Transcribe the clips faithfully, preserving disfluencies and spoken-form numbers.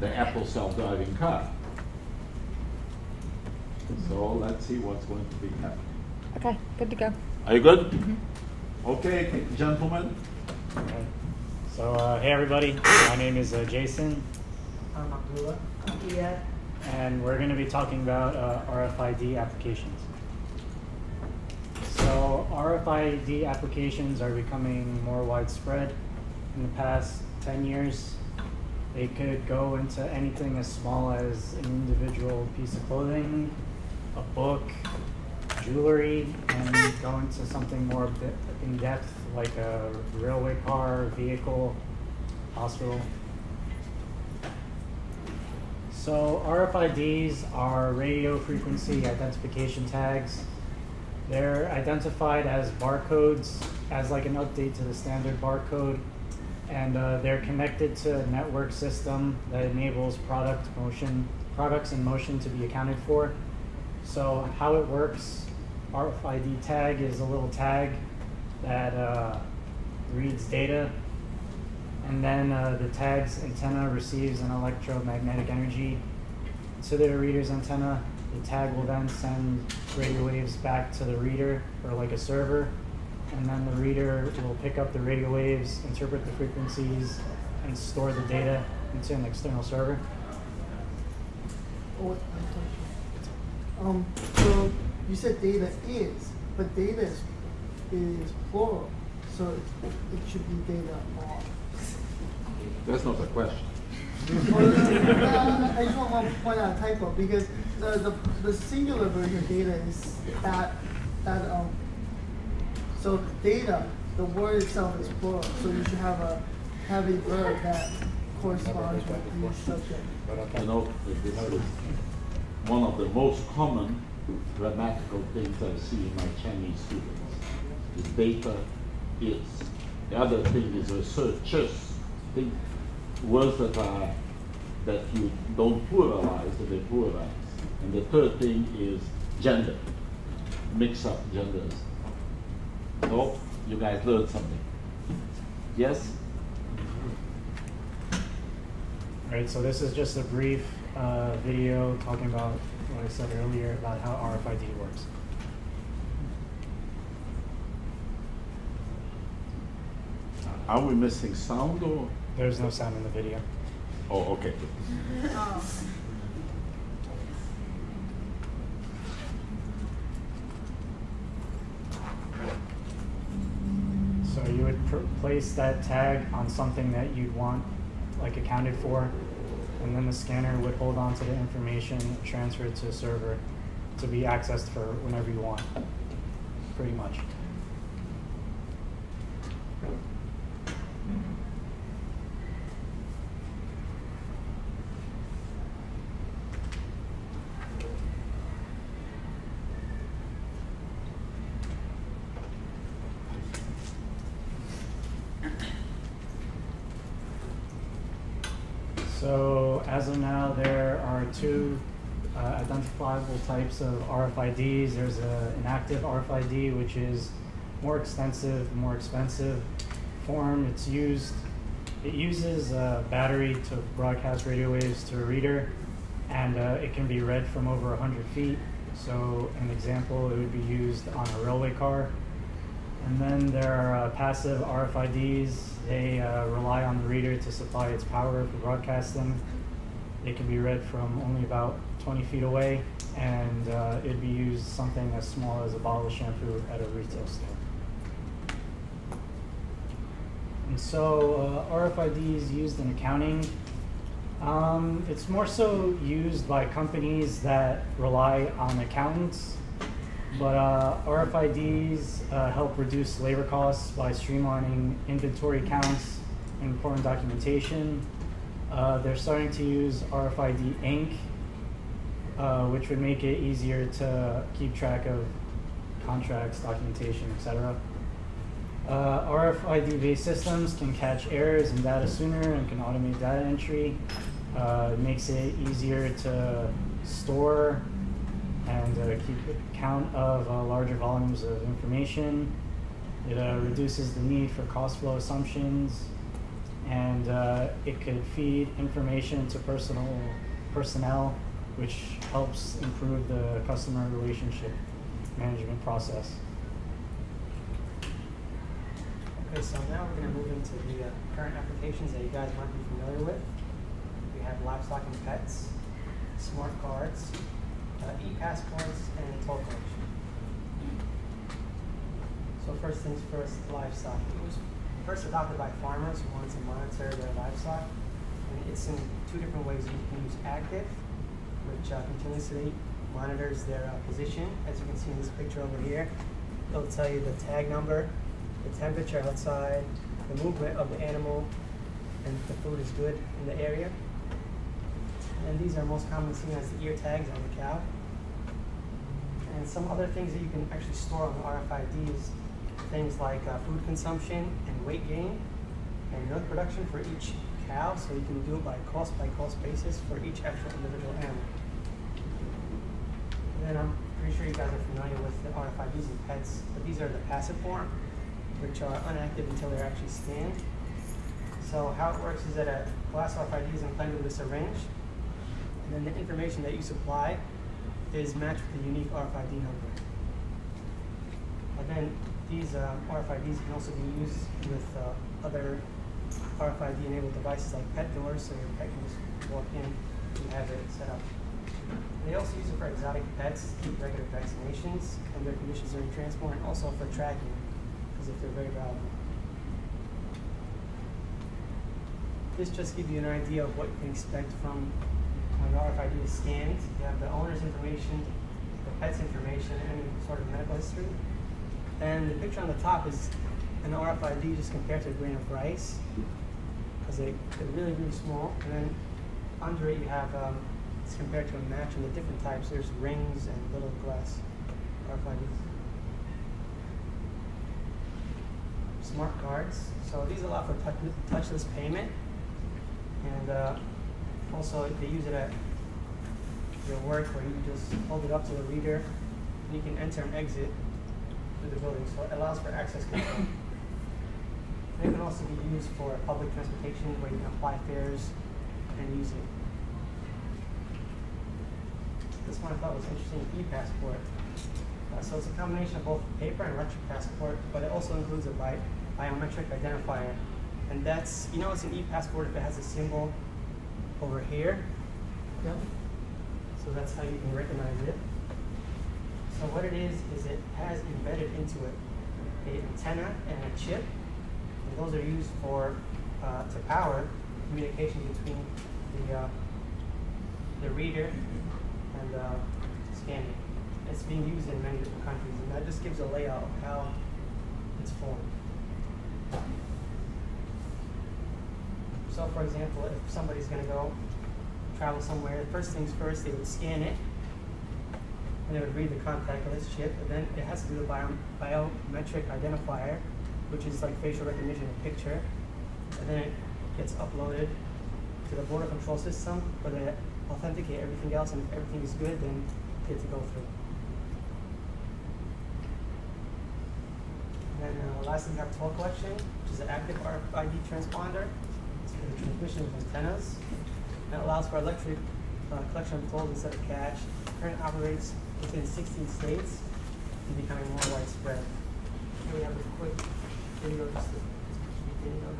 the Apple self-driving car. So let's see what's going to be happening. Okay, good to go. Are you good? Mm-hmm. Okay, gentlemen. Okay. So, uh, hey everybody, my name is uh, Jason. I'm Abdullah. Abdullah. And we're going to be talking about uh, R F I D applications. So, R F I D applications are becoming more widespread. In the past ten years, they could go into anything as small as an individual piece of clothing, a book, jewelry, and go into something more in depth like a railway car, vehicle, hospital. So R F I Ds are radio frequency identification tags. They're identified as barcodes, as like an update to the standard barcode, and uh, they're connected to a network system that enables product motion, products in motion to be accounted for. So how it works, R F I D tag is a little tag that uh, reads data, and then uh, the tag's antenna receives an electromagnetic energy to the reader's antenna. The tag will then send radio waves back to the reader, or like a server, and then the reader will pick up the radio waves, interpret the frequencies, and store the data into an external server. Oh, Um, so you said data is, but data is, is plural, so it, it should be data are. That's not the question. Well, uh, I just want to point out a typo, because the, the, the singular version of data is that, that um, so data, the word itself is plural, so you should have a, have a verb that corresponds with the subject. You know, one of the most common grammatical things I see in my Chinese students is data is. The other thing is researchers. Think words that are that you don't pluralize, that they pluralize. And the third thing is gender. Mix up genders. So you guys learned something. Yes? All right, so this is just a brief Uh, video talking about what I said earlier about how R F I D works. Are we missing sound or? There's no sound in the video. Oh, okay. Oh. So you would pr place that tag on something that you'd want, like accounted for, and then the scanner would hold on to the information and transfer it to a server to be accessed for whenever you want, pretty much. So as of now, there are two uh, identifiable types of R F I Ds. There's a, an active R F I D, which is more extensive, more expensive form. It's used, it uses a battery to broadcast radio waves to a reader, and uh, it can be read from over one hundred feet. So an example, it would be used on a railway car. And then there are uh, passive R F I Ds. They uh, rely on the reader to supply its power for broadcasting. They can be read from only about twenty feet away, and uh, it'd be used something as small as a bottle of shampoo at a retail store. And so uh, R F I D is used in accounting. Um, it's more so used by companies that rely on accountants. But uh, R F I Ds uh, help reduce labor costs by streamlining inventory counts and important documentation. Uh, they're starting to use R F I D Incorporated, uh, which would make it easier to keep track of contracts, documentation, et cetera. Uh, R F I D-based systems can catch errors in data sooner and can automate data entry. Uh, it makes it easier to store and uh, keep account of uh, larger volumes of information. It uh, reduces the need for cost flow assumptions. and uh, it could feed information to personal personnel, which helps improve the customer relationship management process. Okay, so now we're going to move into the uh, current applications that you guys might be familiar with. We have livestock and pets, smart cards, uh, e-passports, and toll collection. So first things first, livestock. It was first adopted by farmers who wanted to monitor their livestock, and it's in two different ways. You can use active, which uh, continuously monitors their uh, position. As you can see in this picture over here, it'll tell you the tag number, the temperature outside, the movement of the animal, and if the food is good in the area. And these are most commonly seen as the ear tags on the cow. And some other things that you can actually store on the R F I D is things like uh, food consumption and weight gain, and milk production for each cow, so you can do it by cost by cost basis for each actual individual animal. And then I'm pretty sure you guys are familiar with the R F I Ds and pets, but these are the passive form, which are inactive until they're actually scanned. So how it works is that a glass R F I D is implanted with a syringe, and then the information that you supply is matched with a unique R F I D number. But then these uh, R F I Ds can also be used with uh, other R F I D-enabled devices like pet doors, so your pet can just walk in and have it set up. And they also use it for exotic pets to keep regular vaccinations and their conditions during transport, and also for tracking, because if they're very valuable. This just gives you an idea of what you can expect from when the R F I D is scanned. You have the owner's information, the pet's information, any sort of medical history. And the picture on the top is an R F I D just compared to a grain of rice, because they, they're really, really small. And then under it you have, um, it's compared to a match, and the different types. There's rings and little glass R F I Ds. Smart cards. So these allow for touch touchless payment. And uh, also they use it at your work, where you just hold it up to the reader, and you can enter and exit the building, so it allows for access control. It can also be used for public transportation, where you can apply fares and use it. This one I thought was interesting, e-passport. Uh, so it's a combination of both paper and electric passport, but it also includes a bi biometric identifier. And that's, you know, it's an e-passport if it has a symbol over here. Yep. So that's how you can recognize it. So what it is, is it has embedded into it an antenna and a chip, and those are used for, uh, to power communication between the, uh, the reader and uh, scanning. It's being used in many different countries, and that just gives a layout of how it's formed. So for example, if somebody's gonna go travel somewhere, first things first, they would scan it, and they would read the contactless chip, and then it has to do the bio biometric identifier, which is like facial recognition of picture, and then it gets uploaded to the border control system, where they authenticate everything else, and if everything is good, then they get to go through. And then uh, lastly, we have toll collection, which is an active R F I D transponder. It's for the transmission of antennas, and it allows for electric uh, collection of tolls instead of cash. Current operates within sixteen states and becoming more widespread. Here we have a quick video just to the beginning of it.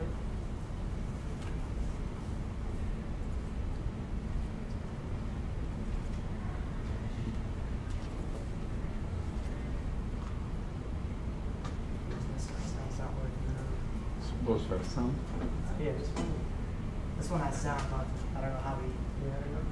Those have sound? Yeah, this one. This one has sound, but I don't know how we do that or not.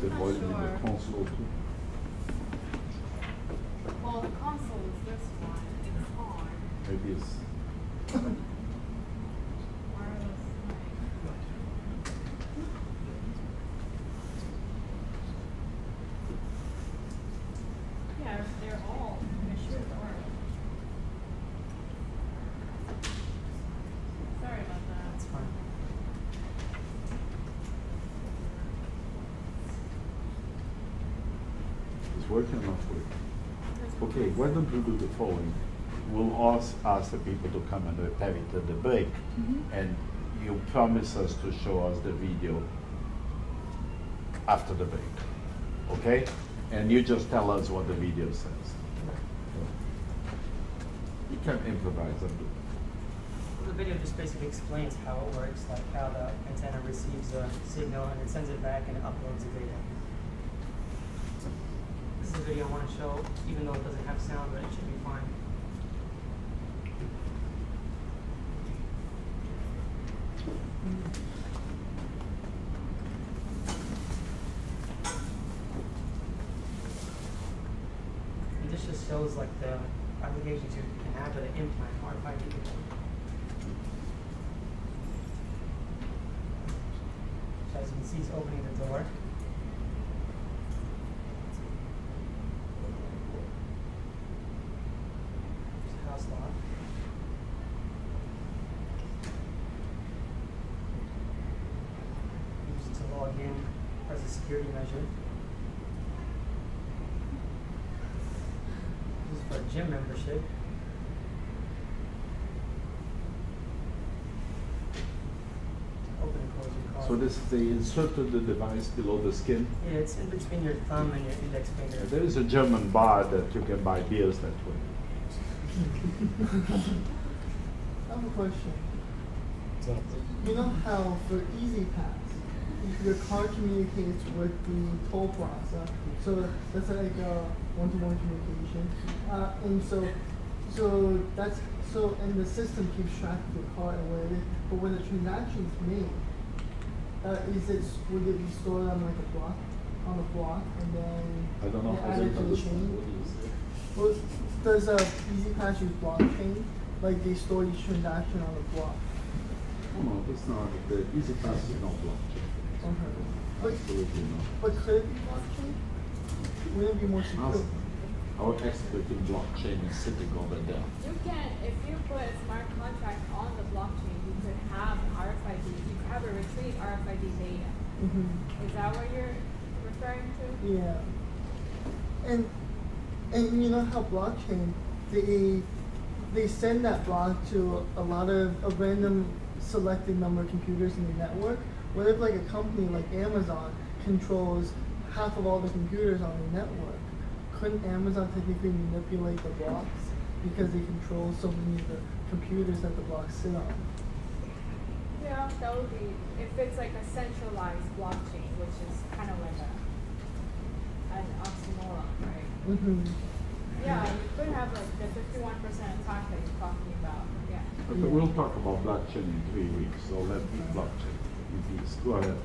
the volume sure. in the console too? Well, the console is this one. It's on. Maybe it's... yeah, they're all measured wireless. Sorry about that. That's fine. Working or not working? Okay, why don't we do the following? We'll ask, ask the people to come and have it at the break, mm-hmm. and you promise us to show us the video after the break, okay? And you just tell us what the video says. You can improvise and do. Well, the video just basically explains how it works, like how the antenna receives a signal and it sends it back and it uploads the data. This is a video I want to show, even though it doesn't have sound, but it should be fine. And this just shows like the application you can have to the implant R F I D. As you can see, it's opening the door. Security measure. This is for gym membership. Open and close your call. So this, they inserted the device below the skin? Yeah, it's in between your thumb and your index finger. Yeah, there is a German bar that you can buy beers that way. I have a question. You know how for EasyPass, your car communicates with the toll plaza, so that's like a one-to-one communication, uh, and so so that's so and the system keeps track of your car and where it is. But when the transaction is made, uh, is it would it be stored on like a block, on a block, and then I don't know how added to the chain? Well, does uh, EasyPass use blockchain? Like they store each transaction on a block? Oh no, it's not. The EasyPass is not blockchain. But, Absolutely not. But could it be blockchain? Would it be more secure? Our expert in blockchain is sitting over there. You can, if you put a smart contract on the blockchain, you could have R F I D, you could have a retrieve R F I D data. Mm-hmm. Is that what you're referring to? Yeah. And and you know how blockchain, they, they send that block to a lot of, a random selected number of computers in the network. What if like a company like Amazon controls half of all the computers on the network? Couldn't Amazon technically manipulate the blocks because they control so many of the computers that the blocks sit on? Yeah, that would be, if it's like a centralized blockchain, which is kind of like a, an oxymoron, right? Mm-hmm. Yeah, you could have like the fifty-one percent attack that you're talking about, yeah. But yeah. We'll talk about blockchain in three weeks, so let's be blockchain. Go ahead.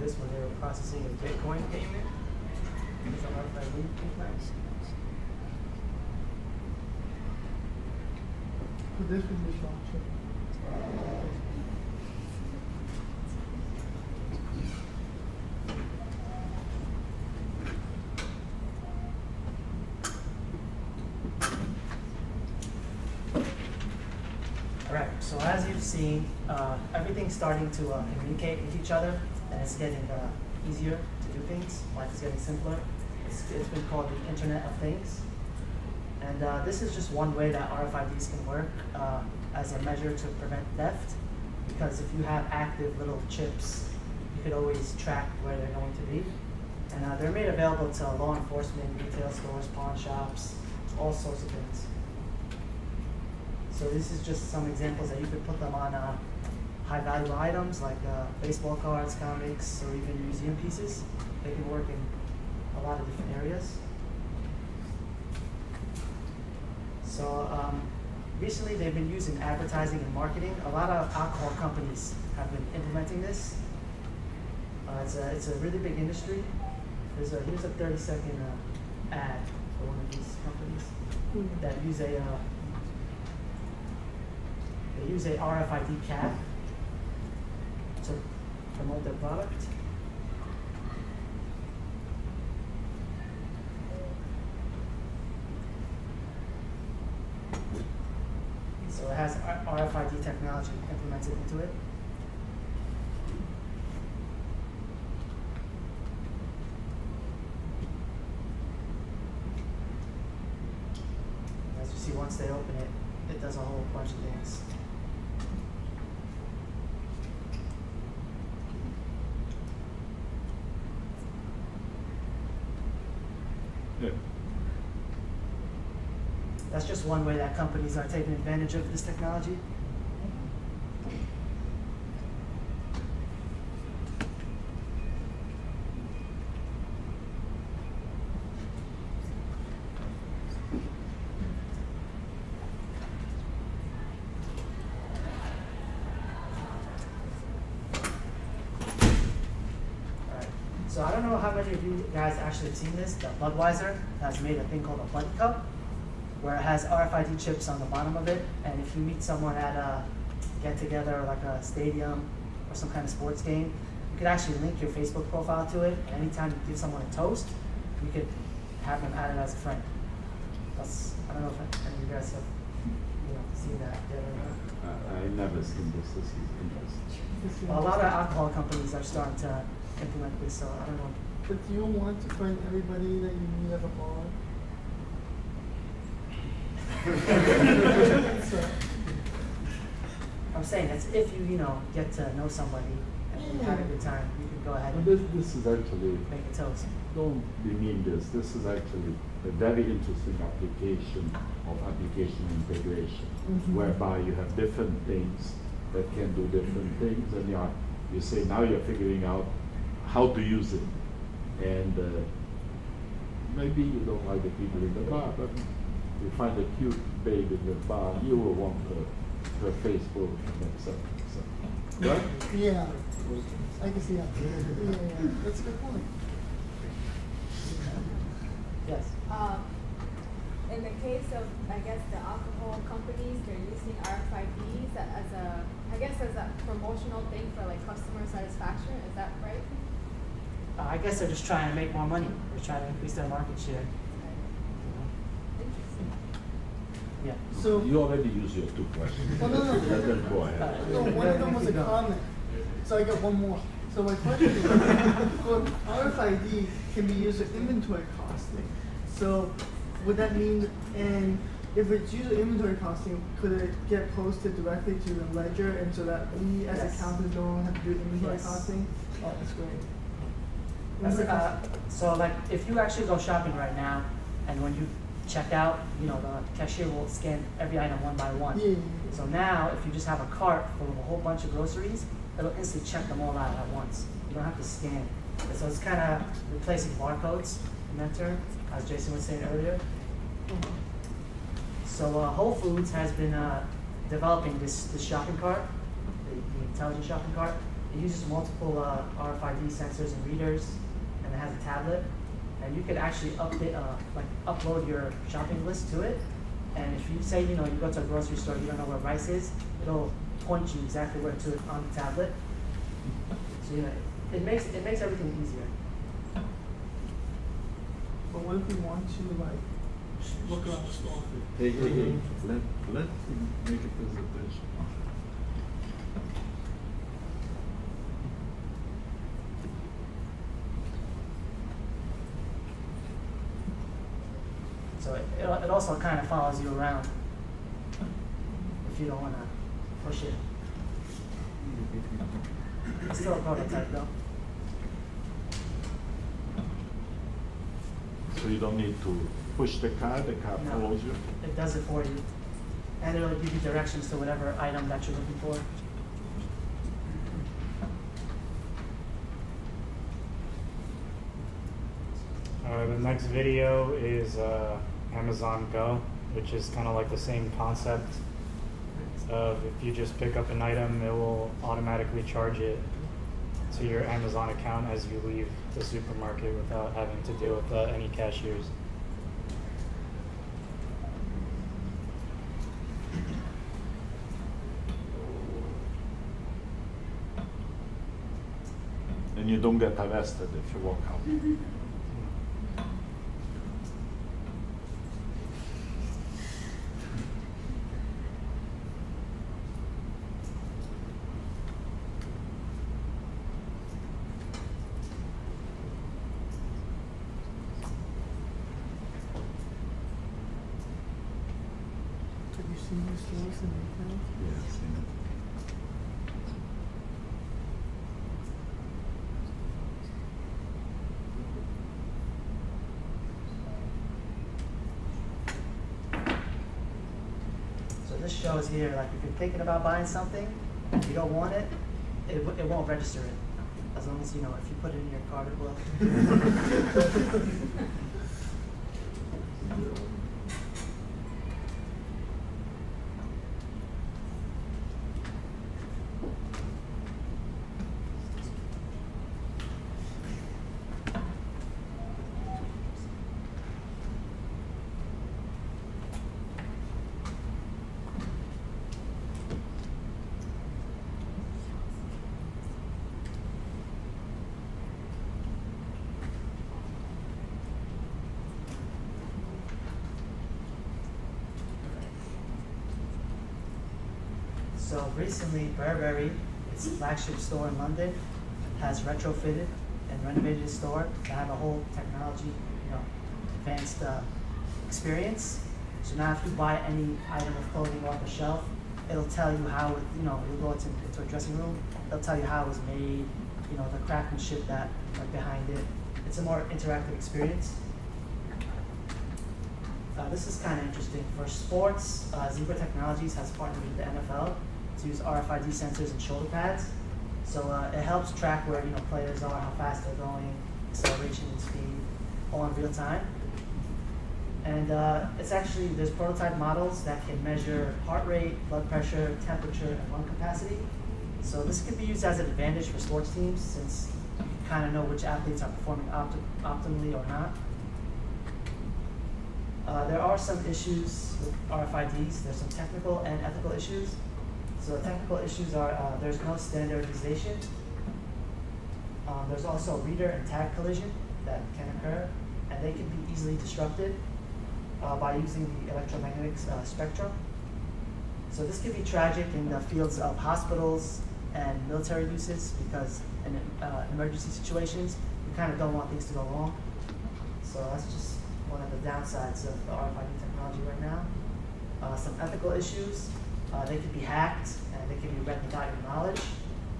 This when they were processing a Bitcoin payment. It's a lot of I D implants. So this would be blockchain. seeing uh, everything starting to uh, communicate with each other, and it's getting uh, easier to do things. Life is getting simpler. It's, it's been called the Internet of Things. And uh, this is just one way that R F I Ds can work uh, as a measure to prevent theft, because if you have active little chips, you could always track where they're going to be. And uh, they're made available to law enforcement, retail stores, pawn shops, all sorts of things. So this is just some examples that you could put them on uh, high-value items like uh, baseball cards, comics, or even museum pieces. They can work in a lot of different areas. So um, recently they've been used in advertising and marketing. A lot of alcohol companies have been implementing this. Uh, it's, a, it's a really big industry. There's a, here's a thirty second uh, ad for one of these companies mm-hmm. that use a, uh, they use a R F I D cap to promote their product. So it has R F I D technology implemented into it. As you see, once they open it, it does a whole bunch of things. Yeah. That's just one way that companies are taking advantage of this technology. So I don't know how many of you guys actually have seen this, but Budweiser has made a thing called a Bud Cup, where it has R F I D chips on the bottom of it, and if you meet someone at a get-together, like a stadium or some kind of sports game, you could actually link your Facebook profile to it, and anytime you give someone a toast, you could have them added as a friend. That's, I don't know if any of you guys have you know, seen that. Uh, I've never seen this. This is interesting. Well, a lot of alcohol companies are starting to implement this, so I don't know. But do you want to find everybody that you meet at a bar? I'm saying that's if you, you know, get to know somebody and yeah. have a good time, you can go ahead and this, this is actually, make a toast. Don't be mean this. This is actually a very interesting application of application integration, mm-hmm. whereby you have different things that can do different things, and you, are, you say now you're figuring out how to use it, and uh, maybe you don't like the people in the bar, but you find a cute babe in the bar, you will want her, her Facebook and et cetera. Right? Yeah, I can see that. Yeah, yeah, yeah. That's a good point. Yes. Uh, in the case of, I guess, the alcohol companies, they're using R F I Ds as a, I guess, as a promotional thing for like customer satisfaction. Is that right? Uh, I guess they're just trying to make more money. They're trying to increase their market share. Yeah. So you already used your two questions. Well, no, no, no. Go ahead. No, one of them was a comment. So I got one more. So my question is, well, R F I D can be used for inventory costing. So would that mean, and if it's used for inventory costing, could it get posted directly to the ledger, and so that we as yes. accountants don't have to do inventory yes. costing? Oh, that's great. That's a, uh, so like, if you actually go shopping right now, and when you check out, you know, the cashier will scan every item one by one. Yeah. So now, if you just have a cart full of a whole bunch of groceries, it'll instantly check them all out at once. You don't have to scan. And so it's kind of replacing barcodes in that term, as Jason was saying earlier. So uh, Whole Foods has been uh, developing this, this shopping cart, the, the intelligent shopping cart. It uses multiple uh, R F I D sensors and readers, and it has a tablet. And you could actually update, uh, like upload your shopping list to it. And if you say, you know, you go to a grocery store, you don't know where rice is, it'll point you exactly where to it on the tablet. So you know, it makes it makes everything easier. But what if we want to like look around the store? Hey, hey, hey! Let let's make a presentation. So it, it also kind of follows you around if you don't want to push it. It's still a prototype, though. So you don't need to push the car, the car no, follows you? It does it for you. And it'll give you directions to whatever item that you're looking for. Uh, the next video is uh, Amazon Go, which is kind of like the same concept of if you just pick up an item, it will automatically charge it to your Amazon account as you leave the supermarket without having to deal with uh, any cashiers. And you don't get arrested if you walk out. This shows here, like if you're thinking about buying something, if you don't want it, it, it won't register it. As long as you know, if you put it in your card, it will. So recently, Burberry, its flagship store in London, has retrofitted and renovated its store to have a whole technology, you know, advanced uh, experience. So now, if you buy any item of clothing off the shelf, it'll tell you how it, you know, you go into, into a dressing room, it'll tell you how it was made, you know, the craftsmanship that like behind it. It's a more interactive experience. Uh, this is kind of interesting. For sports, uh, Zebra Technologies has partnered with the N F L. To use R F I D sensors and shoulder pads. So uh, it helps track where you know players are, how fast they're going, acceleration and speed, all in real time. And uh, it's actually, there's prototype models that can measure heart rate, blood pressure, temperature, and lung capacity. So this could be used as an advantage for sports teams since you can kind of know which athletes are performing opt optimally or not. Uh, there are some issues with R F I Ds. There's some technical and ethical issues. So the technical issues are uh, there's no standardization. Um, there's also reader and tag collision that can occur, and they can be easily disrupted uh, by using the electromagnetic uh, spectrum. So this can be tragic in the fields of hospitals and military uses because in uh, emergency situations, you kind of don't want things to go wrong. So that's just one of the downsides of the R F I D technology right now. Uh, some ethical issues. Uh, they could be hacked, and they could be read without your knowledge.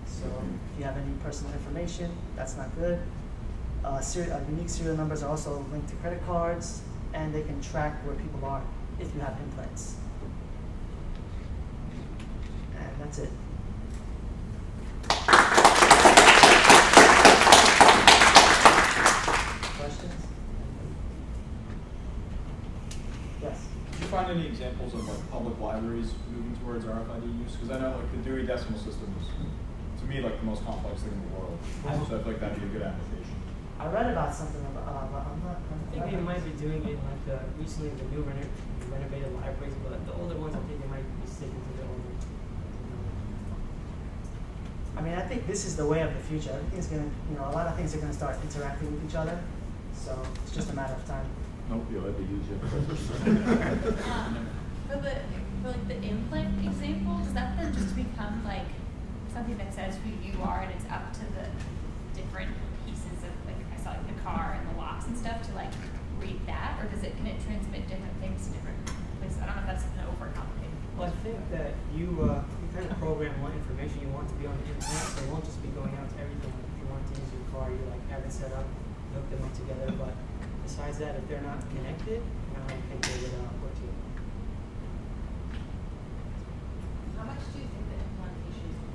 So if you have any personal information, that's not good. Uh, ser uh, unique serial numbers are also linked to credit cards, and they can track where people are if you have implants. And that's it. Questions? Yes? Find any examples of like public libraries moving towards R F I D use? Because I know like the Dewey Decimal System is, to me, like the most complex thing in the world. So I feel like that'd be a good application. I read about something about. Uh, I'm not. I'm I think they might be doing it like the recently the new reno renovated libraries, but the older ones I think they might be sticking to the older. I mean, I think this is the way of the future. Everything's gonna, you know, a lot of things are gonna start interacting with each other. So it's just a matter of time. Nope, you'll have to use your um, for, the, for like the implant example, does that then just become like something that says who you are and it's up to the different pieces of, like I saw like the car and the locks and stuff to like read that, or does it, can it transmit different things to different places? I don't know if that's an overcomplicated. Well, I think that you, uh, you kind of program what information you want to be on the internet, so it won't just be going out to everything. If you want to use your car, you like have it set up, hook them up together. But besides that, if they're not connected, I don't think they would uh, work together. How much do you think the implementation is worth?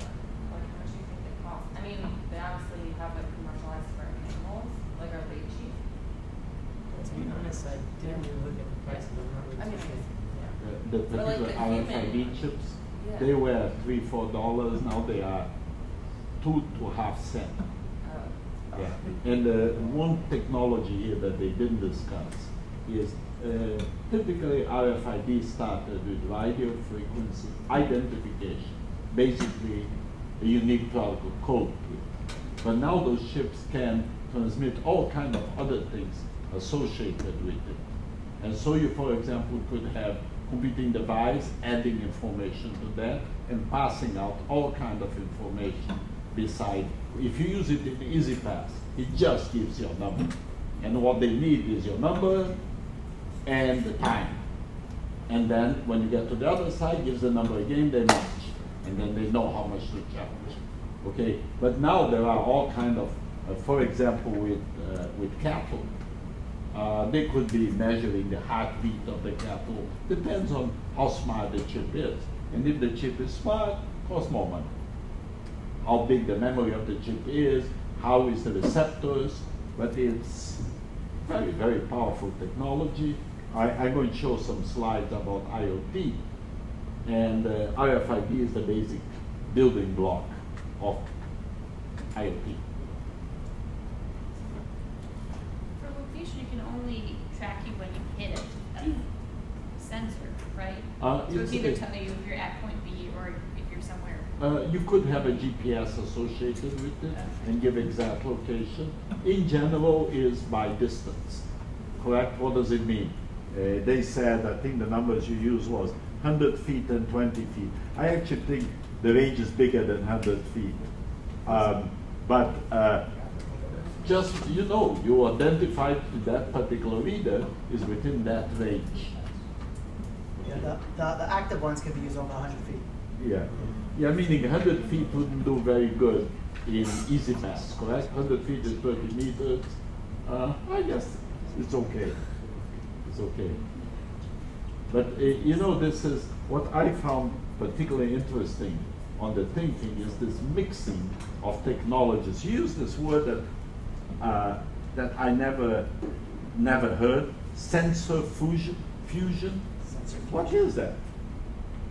Like, how much do you think it costs? I mean, they obviously have it commercialized for animals. Like, are they cheap? To be honest, I didn't really look at the price of them. I mean, yeah. The particular R F I D chips, yeah. They were three, four dollars. Now they are two to half cent. Oh. Yeah. And uh, one technology here that they didn't discuss is uh, typically R F I D started with radio frequency identification, basically a unique protocol code. But now those chips can transmit all kinds of other things associated with it. And so you, for example, could have computing device adding information to that and passing out all kinds of information beside. If you use it in EasyPass, it just gives your number. And what they need is your number and the time. And then when you get to the other side, gives the number again, they match. And then they know how much to charge. Okay? But now there are all kinds of, uh, for example, with, uh, with cattle, Uh, they could be measuring the heartbeat of the cattle. Depends on how smart the chip is. And if the chip is smart, it costs more money. How big the memory of the chip is, how is the receptors, but it's very, very powerful technology. I, I'm going to show some slides about I O T. And uh, R F I D is the basic building block of I O T. Only track you when you hit a, a sensor, right? Uh, so it's either telling you if you're at point B or if you're somewhere. Uh, you could have a G P S associated with it and give exact location. In general, is by distance, correct? What does it mean? Uh, they said, I think the numbers you used was one hundred feet and twenty feet. I actually think the range is bigger than one hundred feet. Um, but uh, Just, you know, you identify that particular reader is within that range. Yeah, the, the, the active ones can be used over one hundred feet. Yeah. Yeah, meaning one hundred feet wouldn't do very good in EasyPass, correct? one hundred feet is thirty meters. Uh, I guess it's okay. It's okay. But, uh, you know, this is what I found particularly interesting on the thinking is this mixing of technologies. You use this word that Uh, that I never, never heard. Sensor fusion. Fusion. Sensor fusion. What is that?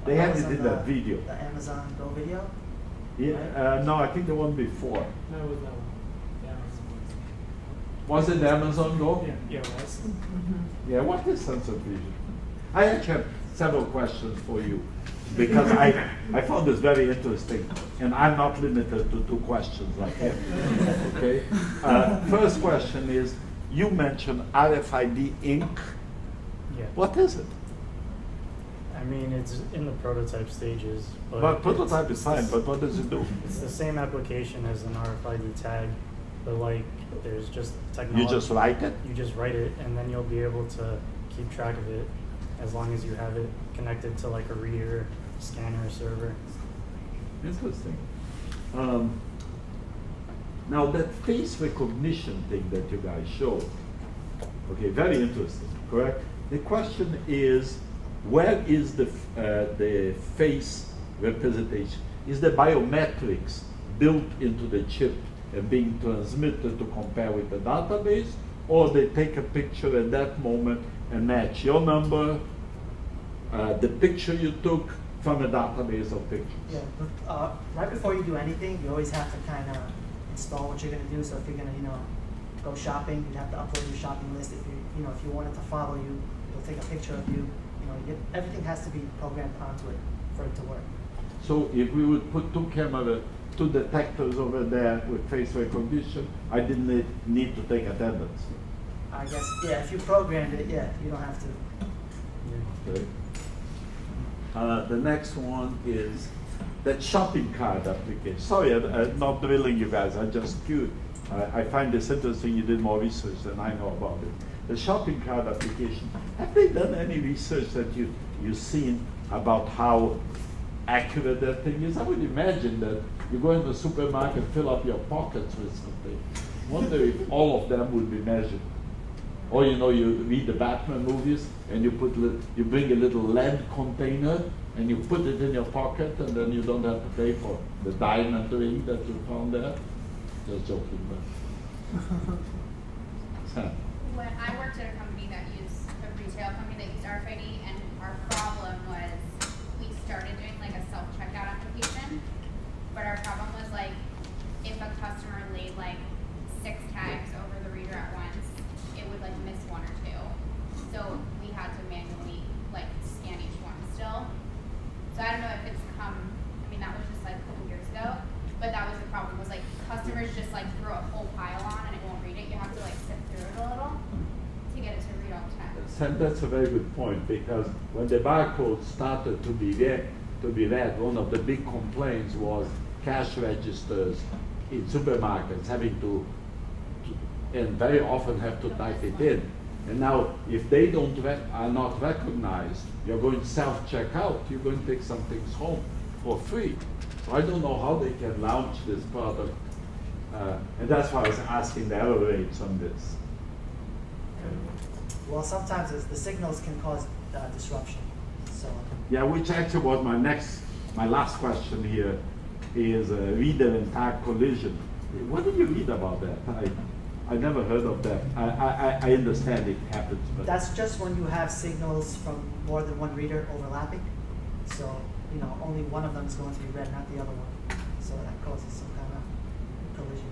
They Amazon, had it in that the, video. The Amazon Go video. Yeah. Right? Uh, no, I think the one before. No, it was that one. The Amazon. Was it the Amazon Go? Yeah. Yeah. It was. Yeah. What is sensor fusion? I actually have several questions for you because I, I found this very interesting, and I'm not limited to two questions like that. Okay. Uh, first question is, you mentioned R F I D Incorporated. Yeah. What is it? I mean, it's in the prototype stages. But, but prototype is fine. But what does it do? It's the same application as an R F I D tag, but like there's just technology. You just write it. You just write it, and then you'll be able to keep track of it. As long as you have it connected to like a reader, scanner, server. Interesting. Um, now that face recognition thing that you guys showed, okay, very interesting, correct? The question is, where is the uh, the face representation? Is the biometrics built into the chip and being transmitted to compare with the database, or they take a picture at that moment and match your number, uh, the picture you took from a database of pictures? Yeah, but uh, right before you do anything, you always have to kind of install what you're going to do. So if you're going to, you know, go shopping, you'd have to upload your shopping list. If you, you know, if you wanted to follow you, it'll take a picture of you. You know, you get, everything has to be programmed onto it for it to work. So if we would put two cameras, two detectors over there with face recognition, I didn't need, need to take attendance. I guess, yeah, if you programmed it, yeah, you don't have to. Okay. Uh, the next one is that shopping cart application. Sorry, I'm, I'm not drilling you guys. I'm just cu I, I find this interesting. You did more research than I know about it. The shopping cart application. Have they done any research that you you've seen about how accurate that thing is? I would imagine that you go into the supermarket, fill up your pockets with something. Wonder if all of them would be measured. Or you know, you read the Batman movies and you put you bring a little lead container and you put it in your pocket, and then you don't have to pay for the diamond ring that you found there. Just joking, but. Huh. When I worked at a company that used a retail company that used R F I D, and our problem was we started doing like a self checkout application, but our problem was like if a customer laid like six tags over the reader at once, it would like miss one or two. So we had to manually like scan each one still. So I don't know if it's come, I mean that was just like a couple years ago, but that was the problem, was like customers just like throw a whole pile on and it won't read it. You have to like sift through it a little to get it to read all the time. And that's a very good point, because when the barcode started to be read, to be read, one of the big complaints was cash registers in supermarkets having to, to and very often have to type it in. And now, if they don't are not recognized, you're going to self-checkout. You're going to take some things home for free. So I don't know how they can launch this product. Uh, and that's why I was asking the error rates on this. Well, sometimes it's the signals can cause uh, disruption. So. Yeah, which actually was my next, my last question here, is uh, reader and tag collision. What did you read about that? I, I never heard of that. I, I, I understand it happens. But that's just when you have signals from more than one reader overlapping. So, you know, only one of them is going to be read, not the other one. So that causes some kind of collision.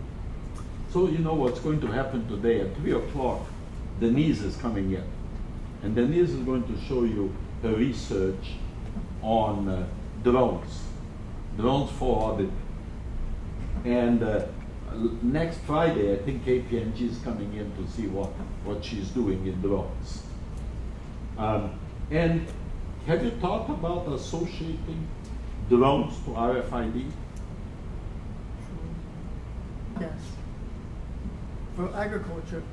So you know what's going to happen today at three o'clock, Deniz is coming in. And Deniz is going to show you her research on uh, drones, drones for audit. And uh, next Friday, I think K P M G is coming in to see what, what she's doing in drones. Um, and have you thought about associating drones to R F I D? Yes. For agriculture.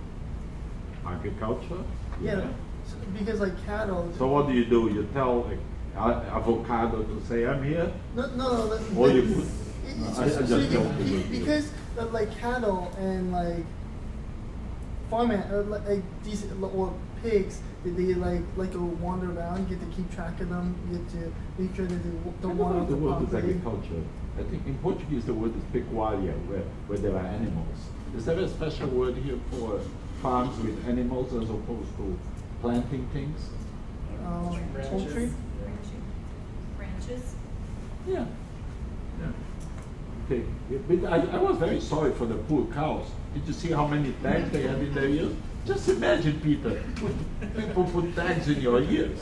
Agriculture? Yeah, yeah. So, because like cattle. So what do you do? You tell uh, avocado to say, I'm here? No, no. That, or that you put, it's, I, it's, I just so you can, because of like cattle and like farm or like these or pigs, they like like go wander around. You get to keep track of them. You get to make sure that they don't wander off the property. The word is agriculture. I think in Portuguese the word is pecuária, where where there are animals. Is there a special word here for farms with animals as opposed to planting things? Um, poultry. Branches. Yeah. Yeah. Okay. But I, I was very sorry for the poor cows. Did you see how many tags they had in their ears? Just imagine, Peter, people put tags in your ears.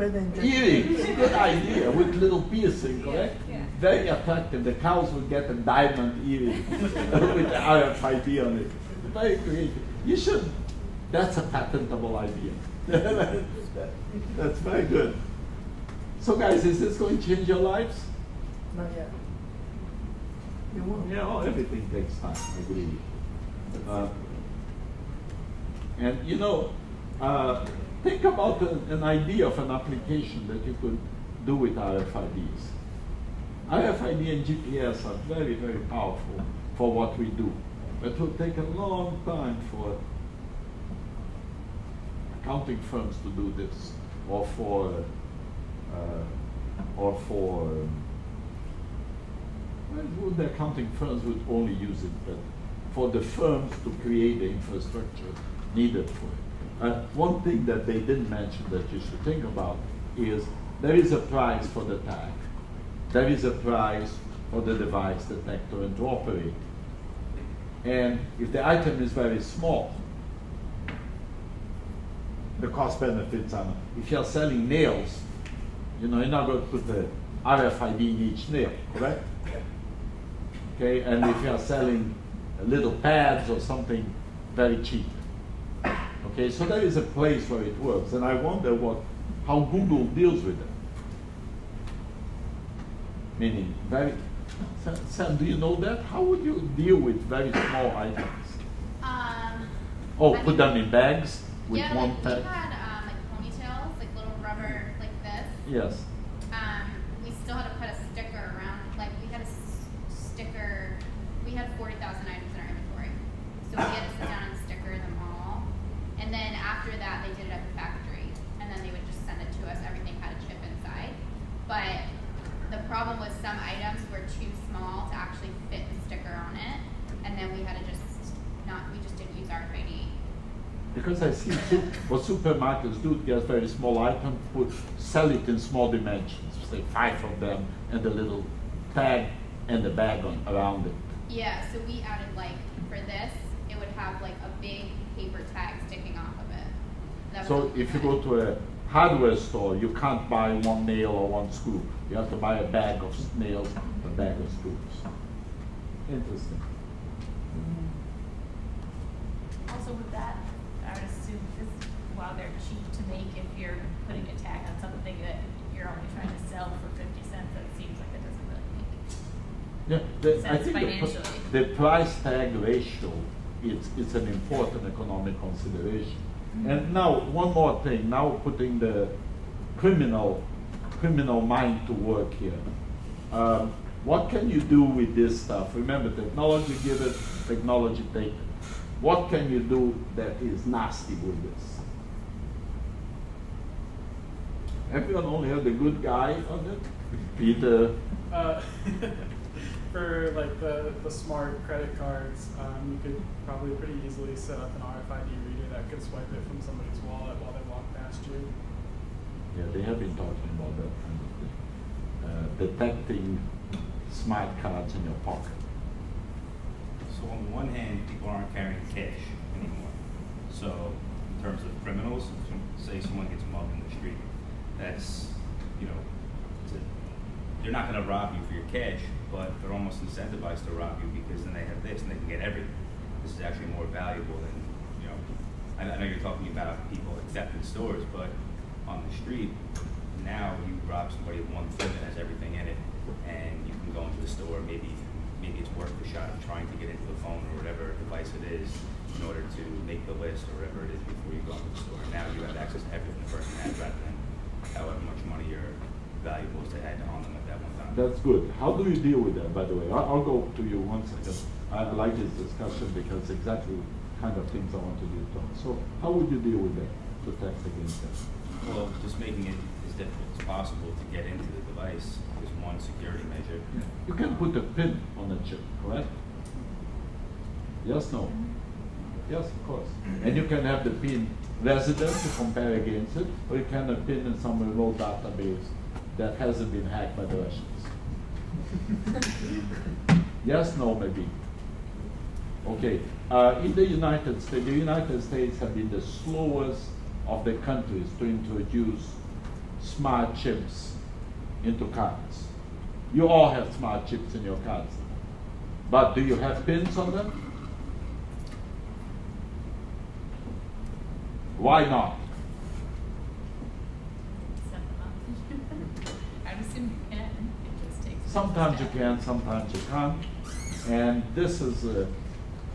Earrings, good idea, with little piercing, correct? Yeah. Very attractive. The cows would get a diamond earring with the R F I D on it. Very creative. You should. That's a patentable idea. That's very good. So, guys, is this going to change your lives? Not yet. It won't. Yeah, oh, everything takes time, I agree. Uh, and, you know, uh, think about a, an idea of an application that you could do with R F I Ds. R F I D and G P S are very, very powerful for what we do. It will take a long time for accounting firms to do this, or for, uh, or for, well, the accounting firms would only use it, but for the firms to create the infrastructure needed for it. Uh, one thing that they didn't mention that you should think about is there is a price for the tag. There is a price for the device detector and to operate. And if the item is very small, the cost benefits are, if you're selling nails, you know, you're not going to put the R F I D in each nail, correct? Okay, and if you're selling little pads or something, very cheap. Okay, so there is a place where it works, and I wonder what, how Google deals with it. Meaning, very, So, Sam, do you know that? How would you deal with very small items? Um, oh, I put mean, them in bags with yeah, one like peg? We had um, like ponytails, like little rubber like this. Yes. Um, we still had to put a sticker around. Like we had a s sticker. We had forty thousand items in our inventory. So we had to sit down and sticker them all. And then after that, they did it at the factory. And then they would just send it to us. Everything had a chip inside. But the problem was some items were too small to actually fit the sticker on it, and then we had to just not, we just didn't use R F I D. Because I see what supermarkets do, get very small items, put, sell it in small dimensions, say five of them, and the little tag and the bag on, around it. Yeah, so we added like, for this, it would have like a big paper tag sticking off of it. That so if you go to a hardware store, you can't buy one nail or one screw. You have to buy a bag of nails, a bag of screws. Interesting. Mm-hmm. Also with that, I would assume this, while they're cheap to make, if you're putting a tag on something that you're only trying to sell for fifty cents, that seems like it doesn't really make yeah, the, sense I think financially. The, the price tag ratio is it's an important economic consideration. Mm-hmm. And now, one more thing, now putting the criminal criminal mind to work here. Um, what can you do with this stuff? Remember, technology give it, technology take it. What can you do that is nasty with this? Everyone only had the good guy on it? Peter? Uh, for like the, the smart credit cards, um, you could probably pretty easily set up an R F I D reader that could swipe it from somebody's wallet while they walk past you. Yeah, they have been talking about that kind of thing. Uh, detecting smart cards in your pocket. So on the one hand, people aren't carrying cash anymore. So in terms of criminals, say someone gets mugged in the street, that's, you know, it's a, they're not going to rob you for your cash, but they're almost incentivized to rob you because then they have this and they can get everything. This is actually more valuable than, you know, I, I know you're talking about people accepting stores, but on the street, now you rob somebody of one thing that has everything in it, and you can go into the store, maybe maybe it's worth the shot of trying to get into the phone or whatever device it is in order to make the list or whatever it is before you go into the store. Now you have access to everything the person has rather than however much money or valuables they had on them at that one time. That's good. How do you deal with that, by the way? I'll, I'll go to you one second. I like this discussion because it's exactly the kind of things I want to do. So how would you deal with that, protect against that? Well, just making it as difficult as possible to get into the device is one security measure. Yeah. You can put a pin on the chip, correct? Yes, no? Yes, of course. And you can have the pin resident to compare against it, or you can have a pin in some remote database that hasn't been hacked by the Russians. Yes, no, maybe. Okay. Uh, in the United States, the United States have been the slowest of the countries to introduce smart chips into cards. You all have smart chips in your cards. But do you have pins on them? Why not? I'm assuming you can. It just takes sometimes you can, sometimes you can't. And this is a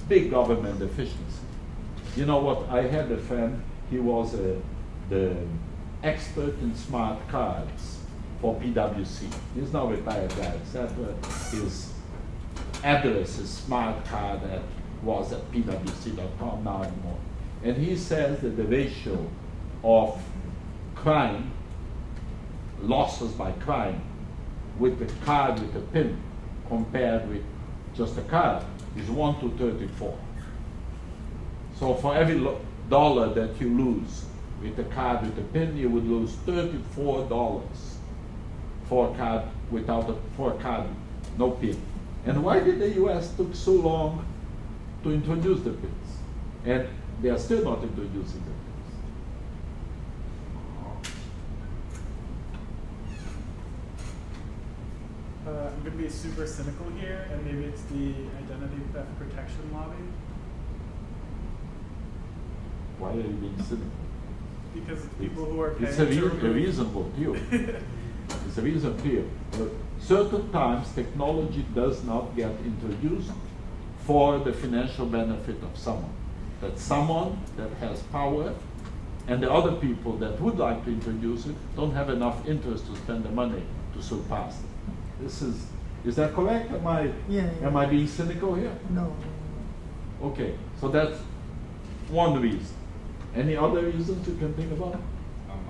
big government efficiency. You know what, I had a friend. He was uh, the expert in smart cards for P W C. He's now retired guy, et cetera. His address, his smart card that was at P W C dot com now anymore. And he says that the ratio of crime, losses by crime, with the card with a pin compared with just a card is one to thirty-four. So for every lo dollar that you lose with a card with a pin, you would lose thirty-four dollars for a card without a for a card no pin. And why did the U S took so long to introduce the pins? And they are still not introducing the pins. Uh, I'm going to be super cynical here, and maybe it's the identity theft protection lobby. Why are you being cynical? Because it's people who are paying. It's a, re a reasonable deal. There's a reason clear. But certain times technology does not get introduced for the financial benefit of someone. That someone that has power and the other people that would like to introduce it don't have enough interest to spend the money to surpass it. This is, is that correct? Am I, yeah, yeah. Am I being cynical here? No. Okay, so that's one reason. Any other reasons you can think about? Um,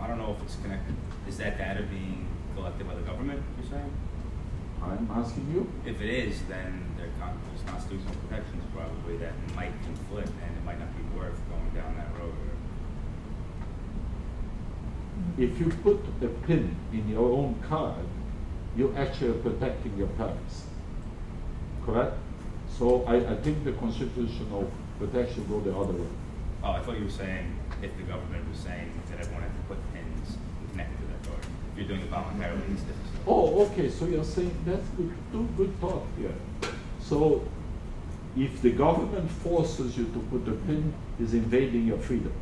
I don't know if it's connected. Is that data being collected by the government, you're saying? I'm asking you. If it is, then there con there's constitutional protections probably that might conflict and it might not be worth going down that road. If you put a pin in your own card, you're actually protecting your parents. Correct? So I, I think the constitutional protection go the other way. Oh, I thought you were saying if the government was saying that everyone had to put pins connected to that card. If you're doing it voluntarily, it's different. Oh, okay, so you're saying that's good, too good thought here. So if the government forces you to put a pin, is invading your freedom.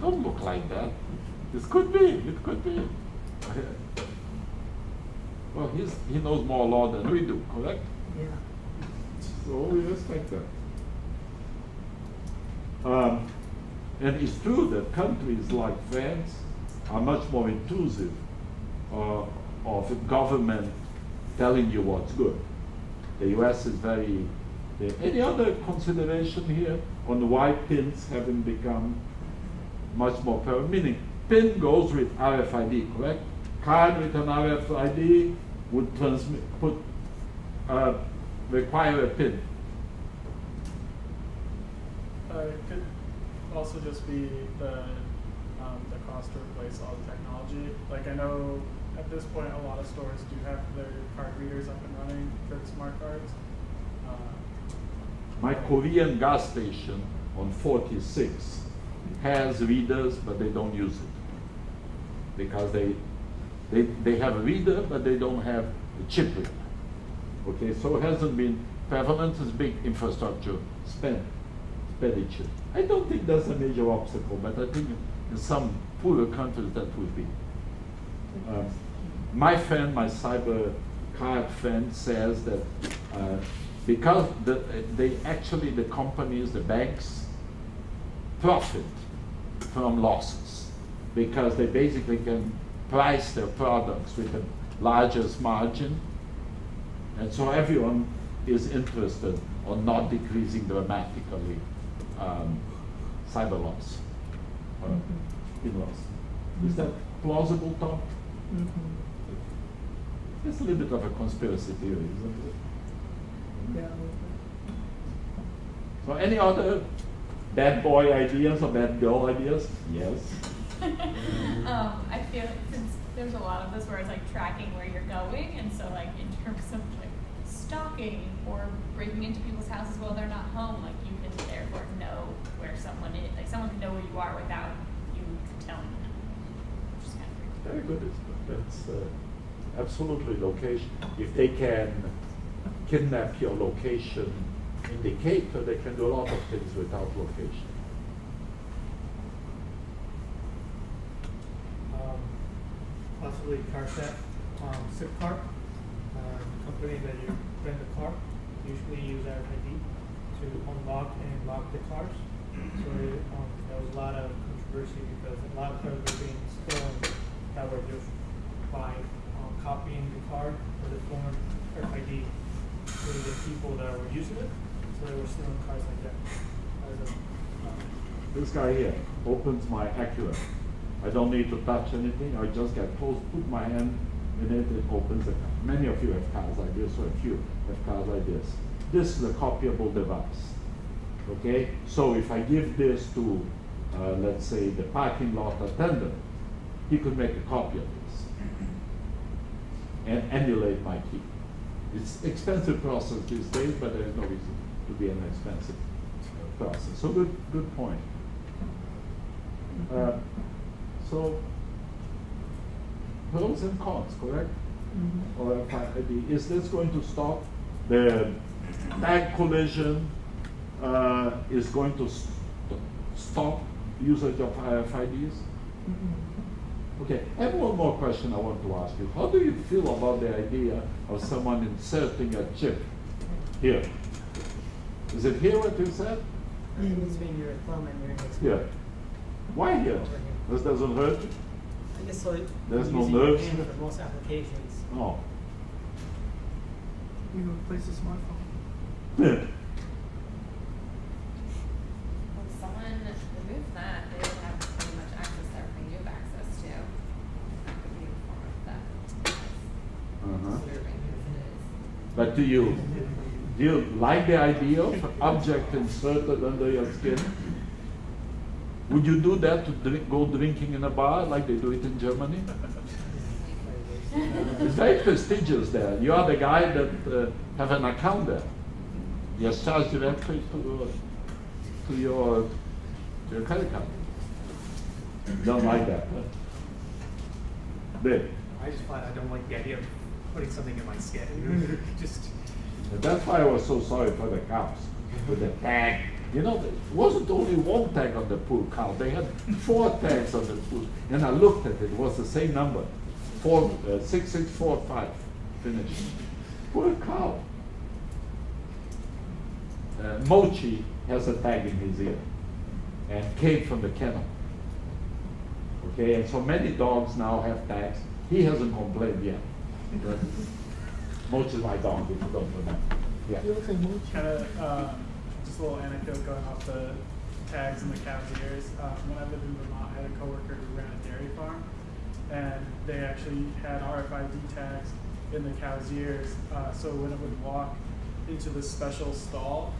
Don't look like that. This could be, it could be. Well, he's, he knows more law than we do, correct? Yeah. So we respect that. Um, and it's true that countries like France are much more intrusive uh, of government telling you what's good. The U S is very... Uh, any other consideration here on why pins haven't become much more powerful? Meaning, pin goes with R F I D, correct? Card with an R F I D would transmit, put, uh, require a pin. Uh, it could also just be the, um, the cost to replace all the technology. Like I know at this point a lot of stores do have their card readers up and running for the smart cards. Uh, My Korean gas station on forty-six has readers, but they don't use it because they They, they have a reader, but they don't have a chip reader. Okay, so it hasn't been prevalent as big infrastructure spend, expenditure. I don't think that's a major obstacle, but I think in some poorer countries that would be. Uh, my friend, my cyber card friend, says that uh, because the, they actually, the companies, the banks, profit from losses because they basically can price their products with the largest margin, and so everyone is interested on not decreasing dramatically um, cyber loss or mm-hmm. in loss. Mm-hmm. Is that plausible, Tom? Mm-hmm. It's a little bit of a conspiracy theory, isn't it? Yeah. So, any other bad boy ideas or bad girl ideas? Yes. um, I feel like since there's a lot of this where it's like tracking where you're going, and so like in terms of like stalking or breaking into people's houses while they're not home, like you can therefore know where someone is. Like someone can know where you are without you telling them, which is kind of freaky. Very good. That's uh, absolutely location. If they can kidnap your location indicator, they can do a lot of things without location. Possibly car theft, um, SIP card. Uh, the company that you rent the car usually use R F I D to unlock and lock the cars. So it, um, there was a lot of controversy because a lot of cars were being stolen that were just by um, copying the card or the former R F I D to the people that were using it. So they were stealing cars like that. As a, um, this guy here opens my Acura. I don't need to touch anything. I just get close, put my hand in it, it opens it. Many of you have cars like this, or a few have cars like this. This is a copyable device, okay? So if I give this to, uh, let's say, the parking lot attendant, he could make a copy of this and emulate my key. It's an expensive process these days, but there is no reason to be an expensive process. So good, good point. Uh, So, pros and cons, correct? Mm-hmm. Or if I, is this going to stop the tag collision? Uh, is going to st stop usage of R F I Ds? Mm-hmm. Okay, I have one more question I want to ask you. How do you feel about the idea of someone inserting a chip here? Is it here what you said? Between your thumb and your index finger. Yeah. Why here? This doesn't hurt you? I guess like there's no nerves here for most applications. Oh. You can replace a smartphone. Yeah. When someone removes that, they would have pretty much access to everything you have access to. That could be a form of theft. Uh-huh. Disturbing as it is. But do you, do you like the idea of an object inserted under your skin? Would you do that to drink, go drinking in a bar like they do it in Germany? It's very prestigious there. You are the guy that uh, have an account there. You are charged directly to, uh, to your to your credit card. Don't like that. But. I just find I don't like the idea of putting something in my skin. Just. And that's why I was so sorry for the cows with the tag. You know, there wasn't only one tag on the poor cow. They had four tags on the poor. And I looked at it. It was the same number. Four, uh, six, six, four, five. Finished. Poor cow. Uh, Mochi has a tag in his ear and came from the kennel. Okay, and so many dogs now have tags. He hasn't complained yet. But Mochi's my dog, if you don't remember. Yeah. You look like Mochi. Kind of, uh, just a little anecdote going off the tags in the cow's ears. Um, when I lived in Vermont, I had a coworker who ran a dairy farm, and they actually had R F I D tags in the cow's ears. Uh, so when it would walk into this special stall,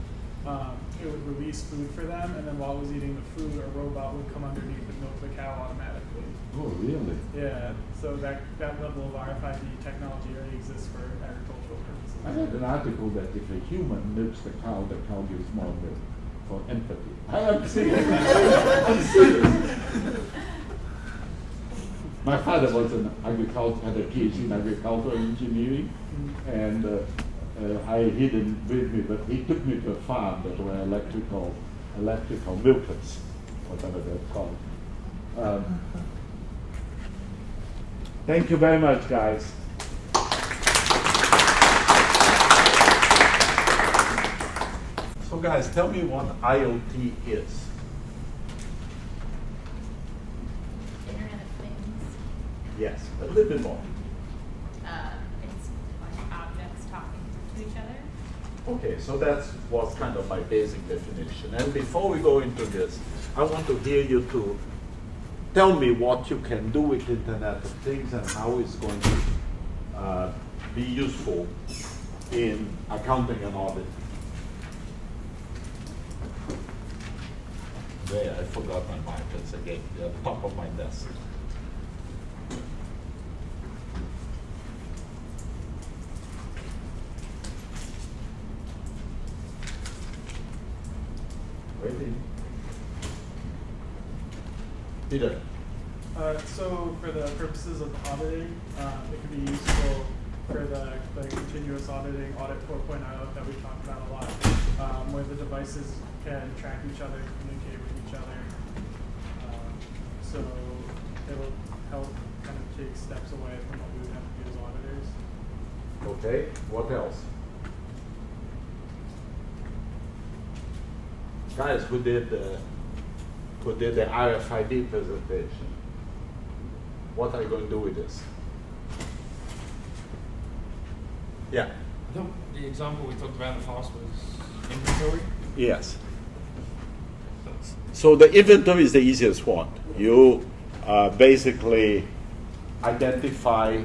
Um, it would release food for them, and then while it was eating the food, a robot would come underneath and milk the cow automatically. Oh, really? Yeah, so that, that level of R F I D technology already exists for agricultural purposes. I read an article that if a human milks the cow, the cow gives more milk for empathy. I'm serious. I'm serious. My father was an agriculture, had a PhD in agricultural engineering, mm-hmm. and uh, Uh, I, he didn't with me, but he took me to a farm that were electrical, electrical milkers, whatever they're called. Um, thank you very much, guys. So, guys, tell me what I O T is. Internet of Things. Yes, a little bit more. Okay, so that's was kind of my basic definition. And before we go into this, I want to hear you to tell me what you can do with Internet of Things and how it's going to uh, be useful in accounting and audit. There, I forgot my markers again, the top of my desk. Peter. Uh, so for the purposes of auditing, uh, it could be useful for the, the continuous auditing, audit four point oh that we talked about a lot, um, where the devices can track each other, communicate with each other. Um, so it will help kind of take steps away from what we would have to do as auditors. Okay, what else? Guys, who did the, who did the R F I D presentation? What are you going to do with this? Yeah. I think the example we talked about in the past was inventory. Yes. So the inventory is the easiest one. You uh, basically identify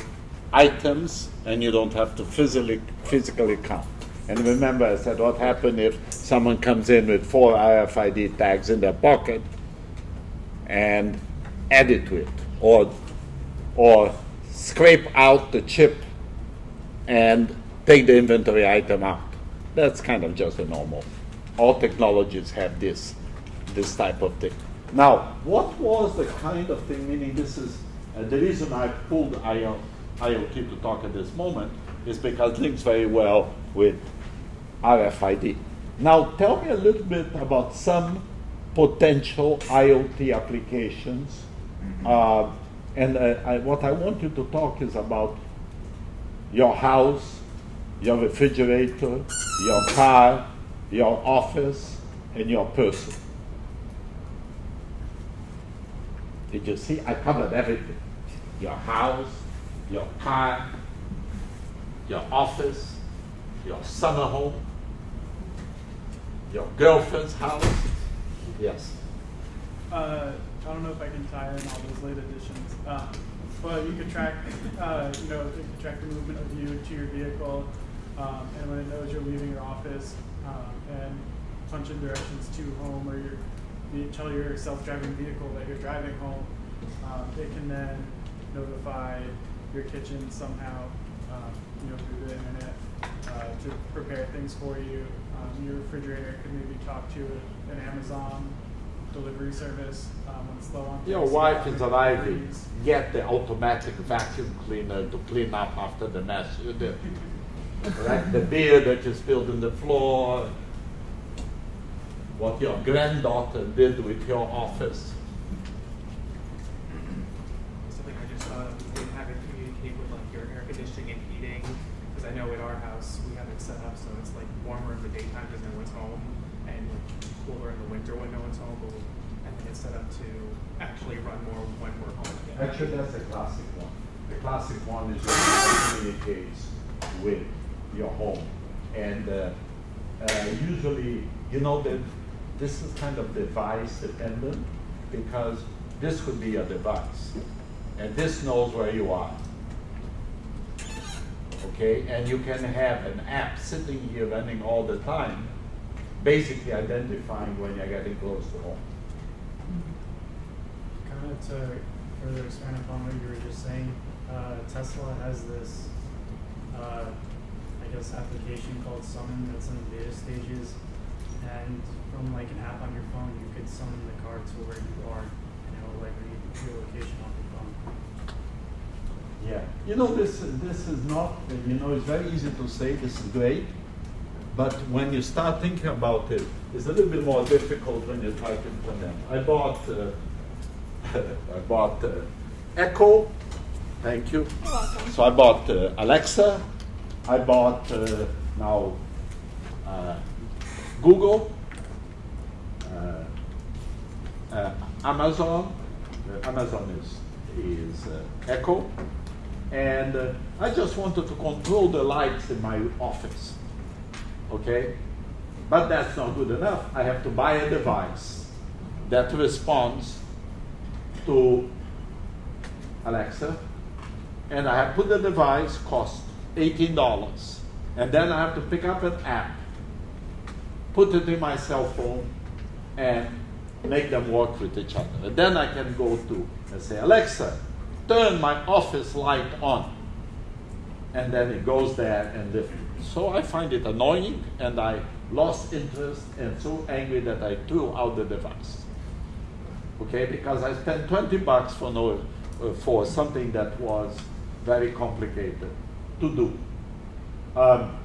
items, and you don't have to physically physically count. And remember, I said, what happens if someone comes in with four R F I D tags in their pocket and add it to it, or, or scrape out the chip and take the inventory item out? That's kind of just a normal. All technologies have this, this type of thing. Now, what was the kind of thing, meaning this is uh, the reason I pulled I O T to talk at this moment, is because it links very well with R F I D. Now tell me a little bit about some potential I O T applications uh, And uh, I, what I want you to talk is about your house, your refrigerator, your car, your office, and your person. Did you see? I covered everything. Your house, your car, your office, your summer home, your girlfriend's house. Yes? Uh, I don't know if I can tie in all those late additions. Uh, but you can track, uh, you know, it can track the movement of you to your vehicle, um, and when it knows you're leaving your office, um, and punch in directions to home, or your, you tell your self-driving vehicle that you're driving home. Um, it can then notify your kitchen somehow, um, you know, through the internet, uh, to prepare things for you. Um, your refrigerator can maybe talk to an Amazon delivery service um, when it's low on. Your wife is arriving. Get the automatic vacuum cleaner to clean up after the mess you did. Right? The beer that you spilled on the floor. What your granddaughter did with your office. Something I just thought of, we have it communicate with like your air conditioning and heating, because I know at our house we have it set up so it's like warmer in the daytime because no one's home, and cooler in the winter when no one's home, and then it's set up to actually run more when we're home. Again. Actually, that's the classic one. The classic one is you communicate with your home, and uh, uh, usually, you know, that this is kind of device dependent, because this could be a device, and this knows where you are. Okay, and you can have an app sitting here running all the time, basically identifying when you're getting close to home. Kind of to further expand upon what you were just saying, uh, Tesla has this, uh, I guess, application called Summon that's in the beta stages, and from like an app on your phone, you could summon the car to where you are, and it will like read your location on your phone. Yeah, you know, this this is not, you know, it's very easy to say this is great, but when you start thinking about it, it's a little bit more difficult when you try to implement. I bought uh, I bought uh, Echo, thank you. You're welcome. So I bought uh, Alexa, I bought uh, now uh, Google, uh, uh, Amazon. Uh, Amazon is is uh, Echo. And uh, I just wanted to control the lights in my office, okay? But that's not good enough. I have to buy a device that responds to Alexa. And I have put the device, cost eighteen dollars. And then I have to pick up an app, put it in my cell phone, and make them work with each other. And then I can go to, let's say, Alexa, turn my office light on, and then it goes there and different. So I find it annoying, and I lost interest and so angry that I threw out the device. Okay, because I spent twenty bucks for no uh, for something that was very complicated to do. Um,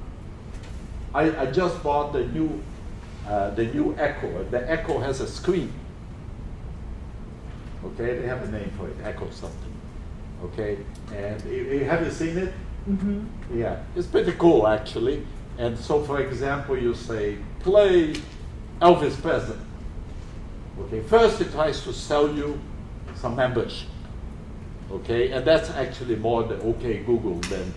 I, I just bought the new uh, the new Echo. The Echo has a screen. Okay, they have a name for it, Echo something. Okay, and you, have you seen it? Mm-hmm. Yeah, it's pretty cool actually. And so, for example, you say, play Elvis Presley. Okay, first it tries to sell you some membership. Okay, and that's actually more the OK Google than,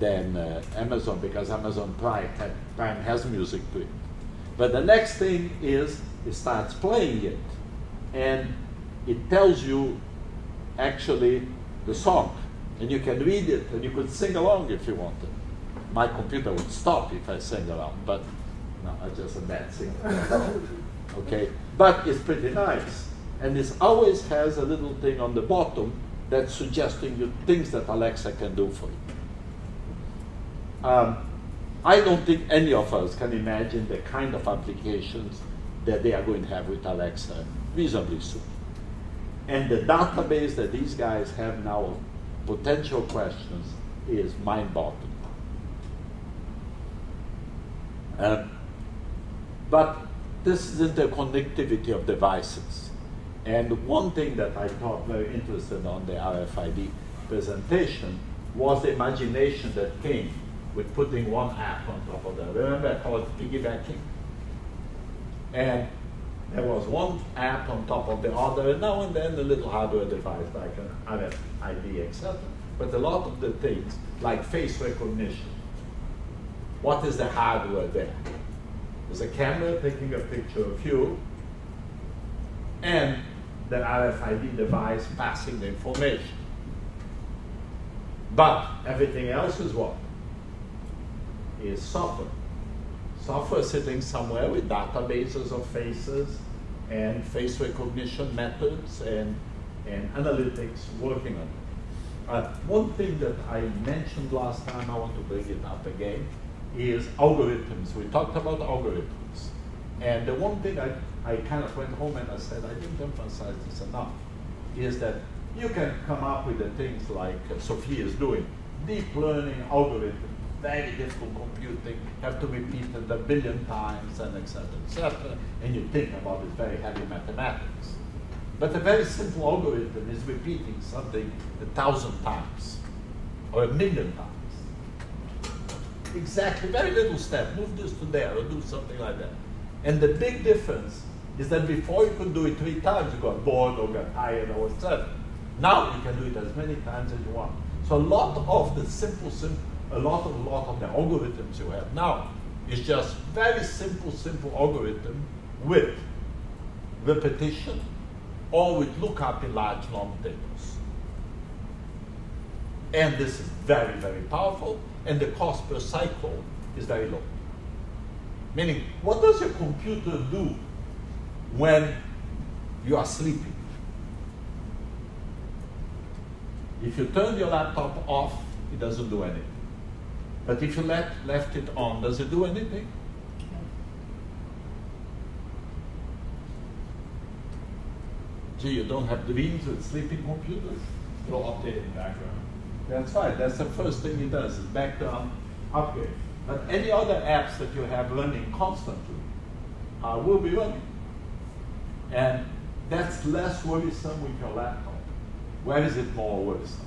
than uh, Amazon, because Amazon Prime, Prime has music to it. But the next thing is, it starts playing it, and it tells you actually the song, and you can read it, and you could sing along if you wanted. My computer would stop if I sang along, but no, I'm just a bad singer. Okay, but it's pretty nice, and this always has a little thing on the bottom that's suggesting you things that Alexa can do for you. Um, I don't think any of us can imagine the kind of applications that they are going to have with Alexa reasonably soon. And the database that these guys have now of potential questions is mind-boggling. Um, but this is interconnectivity of devices. And one thing that I thought very interesting on the R F I D presentation was the imagination that came with putting one app on top of the other. Remember, I called it piggybacking? And there was one app on top of the other, and now and then a little hardware device like an R F I D, et cetera. But a lot of the things, like face recognition, what is the hardware there? There's a camera taking a picture of you, and the R F I D device passing the information. But everything else is what? Is software. Software sitting somewhere with databases of faces and face recognition methods and, and analytics working on it. Uh, one thing that I mentioned last time, I want to bring it up again, is algorithms. We talked about algorithms. And the one thing I, I kind of went home and I said, I didn't emphasize this enough, is that you can come up with the things like uh, Sophie is doing, deep learning algorithms, very difficult computing, have to be repeated a billion times, and et cetera, et cetera. And you think about it, very heavy mathematics. But a very simple algorithm is repeating something a thousand times, or a million times. Exactly, very little step, move this to there, or do something like that. And the big difference is that before you could do it three times, you got bored or got tired or whatever. Now you can do it as many times as you want. So a lot of the simple, simple, a lot of, lot of the algorithms you have now is just very simple, simple algorithm with repetition or with lookup in large long tables. And this is very, very powerful, and the cost per cycle is very low. Meaning, what does your computer do when you are sleeping? If you turn your laptop off, it doesn't do anything. But if you let, left it on, does it do anything? Gee, you don't have dreams with sleeping computers? It'll update in the background. That's right, that's the first thing it does, is background upgrade. But any other apps that you have running constantly uh, will be running. And that's less worrisome with your laptop. Where is it more worrisome?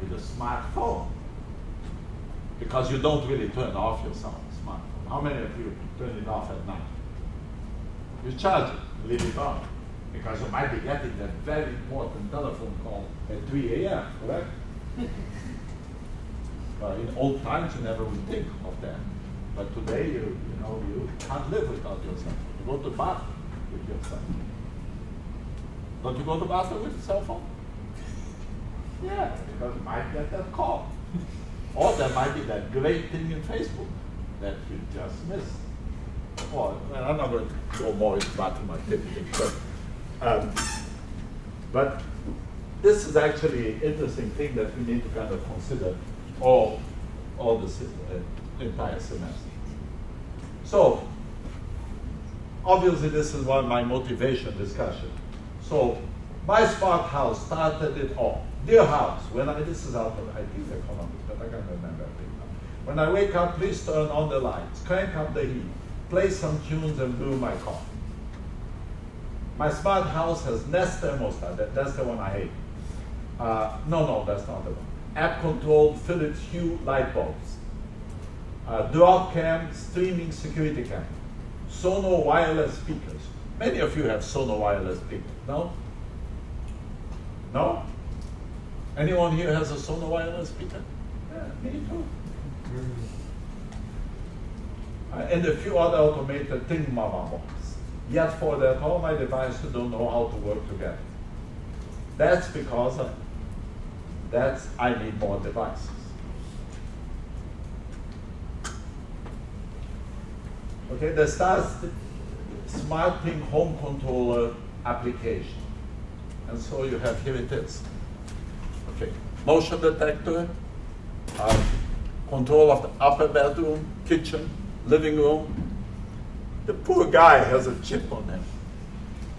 With a smartphone. Because you don't really turn off your smartphone. How many of you turn it off at night? You charge it, leave it on. Because you might be getting that very important telephone call at three A M, correct? Uh, in old times, you never would think of that. But today, you, you know, you can't live without your cell phone. You go to the bathroom with your cell phone. Don't you go to the bathroom with your cell phone? Yeah, because you might get that call. Or there might be that great thing in Facebook that you just missed. Or, well, I'm not going to go more into bathroom activity. But, um, but this is actually an interesting thing that we need to kind of consider. All, all the uh, entire semester. So, obviously this is one of my motivation discussion. So, my smart house started it all. Dear house, when I, this is out of I T economics, but I can't remember everything now. When I wake up, please turn on the lights, crank up the heat, play some tunes and brew my coffee. My smart house has Nest thermostat, that, that's the one I hate. Uh, no, no, that's not the one. App-controlled Philips Hue light bulbs, uh, drop cam streaming security cam, Sono wireless speakers. Many of you have Sono wireless speakers, no? No? Anyone here has a Sono wireless speaker? Yeah, me too. Uh, and a few other automated thing-mama bombs. Yet for that, all my devices don't know how to work together. That's because of That's, I need more devices. Okay, the Smart Thing Home Controller application. And so you have, here it is. Okay, motion detector, uh, control of the upper bedroom, kitchen, living room. The poor guy has a chip on him.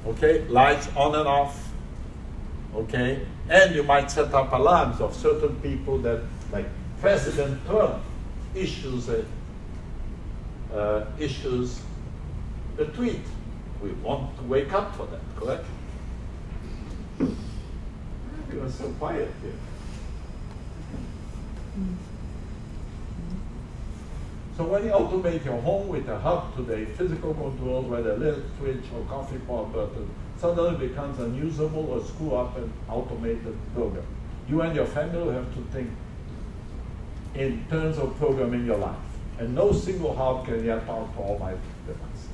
Okay, lights on and off. Okay, and you might set up alarms of certain people that, like President Trump, issues a, uh, issues a tweet we want to wake up for that, correct? You are so quiet here. So when you automate your home with a hub today, physical control, whether a little switch or coffee pot button, suddenly becomes an usable or screw up and automated program. You and your family have to think in terms of programming your life. And no single hub can yet power for all my devices.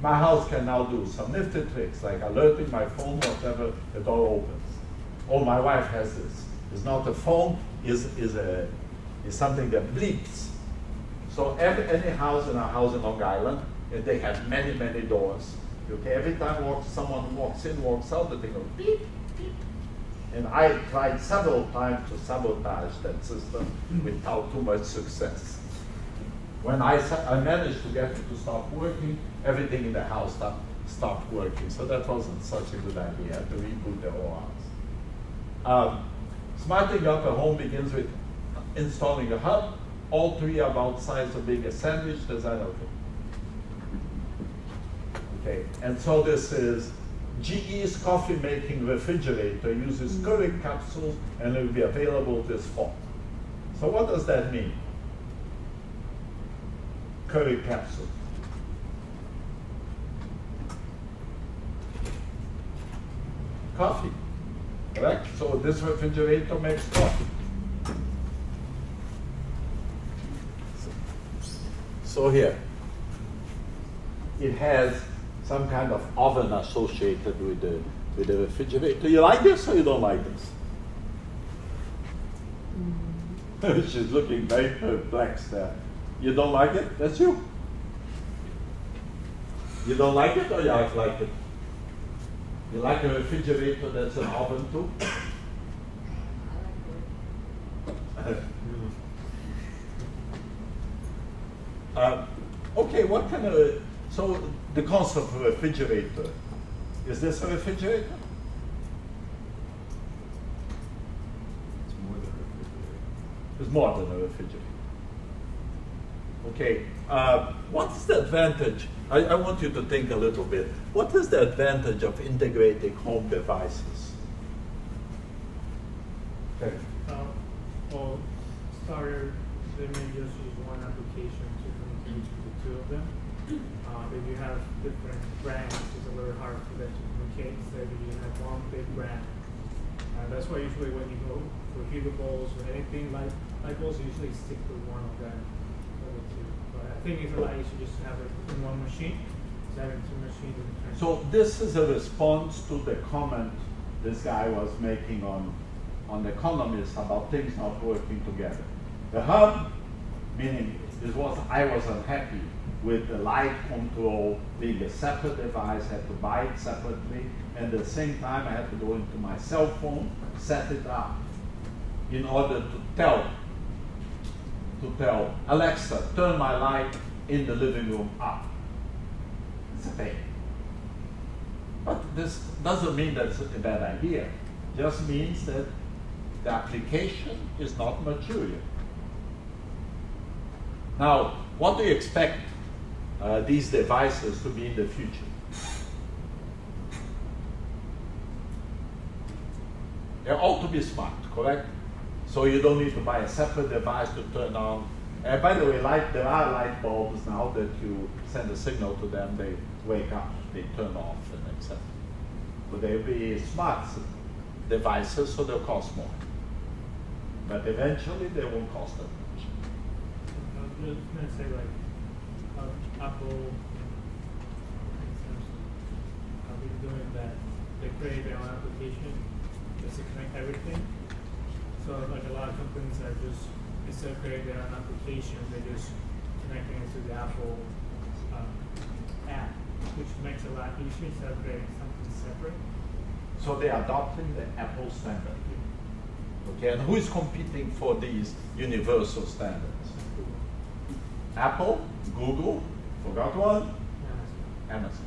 My house can now do some nifty tricks, like alerting my phone whatever the door opens. Oh, my wife has this. It's not a phone, it's, it's, a, it's something that bleeps. So every, any house in our house in Long Island, they have many, many doors. Okay, every time walk, someone walks in, walks out, the thing goes beep, beep. And I tried several times to sabotage that system without too much success. When I, I managed to get it to stop working, everything in the house stopped, stopped working. So that wasn't such a good idea. I had to reboot the whole house. Um, smarting up a home begins with installing a hub. All three are about size of being a sandwich design. Okay, and so this is G E's coffee making refrigerator uses Keurig capsules and it will be available this fall. So what does that mean? Keurig capsule. Coffee, correct? So this refrigerator makes coffee. So here, it has some kind of oven associated with the, with the refrigerator. You like this or you don't like this? Mm-hmm. She's looking very perplexed there. You don't like it? That's you. You don't like it or you like, like it? You like a refrigerator that's an oven too? Uh, okay, what kind of, so the concept of refrigerator, is this a refrigerator? It's more than a refrigerator. It's more than a refrigerator. Okay, uh, what's the advantage? I, I want you to think a little bit. What is the advantage of integrating home devices? Okay. Uh, well, starter, they may just use one application of them. Um, if you have different brands, it's a little hard for them to communicate. So if you have one big brand, uh, that's why usually when you go for Hugo Balls or anything like like balls, you usually stick with one of them. But I think it's a lot easier just to have it in one machine. Having two machines. So this is a response to the comment this guy was making on on The Economist about things not working together. The hub, meaning this was I was unhappy with the light control being a separate device, I had to buy it separately, and at the same time I had to go into my cell phone, set it up, in order to tell, to tell Alexa, turn my light in the living room up. It's a pain. But this doesn't mean that's a bad idea. It just means that the application is not mature yet. Now, what do you expect uh, these devices to be in the future? They're all to be smart, correct? So you don't need to buy a separate device to turn on. And by the way, light, there are light bulbs now that you send a signal to them, they wake up, they turn off, and et cetera. So they'll be smart devices, so they'll cost more. But eventually, they won't cost them. I was going to say, like, uh, Apple and Samsung have been doing that. They create their own application just to connect everything. So, like, a lot of companies are just, instead of creating their own application, they're just connecting it to the Apple uh, app, which makes it a lot easier instead of creating something separate. So, they're adopting the Apple standard. Okay, and who is competing for these universal standards? Apple, Google, forgot one, Amazon.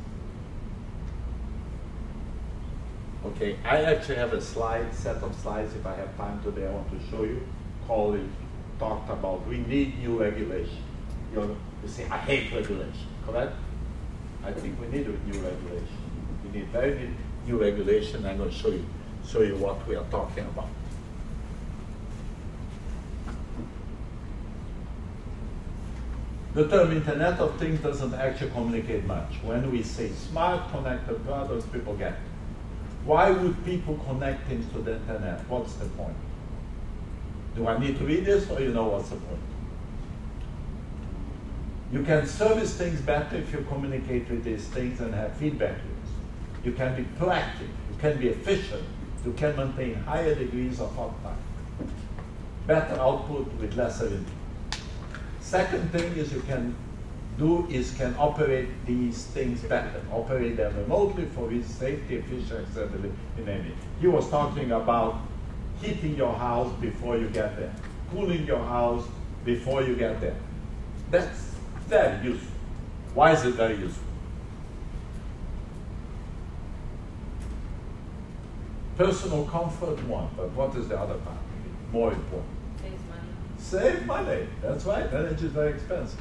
Okay, I actually have a slide, set of slides, if I have time today, I want to show you. Colleague talked about we need new regulation. You know, you say, I hate regulation, correct? I think we need a new regulation. We need very new regulation. I'm going to show you, show you what we are talking about. The term Internet of Things doesn't actually communicate much. When we say smart connected products, people get it. Why would people connect things to the Internet? What's the point? Do I need to read this, or you know what's the point? You can service things better if you communicate with these things and have feedback loops. You can be proactive. You can be efficient. You can maintain higher degrees of uptime. Better output with lesser input. Second thing is you can do is can operate these things better, operate them remotely for its safety, efficiency, in any. He was talking about heating your house before you get there, cooling your house before you get there. That's very useful. Why is it very useful? Personal comfort one, but what is the other part? More important. Save money, that's right, energy is very expensive.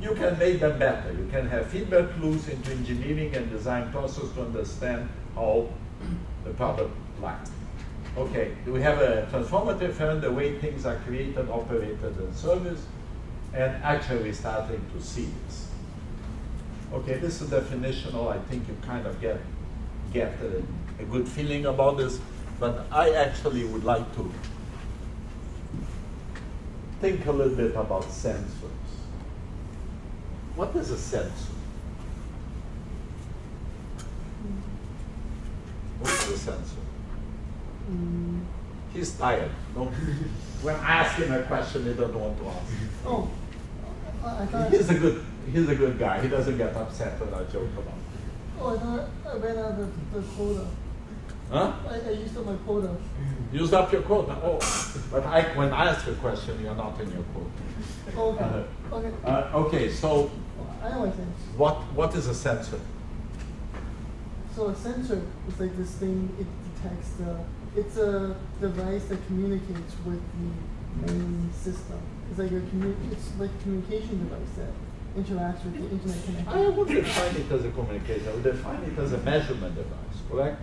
You can make them better. You can have feedback loops into engineering and design process to understand how the product lies. Okay, we have a transformative firm, the way things are created, operated, and serviced, and actually starting to see this. Okay, this is definitional. I think you kind of get, get a, a good feeling about this, but I actually would like to think a little bit about sensors. What is a sensor? Mm. What is a sensor? Mm. He's tired. No? When I ask him a question, he doesn't want to answer. Oh, I thought he's a good. He's a good guy. He doesn't get upset when I joke about it. Oh, I thought I ran out of the quota. Huh? I, I used up my quota. Used up your quota? Oh, but I, when I ask a question, you're not in your quota. Okay. Uh, okay. Uh, okay, so I know what, what, what is a sensor? So a sensor is like this thing, it detects the, it's a device that communicates with the main system. It's like a, communi it's like a communication device that interacts with the internet connection. I wouldn't define it as a communication. I would define it as a measurement device, correct?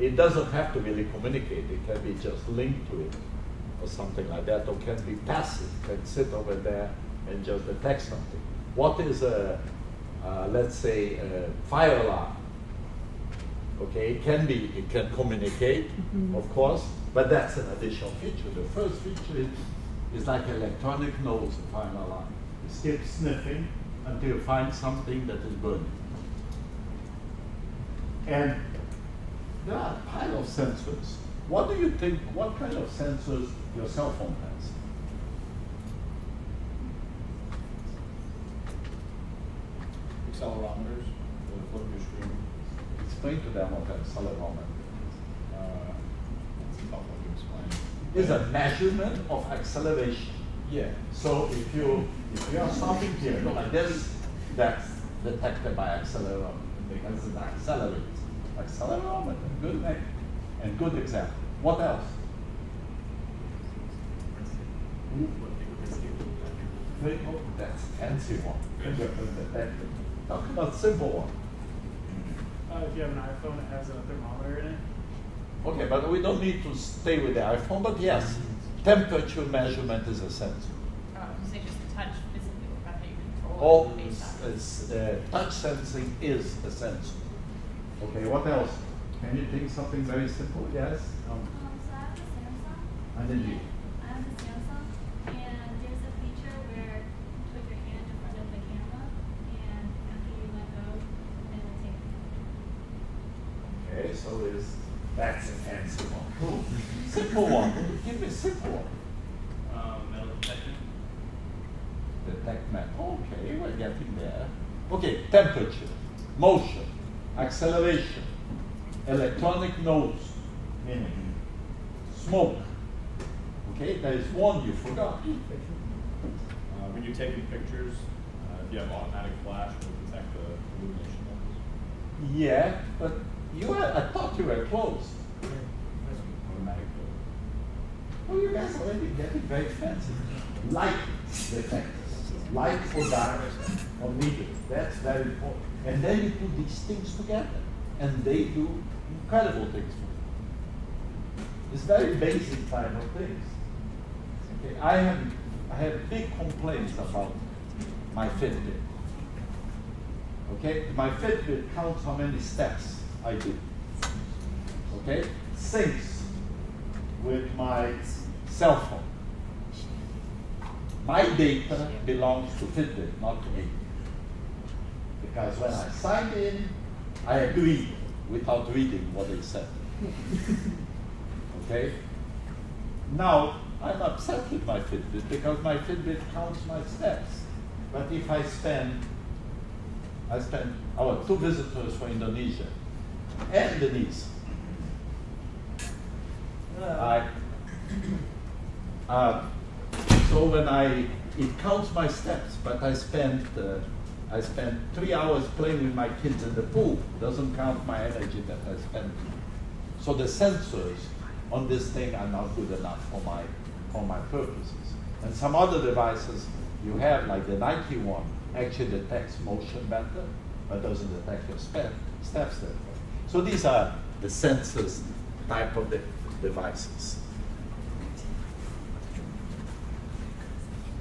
It doesn't have to really communicate. It can be just linked to it or something like that, or can be passive, can sit over there and just detect something. What is a, uh, let's say, a fire alarm? Okay, it can be, it can communicate, mm-hmm. of course, but that's an additional feature. The first feature is, is like electronic noise, a fire alarm. You keep sniffing until you find something that is burning. And there are a pile of sensors. What do you think, what kind of sensors your cell phone has? Accelerometers, the flip your screen. Explain to them what an accelerometer is. Uh, that's about what you explain. It's a measurement of acceleration. Yeah. So if you if you are stopping here like this, that's detected by accelerometer. Because it accelerates. Accelerometer, good name, and good example. What else? Oh, that's a fancy one. Talk about simple one. Uh, if you have an iPhone that has a thermometer in it. Okay, but we don't need to stay with the iPhone, but yes, temperature measurement is a sensor. Uh, so just touch physically, rather you control. All is, uh, touch sensing is a sensor. Okay, what else? Can you think something very simple? Yes? Um, um, so I have a Samsung. And then you? I have a Samsung, and there's a feature where you put your hand in front of the camera, and after you let go, it will take it. Okay, so it is, that's an answer one. Cool. Simple one. Give me a simple one. Uh, metal detection. Detect metal. Okay, we're getting there. Okay, temperature, motion. Acceleration, electronic noise, meaning smoke. Okay, there is one you forgot. Uh, when you're taking pictures, uh, if you have automatic flash, it will detect the illumination levels. Yeah, but you were, I thought you were close. Yeah, automatic. Oh, you guys are already getting very fancy. Lighting. detect, like or dark or medium. That's very important. And then you put these things together, and they do incredible things for you. It's very basic type of things. Okay, I have I have big complaints about my Fitbit. Okay, my Fitbit counts how many steps I do. Okay, syncs with my cell phone. My data belongs to Fitbit, not to me. Because when I signed in, I agreed without reading what they said. Okay? Now, I'm upset with my Fitbit because my Fitbit counts my steps. But if I spend, I spent our two visitors for Indonesia and Deniz. I, uh, so when I, it counts my steps, but I spent, uh, I spent three hours playing with my kids in the pool. Doesn't count my energy that I spent. So the sensors on this thing are not good enough for my, for my purposes. And some other devices you have, like the Nike one, actually detects motion better, but doesn't detect your step, steps better. So these are the sensors type of the devices.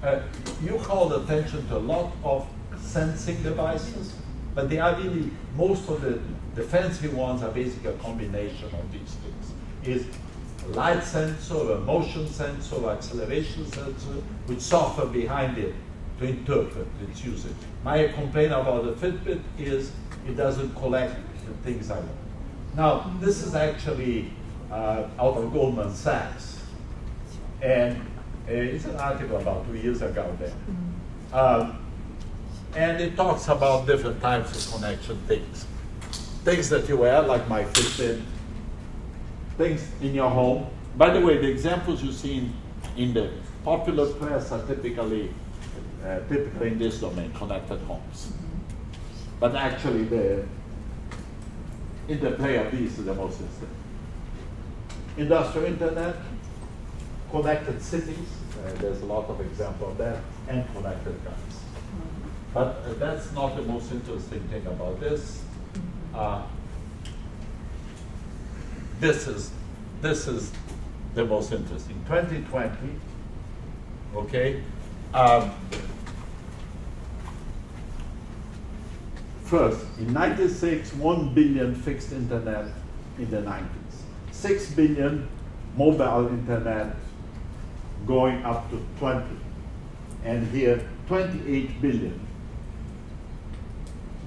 Uh, you called attention to a lot of sensing devices, but they are really, most of the, the fancy ones are basically a combination of these things. Is a light sensor, a motion sensor, acceleration sensor, with software behind it to interpret its usage. My complaint about the Fitbit is it doesn't collect the things I want. Now, this is actually Uh, out of Goldman Sachs, and uh, it's an article about two years ago there, um, and it talks about different types of connection things, things that you wear, like my Fitbit, things in your home. By the way, the examples you see in, in the popular press are typically uh, typically in this domain, connected homes, but actually the interplay of these is the most interesting. Industrial internet, connected cities, uh, there's a lot of examples of that, and connected cars. But uh, that's not the most interesting thing about this. Uh, this is, this is the most interesting. twenty twenty, okay? Um, first, in ninety-six, one billion fixed internet in the nineties. six billion mobile internet going up to twenty. And here, twenty-eight billion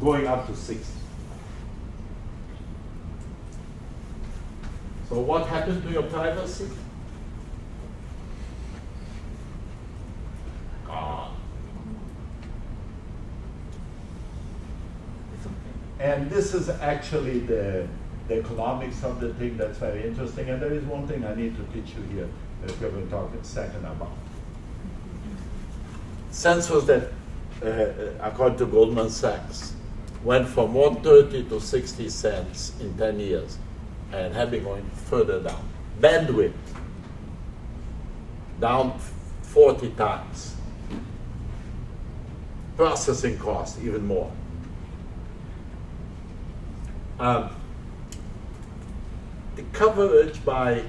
going up to sixty. So what happened to your privacy? God. And this is actually the the economics of the thing that's very interesting. And there is one thing I need to teach you here that we're going to talk in a second about. Sensors that, uh, according to Goldman Sachs, went from one thirty to sixty cents in ten years and have been going further down. Bandwidth, down forty times. Processing cost, even more. Um, The coverage by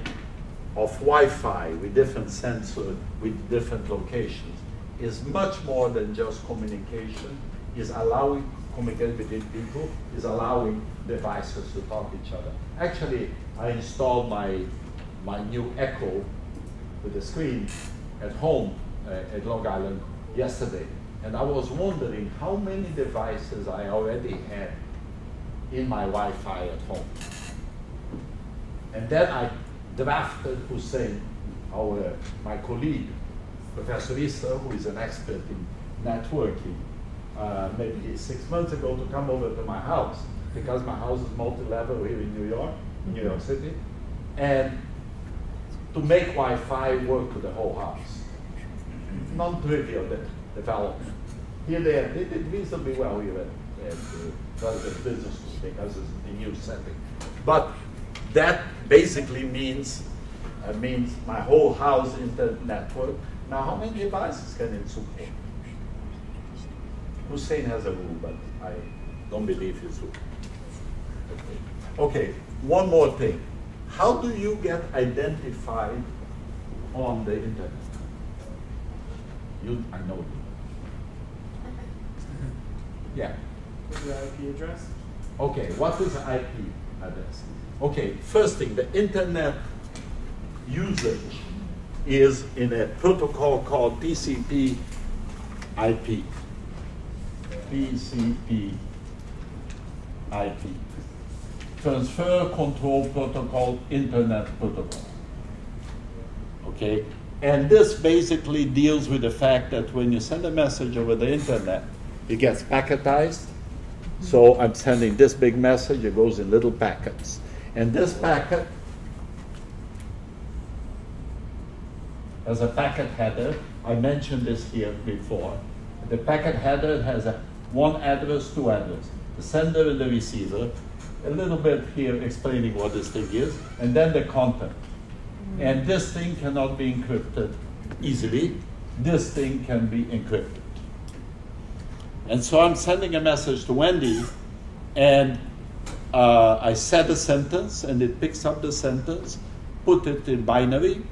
of Wi-Fi with different sensors with different locations is much more than just communication. Is allowing communication between people. Is allowing devices to talk to each other. Actually, I installed my my new Echo with a screen at home uh, at Long Island yesterday, and I was wondering how many devices I already had in my Wi-Fi at home. And then I drafted Hussein, our, my colleague, Professor Issa, who is an expert in networking, uh, maybe six months ago, to come over to my house, because my house is multi-level here in New York, New York City, and to make Wi-Fi work with the whole house. Non-trivial development. Here they are, they did reasonably well here at, at the business school, because it's a new setting. But that basically means, uh, means my whole house internet network Now, how many devices can it support? Hussein has a rule, but I don't believe it's true. Okay, one more thing. How do you get identified on the internet? You, I know you. Yeah. What's the I P address? Okay, what is an I P address? Okay, first thing, the internet usage is in a protocol called T C P I P. T C P I P. Transfer Control Protocol, Internet Protocol. Okay? And this basically deals with the fact that when you send a message over the internet, it gets packetized. So I'm sending this big message, it goes in little packets. And this packet has a packet header. I mentioned this here before. The packet header has a one address, two addresses, the sender and the receiver. A little bit here explaining what this thing is, and then the content. Mm-hmm. And this thing cannot be encrypted easily. This thing can be encrypted. And so I'm sending a message to Wendy, and uh, I set a sentence, and it picks up the sentence, put it in binary,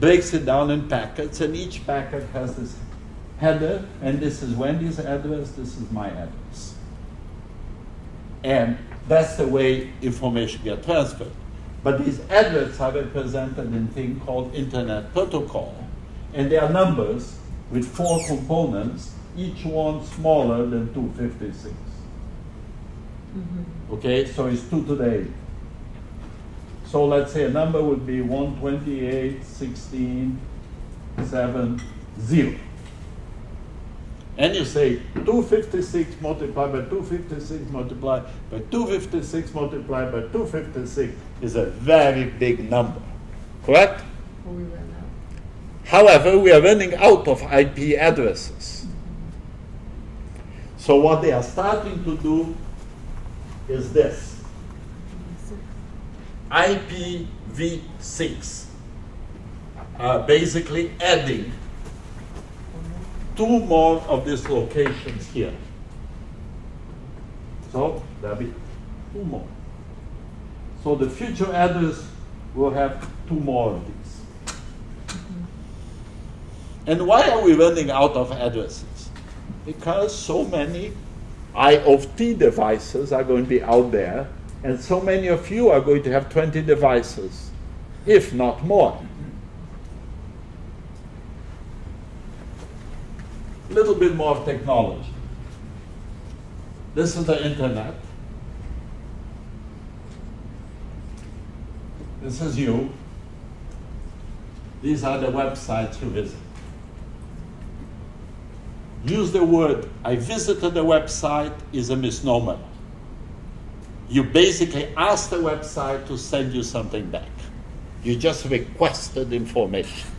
breaks it down in packets, and each packet has this header, and this is Wendy's address, this is my address. And that's the way information gets transferred. But these addresses are represented in a thing called Internet Protocol. And they are numbers with four components, each one smaller than two fifty-six. Mm-hmm. Okay, so it's two to the eight. So let's say a number would be one twenty-eight, sixteen, seven, zero. And you say two fifty-six multiplied by two fifty-six multiplied by two fifty-six multiplied by two fifty-six is a very big number, correct? Well, we ran out. However, we are running out of I P addresses. Mm-hmm. So what they are starting to do is this. I P v six, uh, basically adding two more of these locations here. So there'll be two more. So the future address will have two more of these. And why are we running out of addresses? Because so many I O T devices are going to be out there, and so many of you are going to have twenty devices, if not more. Little bit more of technology. This is the internet. This is you. These are the websites you visit. Use the word, I visited the website, is a misnomer. You basically ask the website to send you something back. You just requested information.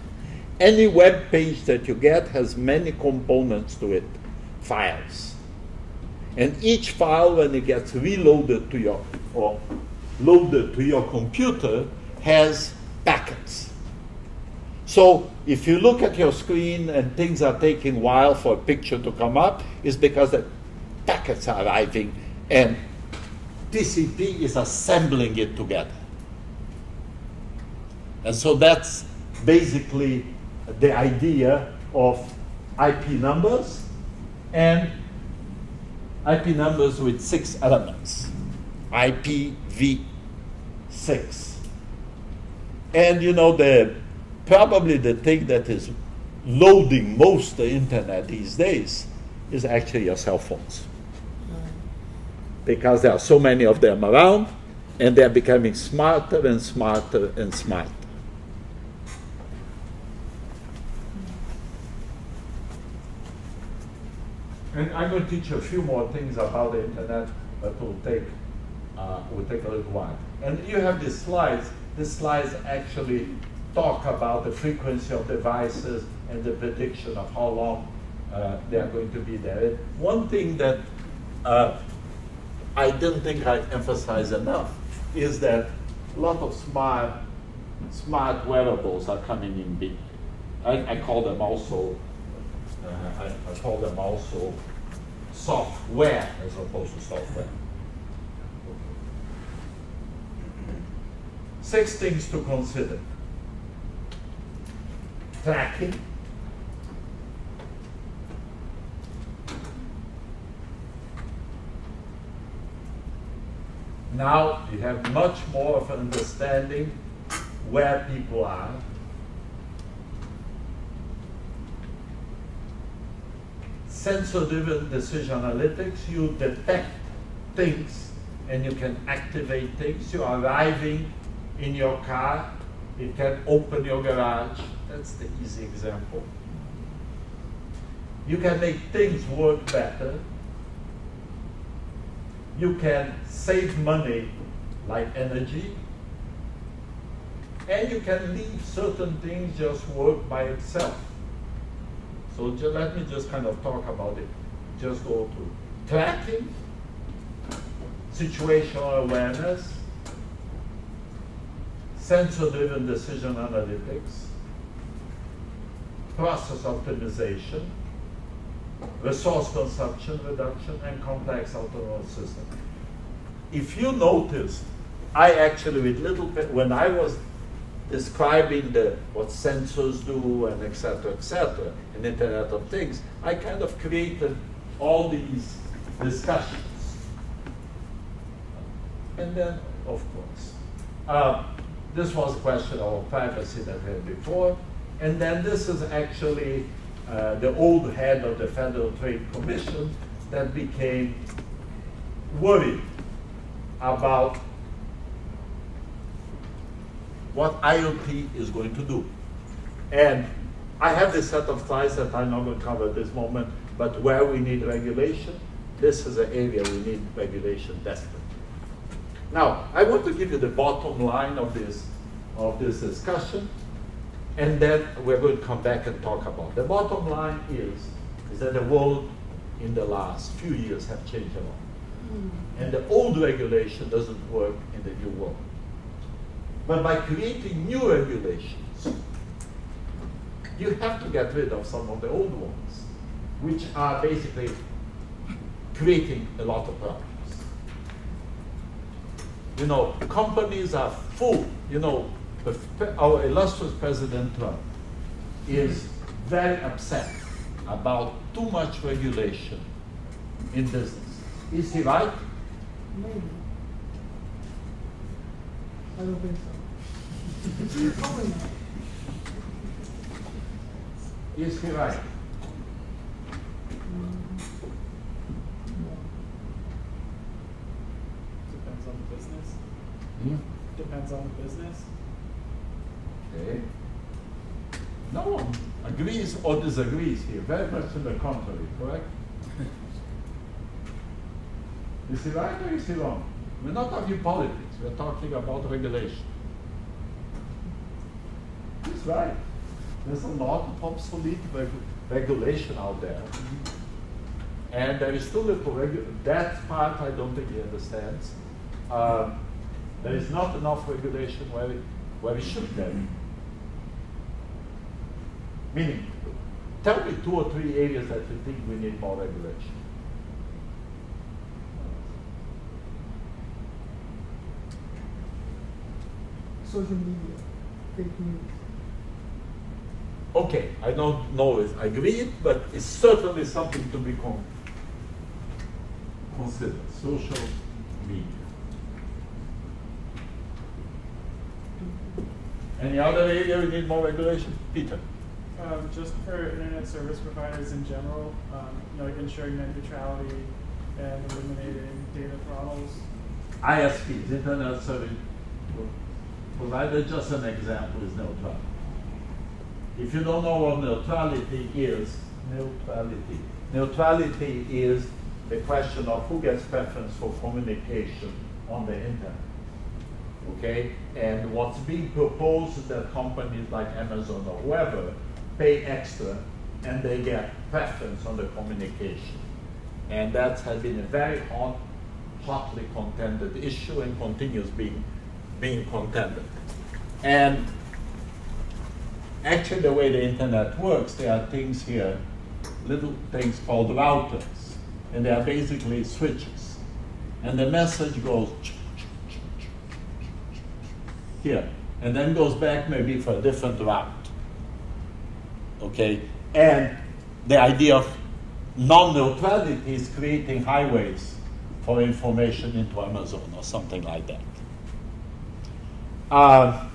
Any web page that you get has many components to it, files. And each file, when it gets reloaded to your, or loaded to your computer, has packets. So if you look at your screen and things are taking a while for a picture to come up, it's because the packets are arriving and T C P is assembling it together. And so that's basically the idea of I P numbers, and I P numbers with six elements, I P v six. And you know, the, probably the thing that is loading most the internet these days is actually your cell phones. Because there are so many of them around, and they're becoming smarter and smarter and smarter. And I'm going to teach you a few more things about the internet, but will take uh, will take a little while. And you have these slides. These slides actually talk about the frequency of devices and the prediction of how long uh, they are going to be there. And one thing that uh, I didn't think I emphasized enough is that a lot of smart smart wearables are coming in big, I, I call them also uh, I, I call them also software as opposed to software. Six things to consider. Tracking. Now you have much more of an understanding where people are. Sensor-driven decision analytics, you detect things and you can activate things. You are arriving in your car, you can open your garage. That's the easy example. You can make things work better. You can save money, like energy. And you can leave certain things just work by itself. So let me just kind of talk about it. Just go to tracking, situational awareness, sensor-driven decision analytics, process optimization, resource consumption reduction, and complex autonomous system. If you notice, I actually, with little, when I was describing the, what sensors do and et cetera, et cetera, and Internet of Things, I kind of created all these discussions. And then, of course, uh, this was a question of privacy that I had before. And then this is actually uh, the old head of the Federal Trade Commission that became worried about what IoT is going to do. And I have this set of slides that I'm not going to cover at this moment, but where we need regulation, this is an area we need regulation desperately. Now, I want to give you the bottom line of this, of this discussion, and then we're going to come back and talk about it. The bottom line is, is that the world in the last few years have changed a lot. Mm. And the old regulation doesn't work in the new world. But by creating new regulations, you have to get rid of some of the old ones, which are basically creating a lot of problems. You know, companies are full. You know, our illustrious President Trump is very upset about too much regulation in business. Is he right? Maybe. I don't think so. Is he right? Depends on the business. Hmm? Depends on the business. Okay. No one agrees or disagrees here. Very much to the contrary, correct? Is he right or is he wrong? We're not talking politics. We're talking about regulation. That's right. There's a lot of obsolete reg regulation out there. Mm-hmm. And there is too little regulation. That part I don't think he understands. Um, there is not enough regulation where it, where it should be. Meaning, tell me two or three areas that you think we need more regulation. Social media, fake news. Okay, I don't know if I agree it, but it's certainly something to be con considered. Social media. Any other area we need more regulation? Peter? Um, just for internet service providers in general, um, you know, like ensuring net neutrality and eliminating data throttles. I S Ps, internet service provider, just an example, is neutral. If you don't know what neutrality is, neutrality. Neutrality is the question of who gets preference for communication on the internet. Okay? And what's being proposed is that companies like Amazon or whoever pay extra and they get preference on the communication. And that has been a very hot, hotly contended issue and continues being being contended. And actually the way the internet works, there are things here, little things called routers, and they are basically switches. And the message goes here, and then goes back maybe for a different route. Okay, and the idea of non-neutrality is creating highways for information into Amazon or something like that. Uh,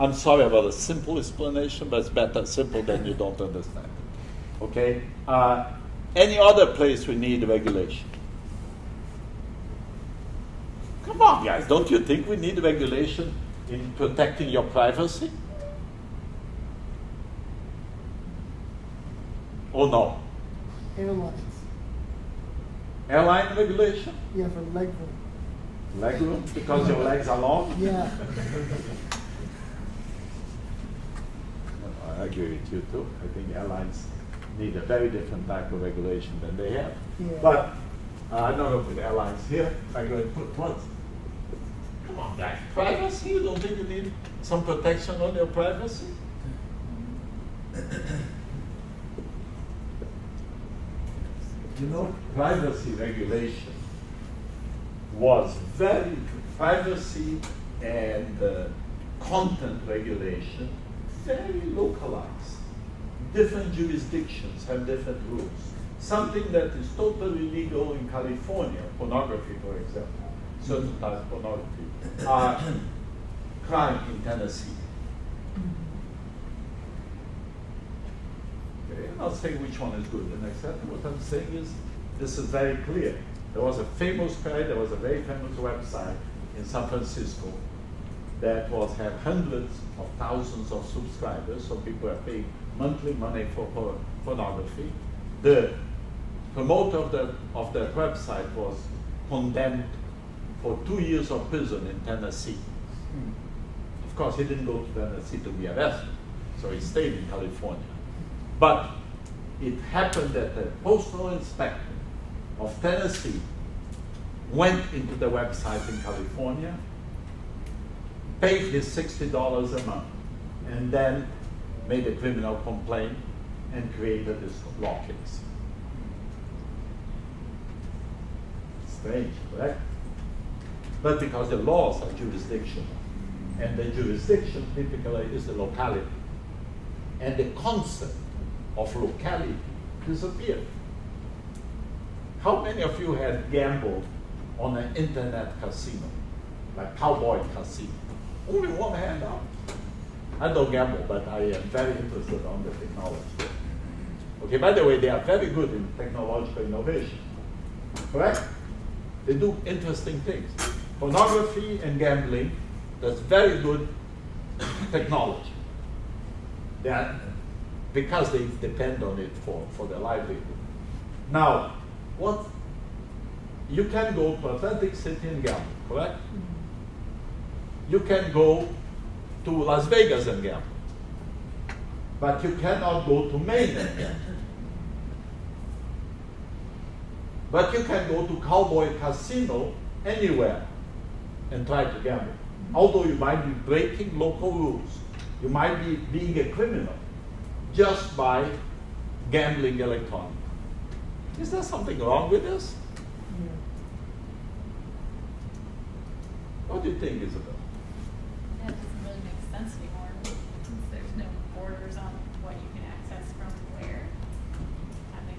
I'm sorry about a simple explanation, but it's better simple than you don't understand it. Okay? Uh, any other place we need regulation? Come on, guys, don't you think we need regulation in protecting your privacy? Or no? Airlines. Airline regulation? Yeah, for leg room. Leg room? Because your legs are long? Yeah. I agree with you too. I think airlines need a very different type of regulation than they have. Yeah. But uh, I don't know if the airlines here are going to put what? Come on, guys. Privacy? You don't think you need some protection on your privacy? You know, privacy regulation was very, privacy and uh, content regulation, very localized. Different jurisdictions have different rules. Something that is totally legal in California, pornography, for example, certain types of pornography, are crime in Tennessee. I'm not saying which one is good and accepted. What I'm saying is, this is very clear. There was a famous guy, there was a very famous website in San Francisco that was had hundreds of thousands of subscribers, so people are paying monthly money for, for pornography. The promoter of, the, of that website was condemned for two years of prison in Tennessee. Hmm. Of course, he didn't go to Tennessee to be arrested, so he stayed in California. But it happened that the postal inspector of Tennessee went into the website in California, paid his sixty dollars a month, and then made a criminal complaint and created this law case. Strange, correct? But because the laws are jurisdictional, and the jurisdiction typically is the locality, and the concept of locality disappeared. How many of you had gambled on an internet casino, like Cowboy Casino? Only one hand up. I don't gamble, but I am very interested on the technology. Okay, by the way, they are very good in technological innovation, correct? They do interesting things. Pornography and gambling, that's very good technology. They are because they depend on it for, for their livelihood. Now, what you can go to Atlantic City and gamble, correct? You can go to Las Vegas and gamble, but you cannot go to Maine and gamble. But you can go to Cowboy Casino anywhere and try to gamble, although you might be breaking local rules. You might be being a criminal just by gambling electronically. Is there something wrong with this? Yeah. What do you think, Isabel? Yeah, it doesn't really make sense anymore, since there's no borders on what you can access from where. I think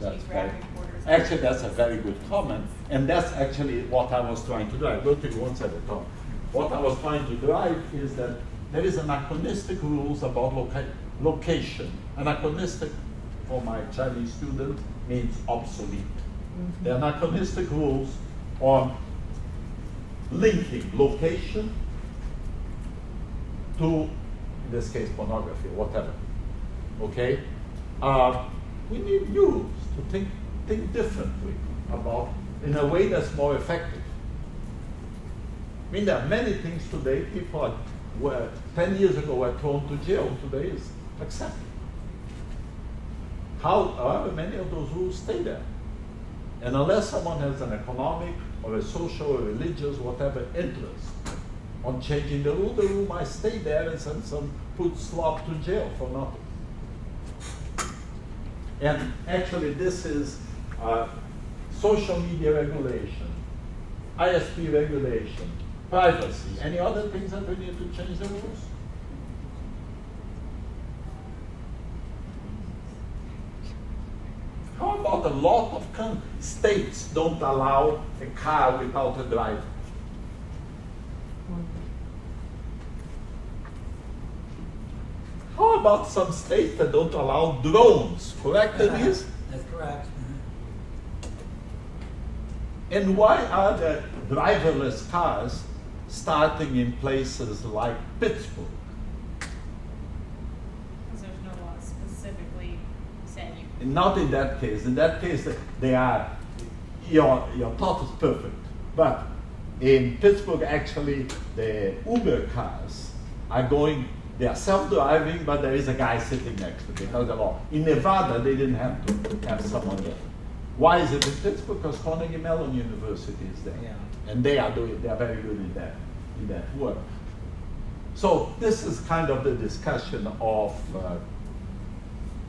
that's very, borders actually, that's a very good comment, and that's actually what I was trying to drive. Go to one side of the top. What I was trying to drive is that there is anachronistic rules about local. Location. Anachronistic, for my Chinese student, means obsolete. Mm-hmm. The anachronistic rules on linking location to, in this case, pornography or whatever. Okay? Uh, we need rules to think, think differently about, in a way that's more effective. I mean, there are many things today people were, ten years ago, were thrown to jail. Today is accepted. How, however, many of those rules stay there. And unless someone has an economic or a social or religious, whatever, interest on changing the rule, the rule might stay there and send some put slob to jail for nothing. And actually, this is uh, social media regulation, I S P regulation, privacy. Any other things that we need to change the rules? How about a lot of countries, states don't allow a car without a driver? How about some states that don't allow drones? Correct, Deniz? That's correct. And why are the driverless cars starting in places like Pittsburgh? Because there's no law specifically saying you can. Not in that case. In that case, they are, your, your thought is perfect. But in Pittsburgh, actually, the Uber cars are going, they are self-driving, but there is a guy sitting next to them because of the law. In Nevada, they didn't have to have someone there. Why is it in Pittsburgh? Because Carnegie Mellon University is there. Yeah. And they are doing, they are very good in that, in that work. So this is kind of the discussion of, uh,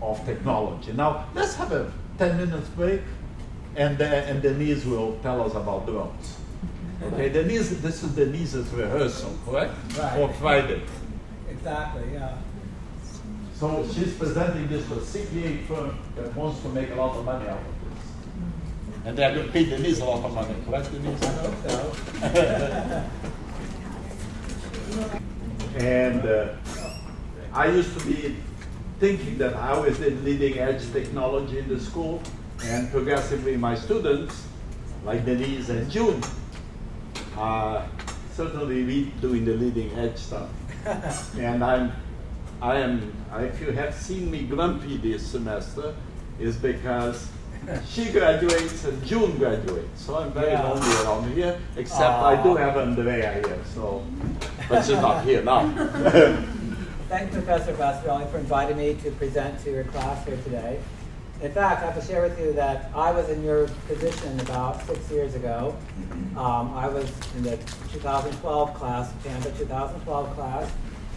of technology. Now, let's have a ten minutes break, and, uh, and Deniz will tell us about drones. Okay, Deniz, this is Deniz's rehearsal, correct? Right. For Friday. Exactly, yeah. So she's presenting this to a C P A firm that wants to make a lot of money out of this. And they're going to pay Deniz a lot of money, correct, Deniz? I hope so. And uh, I used to be thinking that I always did leading edge technology in the school, and progressively my students, like Deniz and June, are certainly doing the leading edge stuff. And I'm, I am, if you have seen me grumpy this semester, is because she graduates and June graduates. So I'm very yeah. lonely around here, except Aww. I do have Andrea here, so, but she's not here now. Thanks, Professor Vascarelli, for inviting me to present to your class here today. In fact, I have to share with you that I was in your position about six years ago. Um, I was in the two thousand twelve class, Canada two thousand twelve class.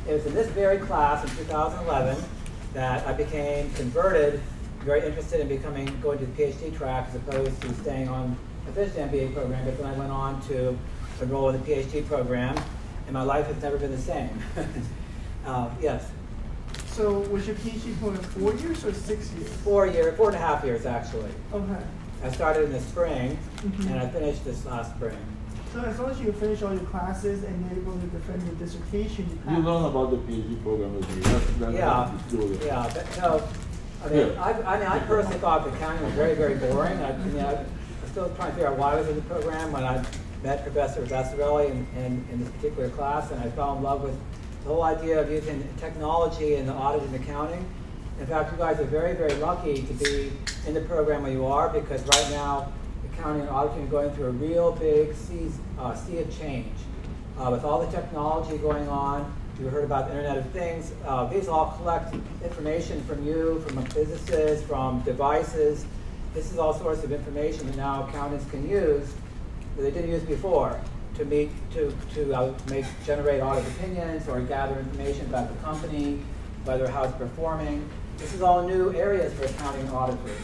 It was in this very class in two thousand eleven that I became converted, very interested in becoming, going to the PhD track as opposed to staying on a finished M B A program, but then I went on to enroll in the PhD program, and my life has never been the same. uh, yes? So was your PhD program four years or six years? Four years, four and a half years actually. Okay. I started in the spring, mm-hmm. and I finished this last spring. So as long as you finish all your classes and you're able to defend your dissertation, you pass. You learn about the PhD program as well. That's, that's yeah, that's yeah. But, no, I mean, yeah. I, I mean, I personally thought the county was very, very boring. I, you know, I was still trying to figure out why I was in the program when I met Professor Vascarelli in, in, in this particular class, and I fell in love with the whole idea of using technology in the audit and accounting. In fact, you guys are very, very lucky to be in the program where you are, because right now, accounting and auditing are going through a real big sea, uh, sea of change. Uh, with all the technology going on, you heard about the Internet of Things. Uh, these all collect information from you, from businesses, from devices. This is all sorts of information that now accountants can use that they didn't use before to meet, to, to uh, make, generate audit opinions or gather information about the company, whether how it's performing. This is all new areas for accounting and auditors.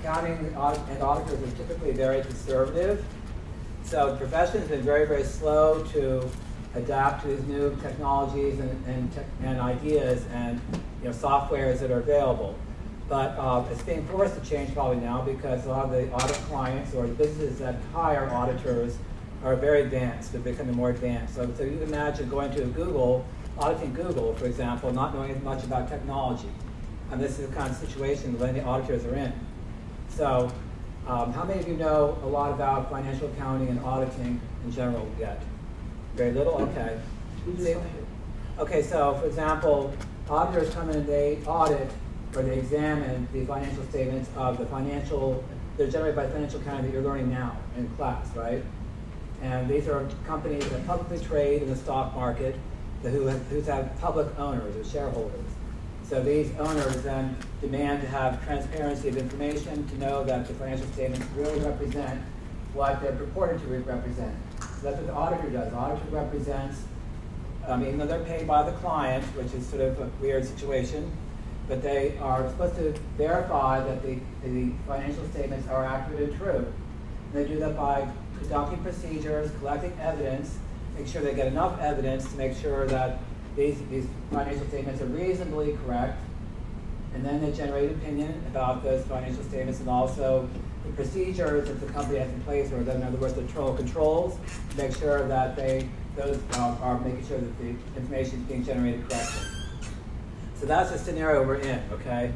Accounting and auditors are typically very conservative. So the profession has been very, very slow to adapt to these new technologies and, and, te and ideas and you know, softwares that are available. But uh, it's being forced to change probably now because a lot of the audit clients or the businesses that hire auditors are very advanced. They're becoming more advanced. So, so you can imagine going to Google, auditing Google, for example, not knowing as much about technology. And this is the kind of situation that many auditors are in. So um, how many of you know a lot about financial accounting and auditing in general yet? Very little? Okay. Okay, so for example, auditors come in and they audit or they examine the financial statements of the financial, they're generated by financial accounting that you're learning now in class, right? And these are companies that publicly trade in the stock market that who have, who have public owners or shareholders. So these owners then demand to have transparency of information to know that the financial statements really represent what they're purported to represent. So that's what the auditor does. The auditor represents um, even though they're paid by the client, which is sort of a weird situation, but they are supposed to verify that the, the financial statements are accurate and true. And they do that by conducting procedures, collecting evidence, make sure they get enough evidence to make sure that these, these financial statements are reasonably correct, and then they generate opinion about those financial statements and also the procedures that the company has in place, or that, in other words, the internal controls, to make sure that they, those uh, are making sure that the information is being generated correctly. So that's the scenario we're in, okay?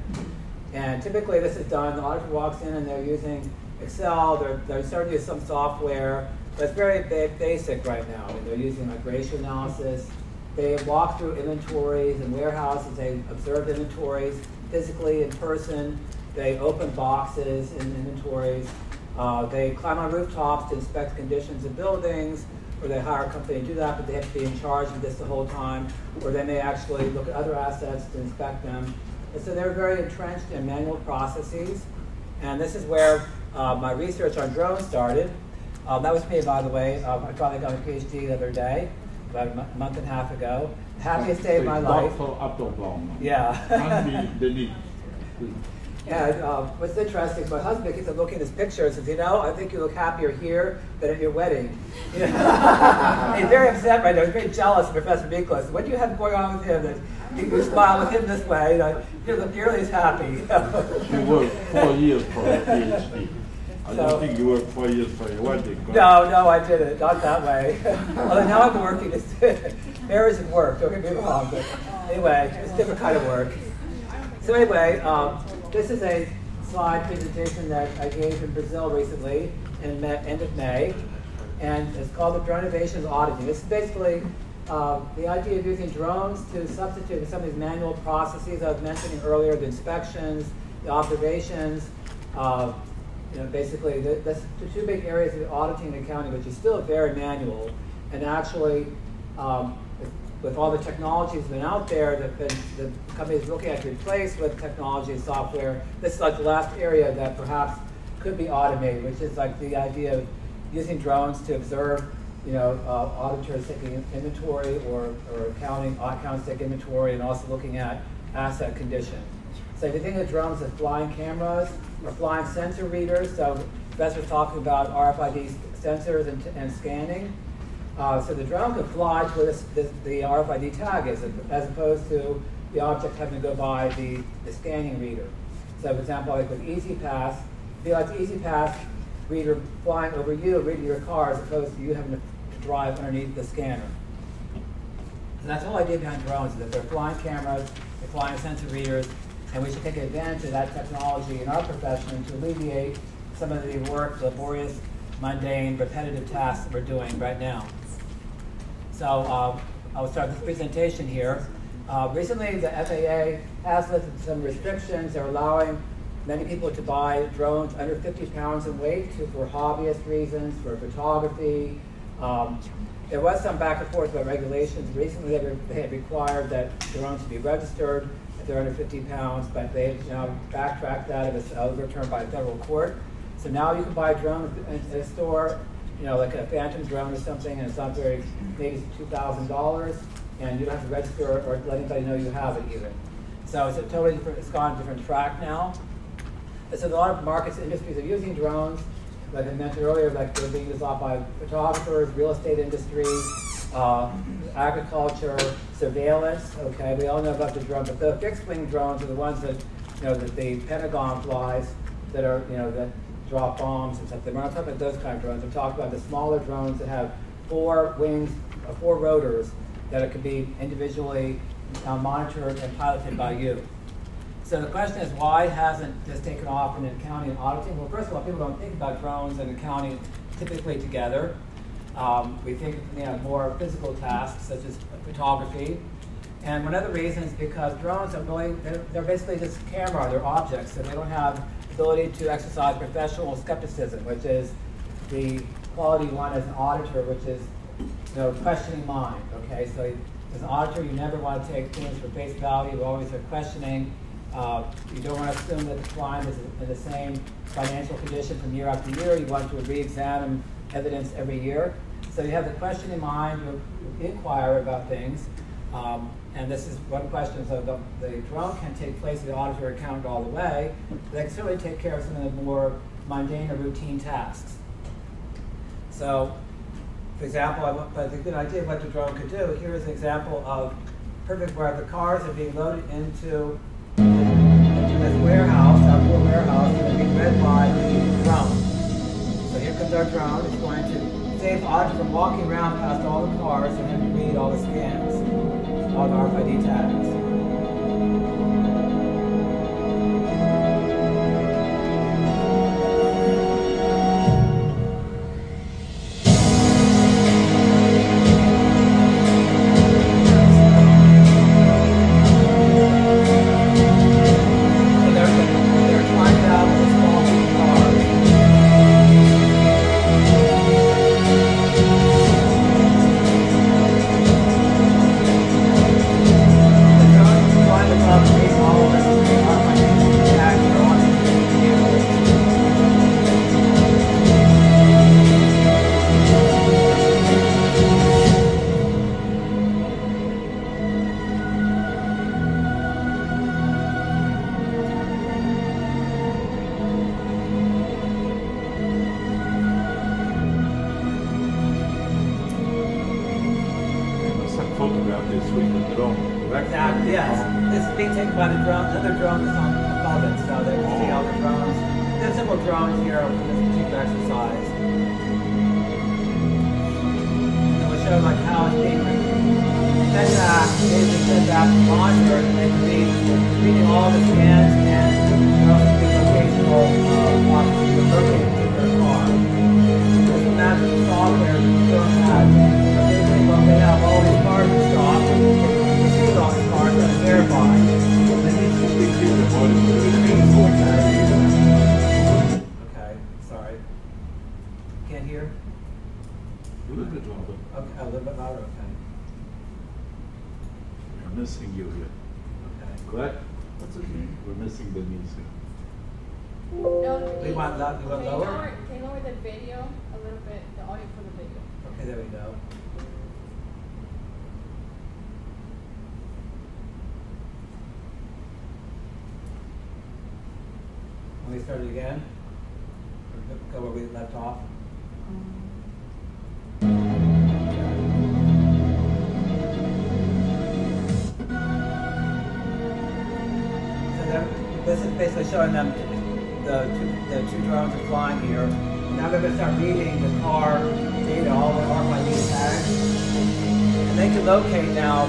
And typically this is done, the auditor walks in and they're using Excel, they're, they're starting to use some software that's very ba basic right now. I mean, they're using like ratio analysis. They walk through inventories and warehouses, they observe inventories physically in person. They open boxes in inventories. Uh, they climb on rooftops to inspect conditions of buildings, or they hire a company to do that, but they have to be in charge of this the whole time, or they may actually look at other assets to inspect them. And so they're very entrenched in manual processes. And this is where uh, my research on drones started. Um, that was paid, by the way. Um, I finally got a PhD the other day, about a month and a half ago. Happiest day of my life. Yeah. And uh, what's interesting is my husband keeps looking at his pictures and says, you know, I think you look happier here than at your wedding. You know? He's very upset right now. He's very jealous of Professor Miklas. What do you have going on with him that you, you smile with him this way? You know, you look nearly as happy. You know? You worked four years for a PhD. I so, don't think you worked four years for your wedding. No, no, I didn't. Not that way. Although now I'm working. Marriage and work. Don't get me wrong. But anyway, it's a different kind of work. So anyway, um, this is a slide presentation that I gave in Brazil recently, in May, end of May, and it's called the Drone Innovations Auditing. This is basically uh, the idea of using drones to substitute some of these manual processes I was mentioning earlier, the inspections, the observations, uh, you know, basically the, that's the two big areas of auditing and accounting, which is still very manual, and actually, um, with all the technology that's been out there that been, the companies looking at to replace with technology and software, this is like the last area that perhaps could be automated, which is like the idea of using drones to observe, you know, uh, auditors taking inventory or, or accounting, accounts take inventory and also looking at asset condition. So if you think of drones as flying cameras or flying sensor readers, so that's what we're talking about R F I D sensors and, and scanning. Uh, so the drone could fly to where this, this, the R F I D tag is, as opposed to the object having to go by the, the scanning reader. So for example, like with EasyPass, be like the EasyPass reader flying over you, reading your car, as opposed to you having to drive underneath the scanner. And that's the whole idea behind drones, is that they're flying cameras, they're flying sensor readers, and we should take advantage of that technology in our profession to alleviate some of the work, laborious, mundane, repetitive tasks that we're doing right now. So uh, I'll start this presentation here. Uh, recently, the F A A has lifted some restrictions. They're allowing many people to buy drones under fifty pounds in weight to, for hobbyist reasons, for photography. Um, there was some back and forth about regulations. Recently, they, re they had required that drones be registered if they're under fifty pounds, but they have now backtracked that. It was overturned by a federal court. So now you can buy a drone at a store, you know, like a phantom drone or something, and it's not very, maybe it's two thousand dollars, and you don't have to register or, or let anybody know you have it either. So it's a totally different, it's gone a different track now. And so a lot of markets, industries are using drones, like I mentioned earlier, like they're being used a lot by photographers, real estate industry, uh, agriculture, surveillance, okay, we all know about the drone, but the fixed wing drones are the ones that, you know, that the Pentagon flies, that are, you know, that drop bombs and something. We're not talking about those kind of drones. We're talking about the smaller drones that have four wings, or four rotors, that it could be individually uh, monitored and piloted by you. So the question is, why hasn't this taken off in accounting and auditing? Well, first of all, people don't think about drones and accounting typically together. Um, we think of, you know, more physical tasks, such as photography. And one of the reasons is because drones are really, they're, they're basically just camera, they're objects, so they don't have ability to exercise professional skepticism, which is the quality one as an auditor, which is, you know, questioning mind. Okay, so as an auditor, you never want to take things for face value. You always are questioning. Uh, you don't want to assume that the client is in the same financial condition from year after year. You want to re-examine evidence every year. So you have the question in mind, you inquire about things, um, and this is one question. So the, the drone can take place of the auditor account all the way. They can certainly take care of some of the more mundane or routine tasks. So, for example, I want, but it's a good idea of what the drone could do. Here is an example of perfect where the cars are being loaded into, into this warehouse, outdoor warehouse, and being read by the drone. So here comes our drone. It's going to save the auditor from walking around past all the cars and having to read all the scans, all the R F I D tags. Showing them the two, the two drones are flying here. Now they're going to start reading the car data, all the R F I D tags, and they can locate now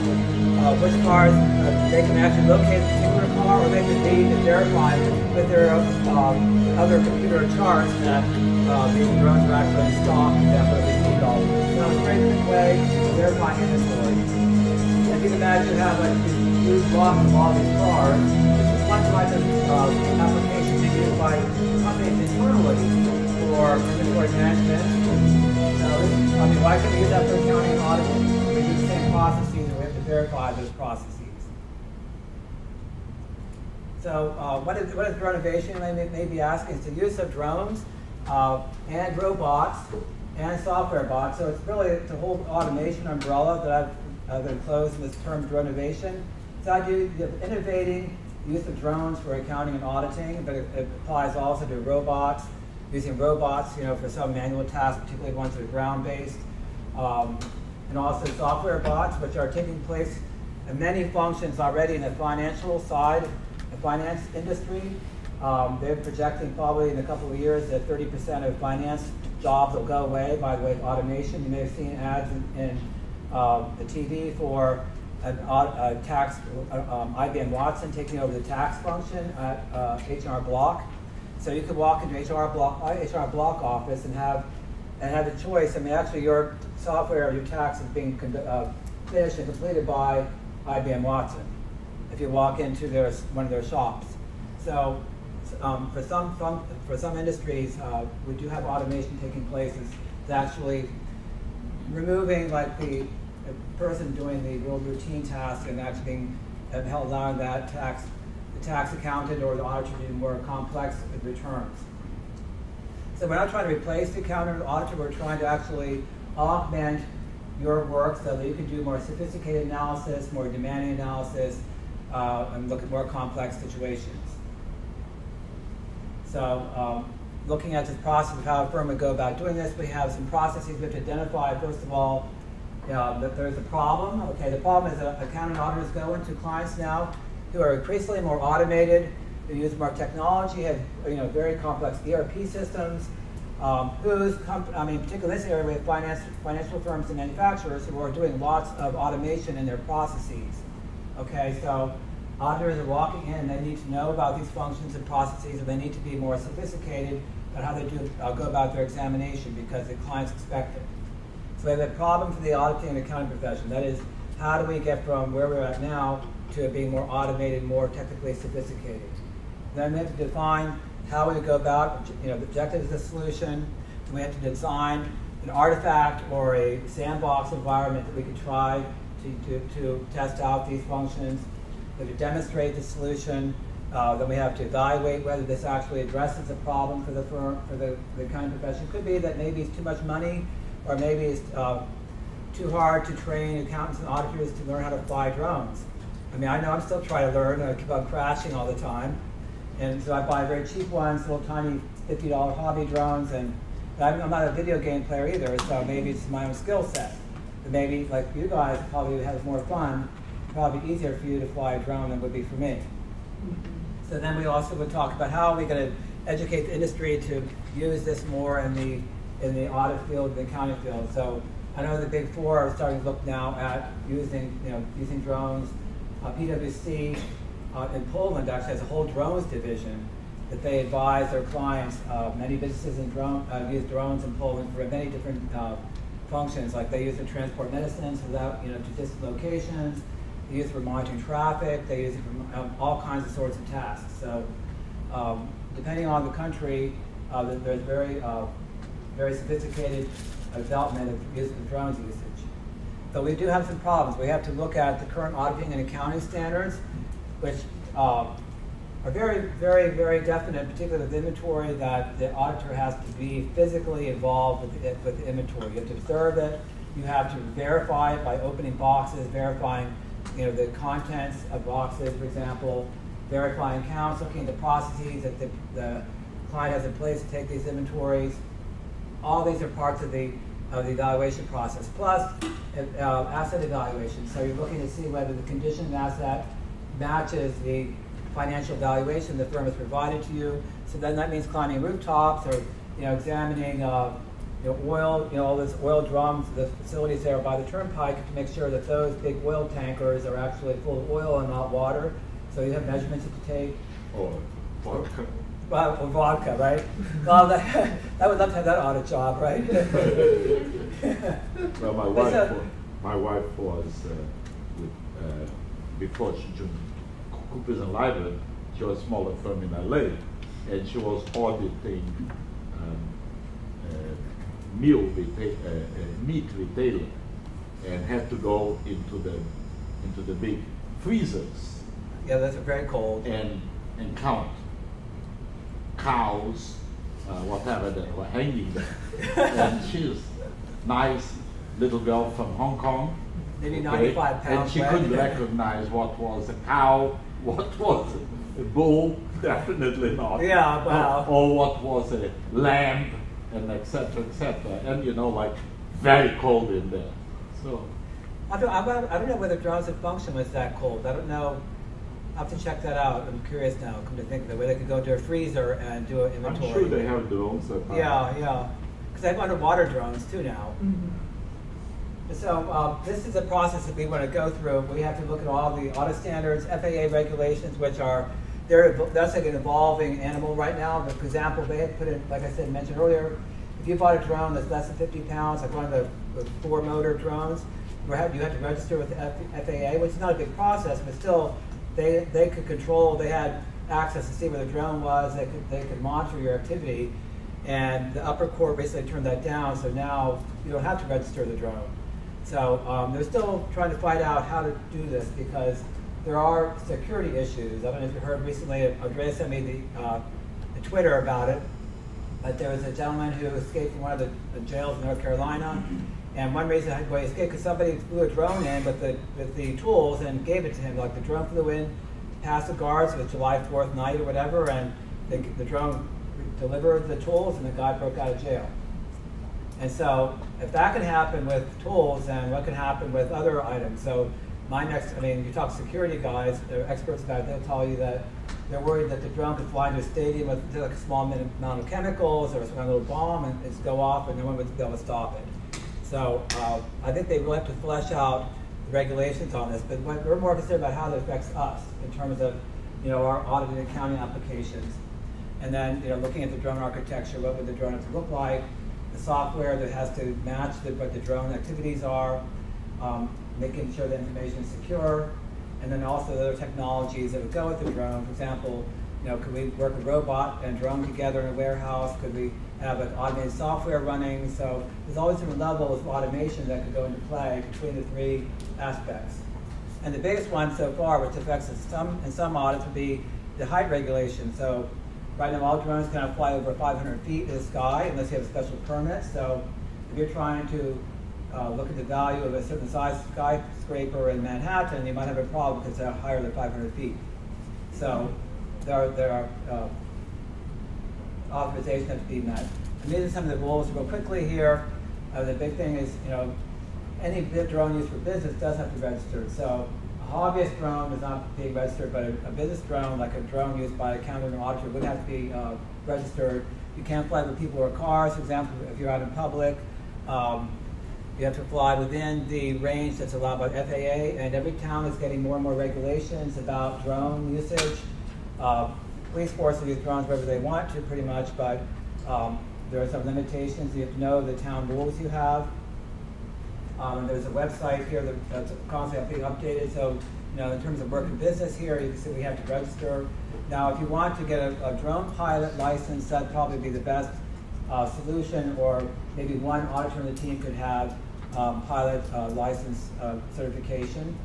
uh, which cars uh, they can actually locate a particular car, or they can need to verify with their um, other computer charts that uh, these drones are actually in stock and that's what they need all. So it's a very quick way to verify inventory. If you can imagine how like you lose lots of all these cars. Much like an uh, application to use by companies internally for inventory management. So, I mean, why can we use that for accounting audit? We do the same processes, and we have to verify those processes. So, uh, what is what is drone innovation? They may, may be asking is the use of drones uh, and robots and software bots. So, it's really the whole automation umbrella that I've, I've enclosed in this term drone innovation. So, I do you have innovating. Use of drones for accounting and auditing, but it, it applies also to robots, using robots, you know, for some manual tasks, particularly ones that are ground-based, um, and also software bots, which are taking place in many functions already in the financial side, the finance industry. Um, they're projecting probably in a couple of years that thirty percent of finance jobs will go away by the way of automation. You may have seen ads in, in uh, the T V for An, uh, tax, um, I B M Watson taking over the tax function at uh, H R Block. So you could walk into H R Block, uh, H R Block office and have and have a choice. I mean, actually, your software, your tax is being uh, finished and completed by I B M Watson. If you walk into their one of their shops, so um, for some for some industries, uh, we do have automation taking place. It's actually removing like the a person doing the real routine task and actually being held on that tax, the tax accountant or the auditor to do more complex returns. So we're not trying to replace the accountant or the auditor, we're trying to actually augment your work so that you can do more sophisticated analysis, more demanding analysis, uh, and look at more complex situations. So um, looking at the process of how a firm would go about doing this, we have some processes we have to identify. First of all, you know, that there's a problem. Okay, the problem is that accounting auditors go into clients now who are increasingly more automated, who use more technology, have you know very complex E R P systems. Um, who's I mean, particularly this area, we have finance, financial firms and manufacturers who are doing lots of automation in their processes. Okay, so auditors are walking in and they need to know about these functions and processes, and they need to be more sophisticated about how they do uh, go about their examination because the clients expect it. So we have a problem for the auditing and accounting profession. That is, how do we get from where we're at now to being more automated, more technically sophisticated? Then we have to define how we go about, you know, the objective of the solution. Do we have to design an artifact or a sandbox environment that we can try to, to, to test out these functions? We have to demonstrate the solution. Uh, then we have to evaluate whether this actually addresses a problem for the firm, for the, the accounting profession. It could be that maybe it's too much money, or maybe it's uh, too hard to train accountants and auditors to learn how to fly drones. I mean, I know I'm still trying to learn. I keep on crashing all the time. And so I buy very cheap ones, little tiny fifty dollar hobby drones, and I'm, I'm not a video game player either, so maybe it's my own skill set. But maybe, like you guys, probably have more fun, probably easier for you to fly a drone than it would be for me. So then we also would talk about how are we going to educate the industry to use this more in the, in the audit field, the accounting field. So I know the Big Four are starting to look now at using, you know, using drones. Uh, PwC. Uh, in Poland actually has a whole drones division that they advise their clients. Uh, many businesses in drone, uh, use drones in Poland for many different uh, functions. Like they use it to transport medicines without, you know, to distant locations. They use it for monitoring traffic. They use it for um, all kinds of sorts of tasks. So um, depending on the country, uh, there's very, uh, very sophisticated development of, use of drones usage. So we do have some problems. We have to look at the current auditing and accounting standards, which um, are very, very, very definite, particularly with inventory, that the auditor has to be physically involved with the, with the inventory. You have to observe it. You have to verify it by opening boxes, verifying, you know, the contents of boxes, for example, verifying counts, looking at the processes that the, the client has in place to take these inventories. All these are parts of the of the evaluation process, plus uh, asset evaluation. So you're looking to see whether the condition of asset matches the financial valuation the firm has provided to you. So then that means climbing rooftops, or you know, examining uh, you know, oil, you know, all this oil drums, the facilities there by the turnpike to make sure that those big oil tankers are actually full of oil and not water. So you have measurements you can take. Or vodka. Well, or vodka, right? Well, that, I would love to have that audit job, right? Well, my wife, so, was, my wife was uh, with. Uh, before she joined Coopers and Lyman, she was a smaller firm in L A, and she was auditing um, uh, meal reta uh, uh, meat retailer, and had to go into the into the big freezers. Yeah, that's very cold. And and count cows, uh, whatever that were hanging there. And she's nice little girl from Hong Kong. Maybe ninety-five pounds. And she right? couldn't recognize what was a cow, what was a bull, definitely not. Yeah, wow. Or, or what was a lamb, and et cetera, et cetera. And you know, like, very cold in there. So I don't, I, I don't know whether drones of function was that cold. I don't know. I have to check that out. I'm curious now, come to think of it, where they could go into a freezer and do an inventory. I'm sure they have drones. Yeah, yeah. Because they have underwater drones, too, now. Mm-hmm. So uh, this is a process that we want to go through. We have to look at all the audit standards, F A A regulations, which are, they're, that's like an evolving animal right now. But for example, they had put in, like I said, mentioned earlier, if you bought a drone that's less than fifty pounds, like one of the, the four motor drones, you have to register with the F A A, which is not a big process, but still, they, they could control, they had access to see where the drone was, they could, they could monitor your activity. And the upper court basically turned that down, so now you don't have to register the drone. So um, they're still trying to find out how to do this because there are security issues. I don't know if you heard recently, Andrea sent me the, uh, the Twitter about it, but there was a gentleman who escaped from one of the, the jails in North Carolina, And one reason I could escape because somebody flew a drone in with the with the tools and gave it to him. Like the drone flew in, passed the guards. It was July fourth night or whatever, and the, the drone delivered the tools, and the guy broke out of jail. And so, if that can happen with tools, then what can happen with other items? So, my next, I mean, you talk security guys, they're experts about it. They'll tell you that they're worried that the drone could fly into a stadium with like a small amount of chemicals or some little bomb and just go off, and no one would be able to stop it. So, uh, I think they will have to flesh out the regulations on this, but we're more concerned about how it affects us in terms of, you know, our auditing and accounting applications. And then, you know, looking at the drone architecture, what would the drone have to look like? The software that has to match the, what the drone activities are, um, making sure that information is secure, and then also the other technologies that would go with the drone. For example, you know, could we work a robot and drone together in a warehouse? Could we have an automated software running? So there's always different levels of automation that could go into play between the three aspects. And the biggest one so far, which affects some in some audits, would be the height regulation. So right now, all drones cannot fly over five hundred feet in the sky unless you have a special permit. So if you're trying to uh, look at the value of a certain size skyscraper in Manhattan, you might have a problem because they're higher than five hundred feet. So there are, there are uh, authorizations that have to be met. And these are some of the rules real quickly here. Uh, the big thing is, you know, any drone used for business does have to be registered. So a hobbyist drone is not being registered, but a, a business drone, like a drone used by a accountant or auditor, would have to be uh, registered. You can't fly with people or cars. For example, if you're out in public, um, you have to fly within the range that's allowed by F A A, and every town is getting more and more regulations about drone usage. Uh, police forces use drones wherever they want to, pretty much, but um, there are some limitations. You have to know the town rules you have. Um, and there's a website here that, that's constantly being updated. So, you know, in terms of work and business here, you can see we have to register. Now, if you want to get a, a drone pilot license, that'd probably be the best uh, solution, or maybe one auditor on the team could have um, pilot uh, license uh, certification.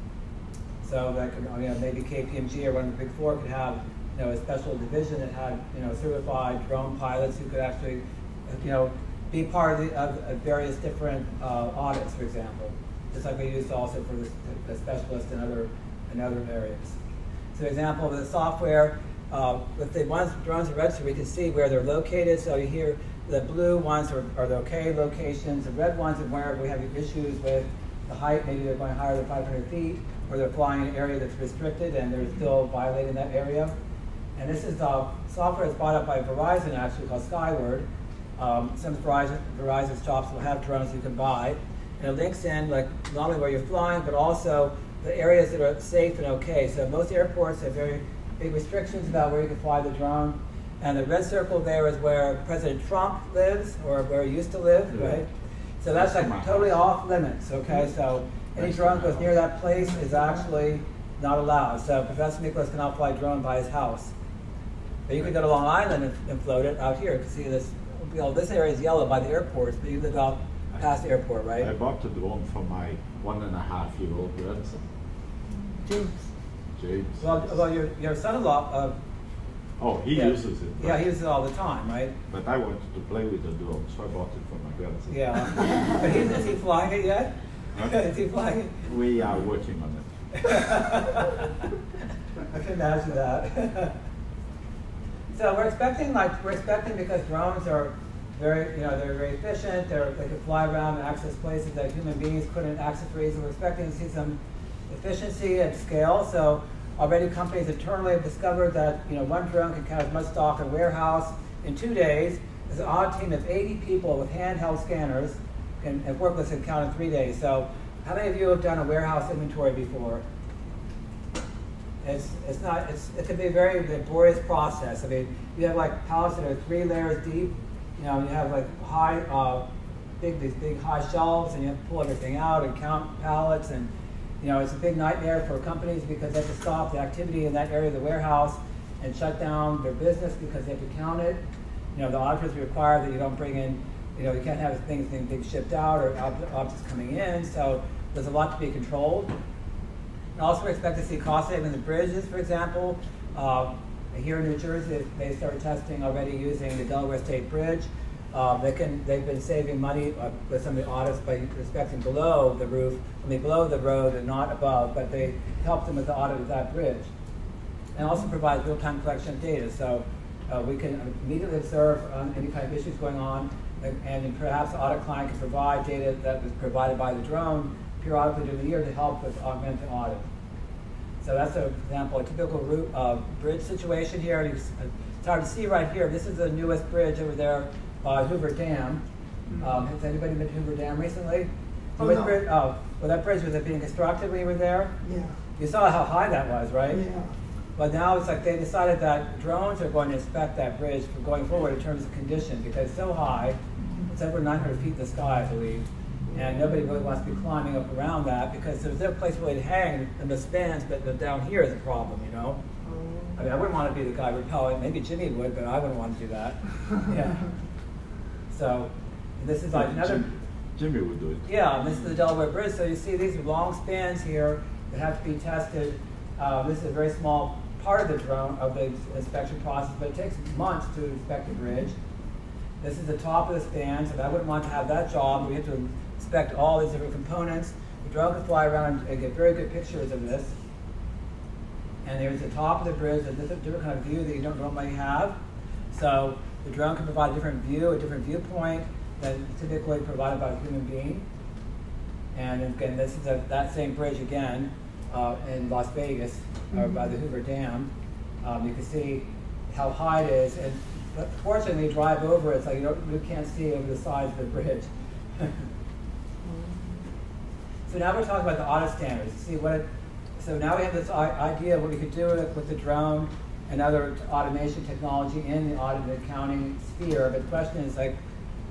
So that could, you know, maybe K P M G or one of the big four could have, you know, a special division that had, you know, certified drone pilots who could actually, you know, be part of, the, of, of various different uh, audits, for example, just like we used also for the, the specialists in other, in other areas. So, example of the software, uh, if the ones drones are registered, we can see where they're located. So you hear the blue ones are, are the okay locations, the red ones are where we have issues with the height. Maybe they're going higher than five hundred feet, or they're flying in an area that's restricted and they're still violating that area. And this is uh, software that's brought up by Verizon, actually, called Skyward. Um, some Verizon, Verizon shops will have drones you can buy, and it links in like not only where you're flying, but also the areas that are safe and okay. So most airports have very big restrictions about where you can fly the drone, and the red circle there is where President Trump lives, or where he used to live, mm-hmm. right? So that's like totally off limits, okay? Mm-hmm. So any drone that goes near that place is actually not allowed. So Professor Nicholas cannot fly a drone by his house. But you can go to Long Island and, and float it out here. You can see this. You know, this area is yellow by the airports, but you live out past the airport, right? I bought a drone for my one and a half year old grandson. James. James. Well, well your, your son-in-law. Uh, oh, he yeah, uses it. Right? Yeah, he uses it all the time, right? But I wanted to play with the drone, so I bought it for my grandson. Yeah. But he, is he flying it yet? Huh? Is he flying it? We are working on it. I can imagine that. So we're expecting, like, we're expecting because drones are very, you know, they're very efficient. They're, they can fly around and access places that human beings couldn't access for easily. We're expecting to see some efficiency at scale. So already companies internally have discovered that, you know, one drone can count as much stock in a warehouse in two days. There's an odd team of eighty people with handheld scanners, and, and workless can count in three days. So how many of you have done a warehouse inventory before? It's, it's not, it's, it can be a very laborious process. I mean, you have like pallets that are three layers deep, you know, and you have like high, uh, big, these big high shelves, and you have to pull everything out and count pallets, and, you know, it's a big nightmare for companies because they have to stop the activity in that area of the warehouse and shut down their business because they have to count it. You know, the auditors require that you don't bring in, you know, you can't have things being shipped out or objects coming in, so there's a lot to be controlled. And also, we expect to see cost savings in bridges, for example. Uh, here in New Jersey, they started testing already using the Delaware State Bridge. Um, they can, they've been saving money uh, with some of the audits by inspecting below the roof, I mean below the road and not above, but they help them with the audit of that bridge. And also provides real-time collection of data, so uh, we can immediately observe um, any kind of issues going on, and, and perhaps the audit client can provide data that was provided by the drone periodically during the year to help with augmenting audit. So that's an example, a typical route, uh, bridge situation here. It's hard to see right here. This is the newest bridge over there. Uh, Hoover Dam. Um, has anybody been to Hoover Dam recently? Oh, no. Bridge, oh, well, that bridge was being constructed when you were there? Yeah. You saw how high that was, right? Yeah. But now it's like they decided that drones are going to inspect that bridge for going forward in terms of condition, because it's so high, it's over nine hundred feet in the sky, I believe, and nobody really wants to be climbing up around that because there's no place really to hang in the spans, but down here is a problem, you know? I mean, I wouldn't want to be the guy repelling. Maybe Jimmy would, but I wouldn't want to do that. Yeah. So this is like another... Jim, Jimmy would do it. Yeah, and this is the Delaware Bridge. So you see these long spans here that have to be tested. Uh, this is a very small part of the drone, of the inspection process, but it takes months to inspect the bridge. This is the top of the span, so I wouldn't want to have that job. We have to inspect all these different components. The drone can fly around and get very good pictures of this. And there's the top of the bridge, and this is a different kind of view that you don't normally have. So the drone can provide a different view, a different viewpoint than typically provided by a human being. And again, this is a, that same bridge again uh, in Las Vegas, mm-hmm. or by the Hoover Dam. Um, you can see how high it is. And but fortunately, you drive over it, so you, don't, you can't see over the sides of the bridge. So now we're talking about the audit standards. See what it, so now we have this idea of what we could do with, with the drone and other automation technology in the audit and accounting sphere, but the question is, like,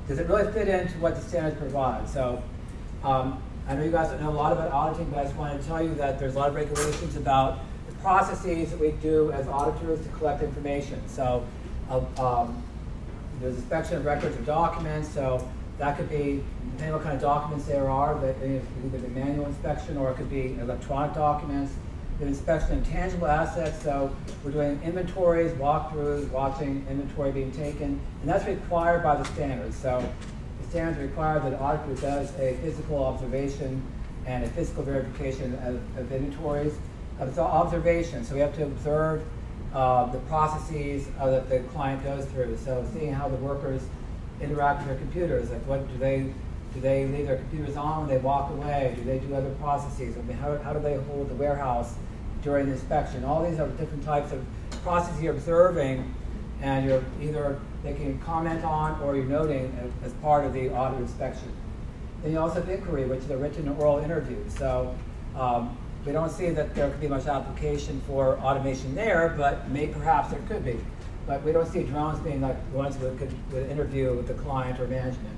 does it really fit into what the standards provide? So um, I know you guys don't know a lot about auditing, but I just want to tell you that there's a lot of regulations about the processes that we do as auditors to collect information. So uh, um, there's inspection of records or documents, so that could be, depending on what kind of documents there are, that it could either be manual inspection or it could be electronic documents. The inspection of tangible assets, so we're doing inventories, walkthroughs, watching inventory being taken, and that's required by the standards. So the standards require that an auditor does a physical observation and a physical verification of, of inventories. Uh, it's an observation, so we have to observe uh, the processes uh, that the client goes through. So seeing how the workers interact with their computers, like what do they Do they leave their computers on when they walk away? Do they do other processes? I mean, how, how do they hold the warehouse during the inspection? All these are different types of processes you're observing, and you're either making a comment on or you're noting as, as part of the audit inspection. Then you also have inquiry, which is a written and oral interview. So um, we don't see that there could be much application for automation there, but may, perhaps there could be. But we don't see drones being like ones that could with interview with the client or management.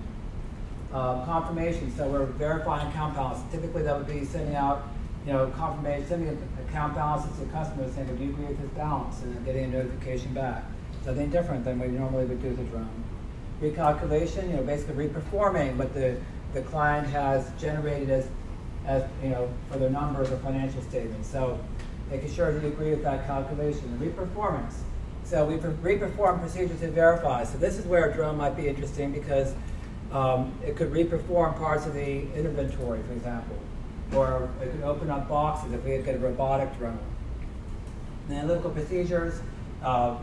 Uh, confirmation, so we're verifying account balances. Typically that would be sending out, you know, confirmation, sending account balances to customers saying, do you agree with this balance? And then getting a notification back. Something different than we normally would do with a drone. Recalculation, you know, basically reperforming what the, the client has generated as, as, you know, for their numbers or financial statements. So making sure that you agree with that calculation. And reperformance, so we reperform procedures to verify. So this is where a drone might be interesting because Um, it could reperform parts of the inventory, for example, or it could open up boxes if we had got a robotic drone. And analytical procedures, uh,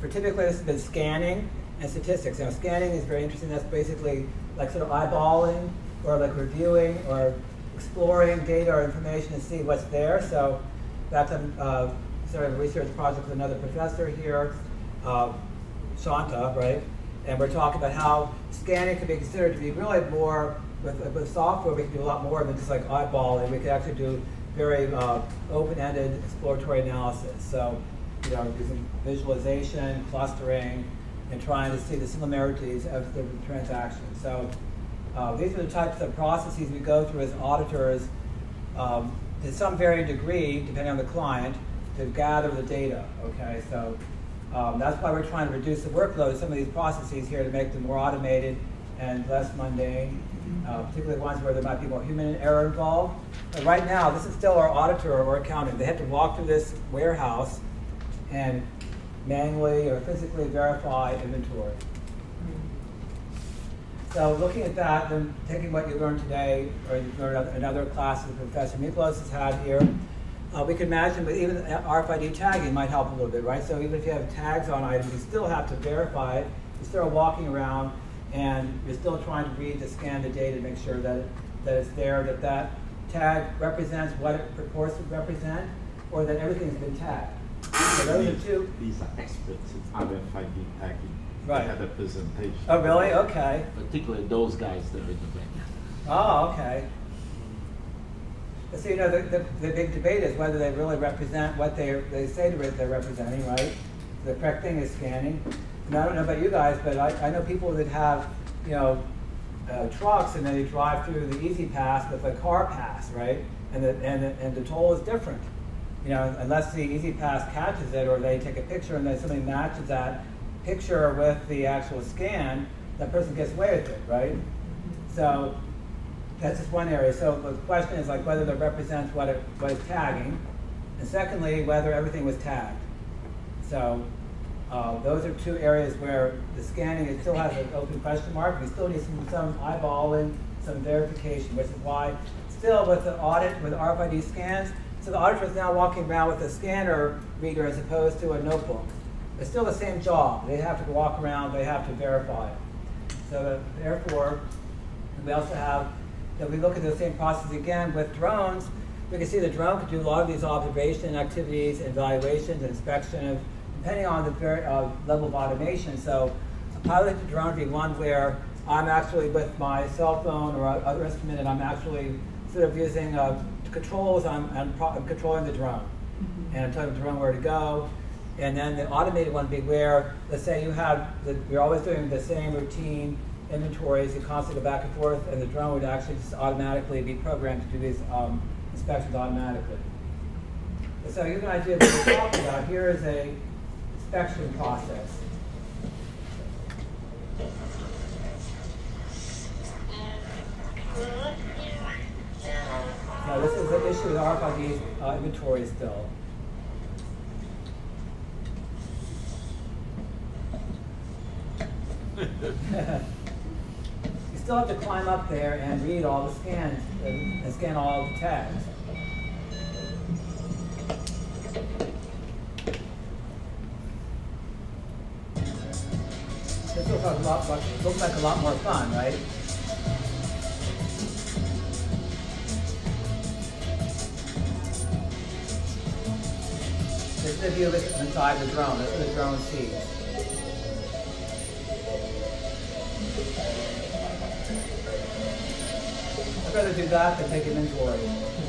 for typically this has been scanning and statistics. Now scanning is very interesting. That's basically like sort of eyeballing or like reviewing or exploring data or information to see what's there. So that's a uh, sort of research project with another professor here, uh, Shanta, right? And we're talking about how scanning could be considered to be really more, with, with software we can do a lot more than just like eyeballing. We could actually do very uh, open-ended exploratory analysis. So, you know, using visualization, clustering, and trying to see the similarities of the transactions. So uh, these are the types of processes we go through as auditors um, to some varying degree, depending on the client, to gather the data, okay? So. Um, that's why we're trying to reduce the workload of some of these processes here to make them more automated and less mundane, uh, particularly ones where there might be more human error involved. But right now, this is still our auditor or accountant. They have to walk through this warehouse and manually or physically verify inventory. So looking at that, then taking what you learned today, or you learned another class that Professor Miklos has had here, uh, we can imagine, but even R F I D tagging might help a little bit, right? So even if you have tags on items, you still have to verify it. You're still walking around, and you're still trying to read the scan the data to make sure that it, that it's there, that that tag represents what it purports to represent, or that everything's been tagged. So those are two. These are experts in R F I D tagging. Right. They had a presentation. Oh, really? Okay. Particularly those guys that are in the bank. Oh, okay. So, you know, the, the, the big debate is whether they really represent what they, they say they're representing, right? The correct thing is scanning. And I don't know about you guys, but I, I know people that have, you know, uh, trucks, and then they drive through the EasyPass with a car pass, right? And the, and the, and the toll is different. You know, unless the EasyPass catches it, or they take a picture and then somebody matches that picture with the actual scan, that person gets away with it, right? So that's just one area. So the question is like whether that represents what it was tagging, and secondly, whether everything was tagged. So uh, those are two areas where the scanning, it still has an open question mark. We still need some, some eyeballing, some verification, which is why still with the audit, with R F I D scans, so the auditor is now walking around with a scanner reader as opposed to a notebook. It's still the same job. They have to walk around. They have to verify it. So that, therefore, we also have, if we look at the same process again with drones, we can see the drone could do a lot of these observation activities, evaluations, inspection, of, depending on the very, uh, level of automation. So a piloted drone would be one where I'm actually with my cell phone or other instrument, and I'm actually sort of using uh, controls. I'm, I'm, pro I'm controlling the drone, mm-hmm. and I'm telling the drone where to go. And then the automated one would be where, let's say you have, the, you're always doing the same routine inventories, you constantly go back and forth, and the drone would actually just automatically be programmed to do these um, inspections automatically. And so you have an idea of what we're talking about. Here is a inspection process. Now this is the issue with R F I D uh, inventory still. You still have to climb up there and read all the scans and, and scan all the tags. This looks like a lot, looks like a lot more fun, right? This is the view inside the drone. This is the drone seat. I'd rather do that than take inventory.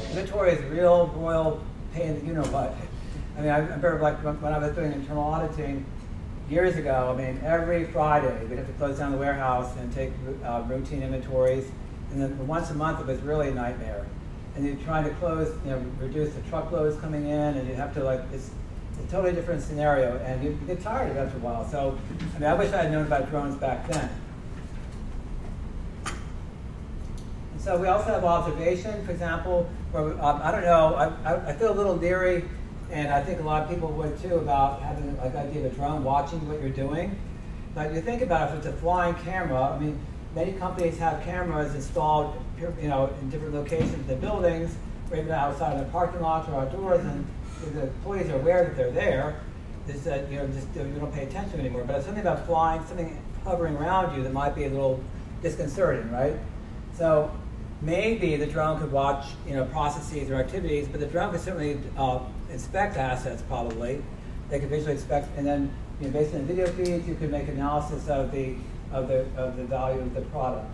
Inventory is real, royal pain in the you-know-what. I mean, I remember like when I was doing internal auditing years ago, I mean, every Friday we'd have to close down the warehouse and take uh, routine inventories. And then once a month it was really a nightmare. And you're trying to close, you know, reduce the truckloads coming in, and you'd have to like, it's a totally different scenario. And you get tired of it after a while. So, I mean, I wish I had known about drones back then. So we also have observation, for example, where we, um, I don't know, I, I, I feel a little leery, and I think a lot of people would too, about having like the idea of a drone watching what you're doing. But you think about it, if it's a flying camera, I mean, many companies have cameras installed, you know, in different locations in the buildings, or even outside of the parking lots or outdoors, and the employees are aware that they're there. It's that, you know, just you don't pay attention anymore. But it's something about flying, something hovering around you that might be a little disconcerting, right? So maybe the drone could watch, you know, processes or activities, but the drone could certainly uh, inspect assets, probably. They could visually inspect, and then, you know, based on the video feeds, you could make analysis of the, of the, of the value of the product.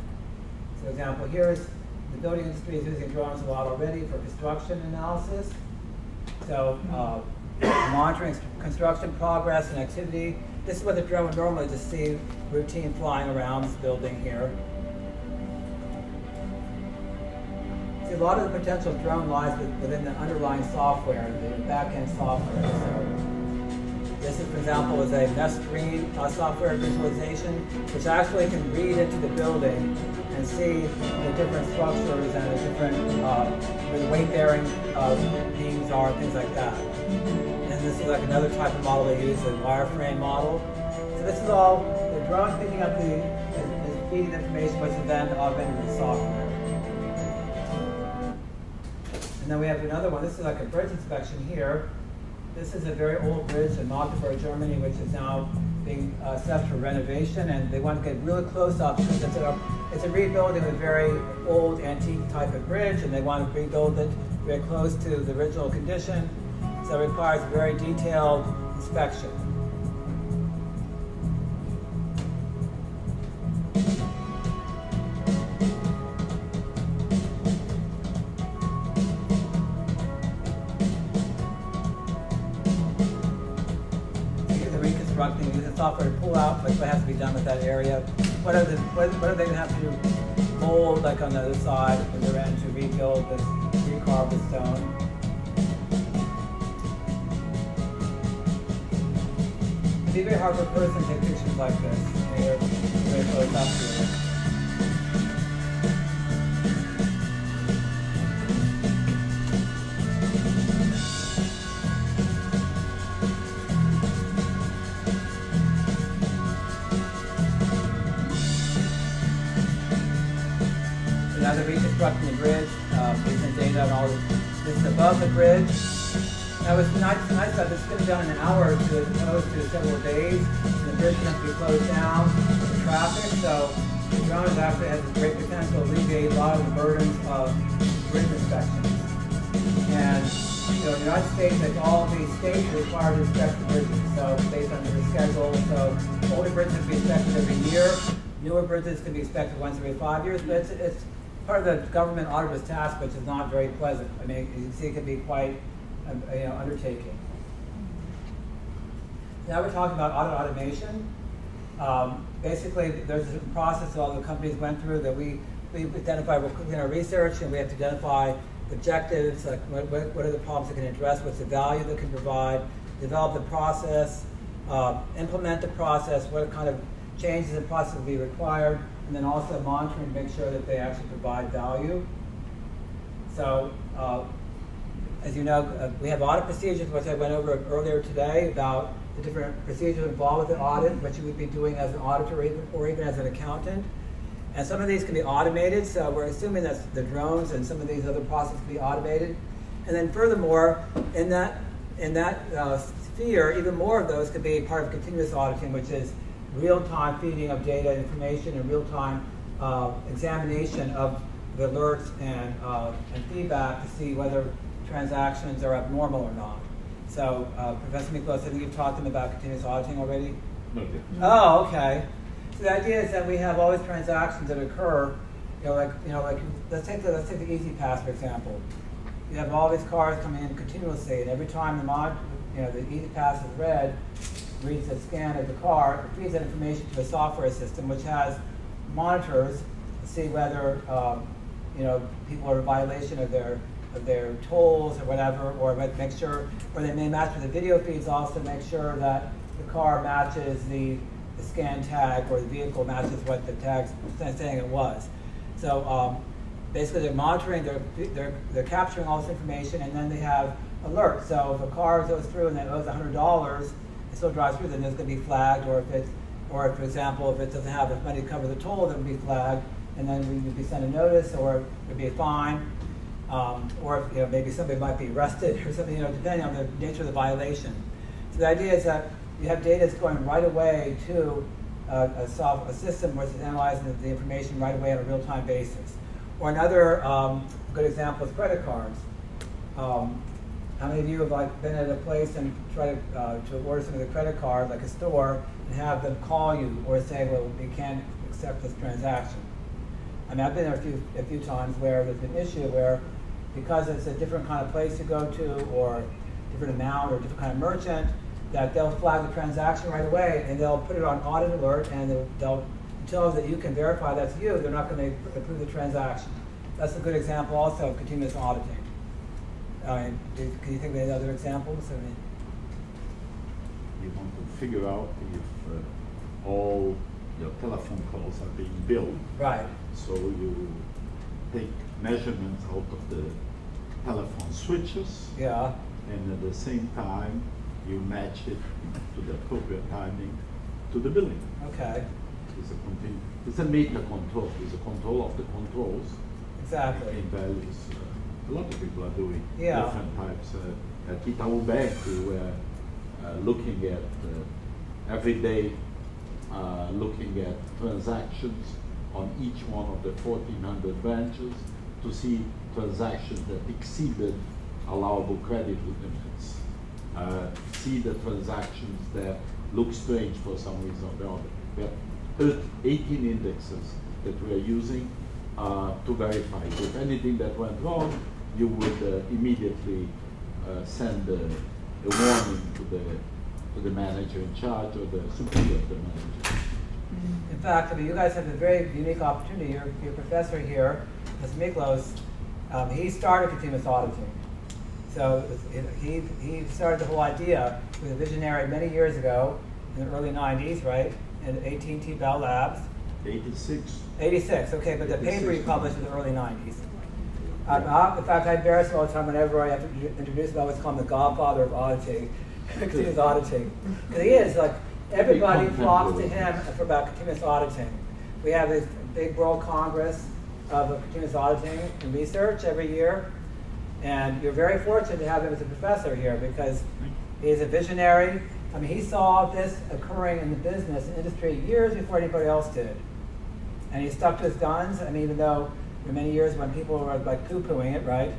So, for example, here is the building industry is using drones a lot already for construction analysis. So, uh, monitoring construction progress and activity. This is what the drone would normally just see routine flying around this building here. A lot of the potential drone lies within the underlying software, the back-end software. So this is, for example, is a mesh screen uh, software visualization, which actually can read into the building and see the different structures and the different uh, where the weight-bearing uh, beams are, things like that. And this is like another type of model they use, the wireframe model. So this is all the drone picking up the replicating information, which is then augmented with software. And then we have another one. This is like a bridge inspection here. This is a very old bridge in Magdeburg, Germany, which is now being uh, set for renovation, and they want to get really close up because it's a, it's a rebuilding of a very old, antique type of bridge, and they want to rebuild it very close to the original condition. So it requires very detailed inspection. Software to pull out, like what has to be done with that area. What are, the, what, what are they going to have to mold, like on the other side, for their end to rebuild this, recarve the stone? It'd be very hard for a person to take pictures like this. They're very close up to it. Constructing the bridge, um, recent data and all this is above the bridge. Now it's nice, nice stuff. It's going to be done in an hour or two, as opposed to several days. And the bridge has to be closed down for traffic, so the drone actually has a great potential to alleviate a lot of the burdens of bridge inspections. And you know, in the United States, like all the states are required to inspect the bridges, so based on their schedule. So older bridges can be inspected every year, newer bridges can be inspected once every five years, but it's, it's part of the government auditor's task, which is not very pleasant. I mean, you can see it can be quite um, you know, undertaking. Now we're talking about audit automation. Um, basically, there's a process that all the companies went through that we, we identify in our research, and we have to identify objectives, like what, what are the problems it can address, what's the value that can provide, develop the process, uh, implement the process, what kind of changes in the process will be required, and then also monitoring to make sure that they actually provide value. So, uh, as you know, uh, we have audit procedures, which I went over earlier today, about the different procedures involved with an audit, what you would be doing as an auditor or even, or even as an accountant. And some of these can be automated, so we're assuming that the drones and some of these other processes can be automated. And then furthermore, in that, in that uh, sphere, even more of those could be part of continuous auditing, which is real-time feeding of data and information and real-time uh, examination of the alerts and, uh, and feedback to see whether transactions are abnormal or not. So, uh, Professor Miklos, I think you've taught them about continuous auditing already? No, no. Oh, okay. So the idea is that we have all these transactions that occur, you know, like, you know, like, let's take the, let's take the EasyPass, for example. You have all these cars coming in continuously, and every time the mod, you know, the EasyPass is read, reads a scan of the car, it feeds that information to a software system, which has monitors to see whether um, you know, people are in violation of their of their tolls or whatever, or make sure, or they may match with the video feeds also, make sure that the car matches the, the scan tag, or the vehicle matches what the tag's saying it was. So um, basically they're monitoring, they're, they're, they're capturing all this information, and then they have alerts. So if a car goes through and it owes one hundred dollars, still drives through, then it's going to be flagged, or if it's, or if, for example, if it doesn't have enough money to cover the toll, then it would be flagged, and then we would be sent a notice, or it would be a fine, um, or if, you know, maybe somebody might be arrested or something, you know, depending on the nature of the violation. So the idea is that you have data that's going right away to uh, a, soft, a system which is analyzing the information right away on a real-time basis. Or another um, good example is credit cards. Um, How many of you have like been at a place and tried to, uh, to order something with a credit card, like a store, and have them call you or say, well, we can't accept this transaction? I mean, I've been there a few, a few times where there's an issue where, because it's a different kind of place you go to, or different amount, or different kind of merchant, that they'll flag the transaction right away, and they'll put it on audit alert, and they'll, they'll tell us that you can verify that's you. They're not going to approve the transaction. That's a good example also of continuous auditing. Uh, can you think of any other examples? I mean, you want to figure out if uh, all your telephone calls are being billed. Right. So you take measurements out of the telephone switches. Yeah. And at the same time, you match it to the appropriate timing to the billing. Okay. It's a continu it's a make the control. It's a control of the controls. Exactly. In values. Uh, a lot of people are doing yeah. different types. Uh, at Itaú Bank, we were uh, looking at uh, every day, uh, looking at transactions on each one of the fourteen hundred branches to see transactions that exceeded allowable credit limits. Uh, see the transactions that look strange for some reason or the other. We have eighteen indexes that we are using uh, to verify. If anything that went wrong, you would uh, immediately uh, send a, a warning to the, to the manager in charge or the superior of the manager. In fact, I mean, you guys have a very unique opportunity. Your, your professor here, Mister Miklos, um, he started continuous auditing. So it, it, he, he started the whole idea with a visionary many years ago, in the early nineties, right? In A T and T Bell Labs. eighty-six. eighty-six, okay, but the paper he published in the early nineties. Um, I, in fact, I embarrass him all the time whenever I have to introduce him. I always call him the godfather of auditing, continuous auditing. Because he is, like, everybody flocks to him for about continuous auditing. We have this big World Congress of continuous auditing and research every year. And you're very fortunate to have him as a professor here because he's a visionary. I mean, he saw this occurring in the business industry years before anybody else did. And he stuck to his guns. I mean, even though for many years when people were like poo-pooing it, right?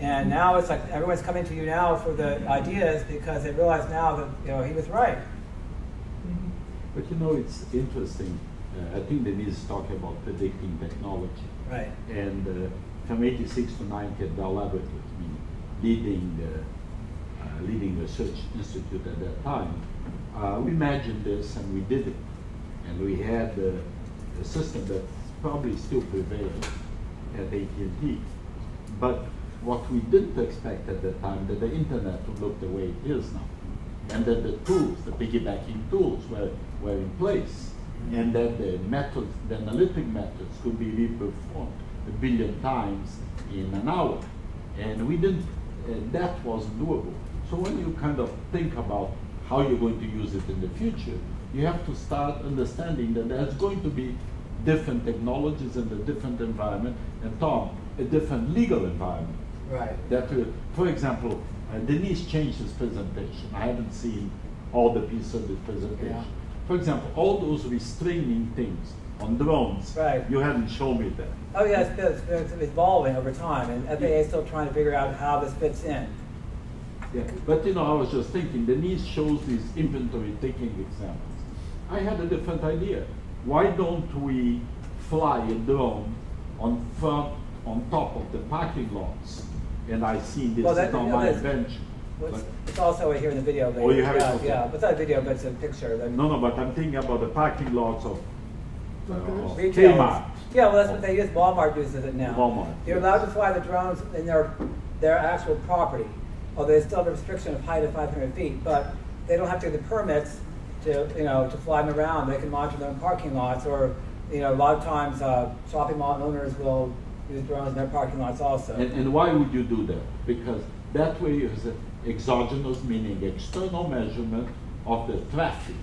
And now it's like everyone's coming to you now for the ideas because they realize now that, you know, he was right. But you know, it's interesting. Uh, I think Deniz is talking about predicting technology. Right. And uh, from eighty-six to ninety at Bell Laboratories, leading, uh, uh, leading research institute at that time, uh, we imagined this and we did it. And we had uh, a system that probably still prevailed at A T and T. But what we didn't expect at that time, that the internet would look the way it is now. And that the tools, the piggybacking tools were, were in place, and that the methods, the analytic methods could be reperformed a billion times in an hour. And we didn't, uh, that wasn't doable. So when you kind of think about how you're going to use it in the future, you have to start understanding that there's going to be different technologies and a different environment, and Tom, a different legal environment. Right. That, uh, for example, Uh, Deniz changed his presentation. I haven't seen all the pieces of the presentation. Yeah. For example, all those restraining things on drones, right. You haven't shown me that. Oh yeah, it's, been, it's been evolving over time, and F A A yeah. is still trying to figure out how this fits in. Yeah, but you know, I was just thinking, Deniz shows these inventory taking examples. I had a different idea. Why don't we fly a drone on, front, on top of the parking lots? And I see this well, that, on you know, my adventure. Like, it's also here in the video. Later. Oh, you have yeah, it also? Yeah, it's not a video, but it's a picture. That no, no, but I'm thinking about the parking lots of, uh, of Kmart. Yeah, well, that's what they use. Walmart uses it now. Walmart. You're yes. allowed to fly the drones in their, their actual property, although they still have a restriction of height of five hundred feet, but they don't have to get the permits to, you know, to fly them around. They can monitor their own parking lots, or, you know, a lot of times uh, shopping mall owners will use drones in their parking lots also. And, and why would you do that? Because that way is an exogenous, meaning external measurement of the traffic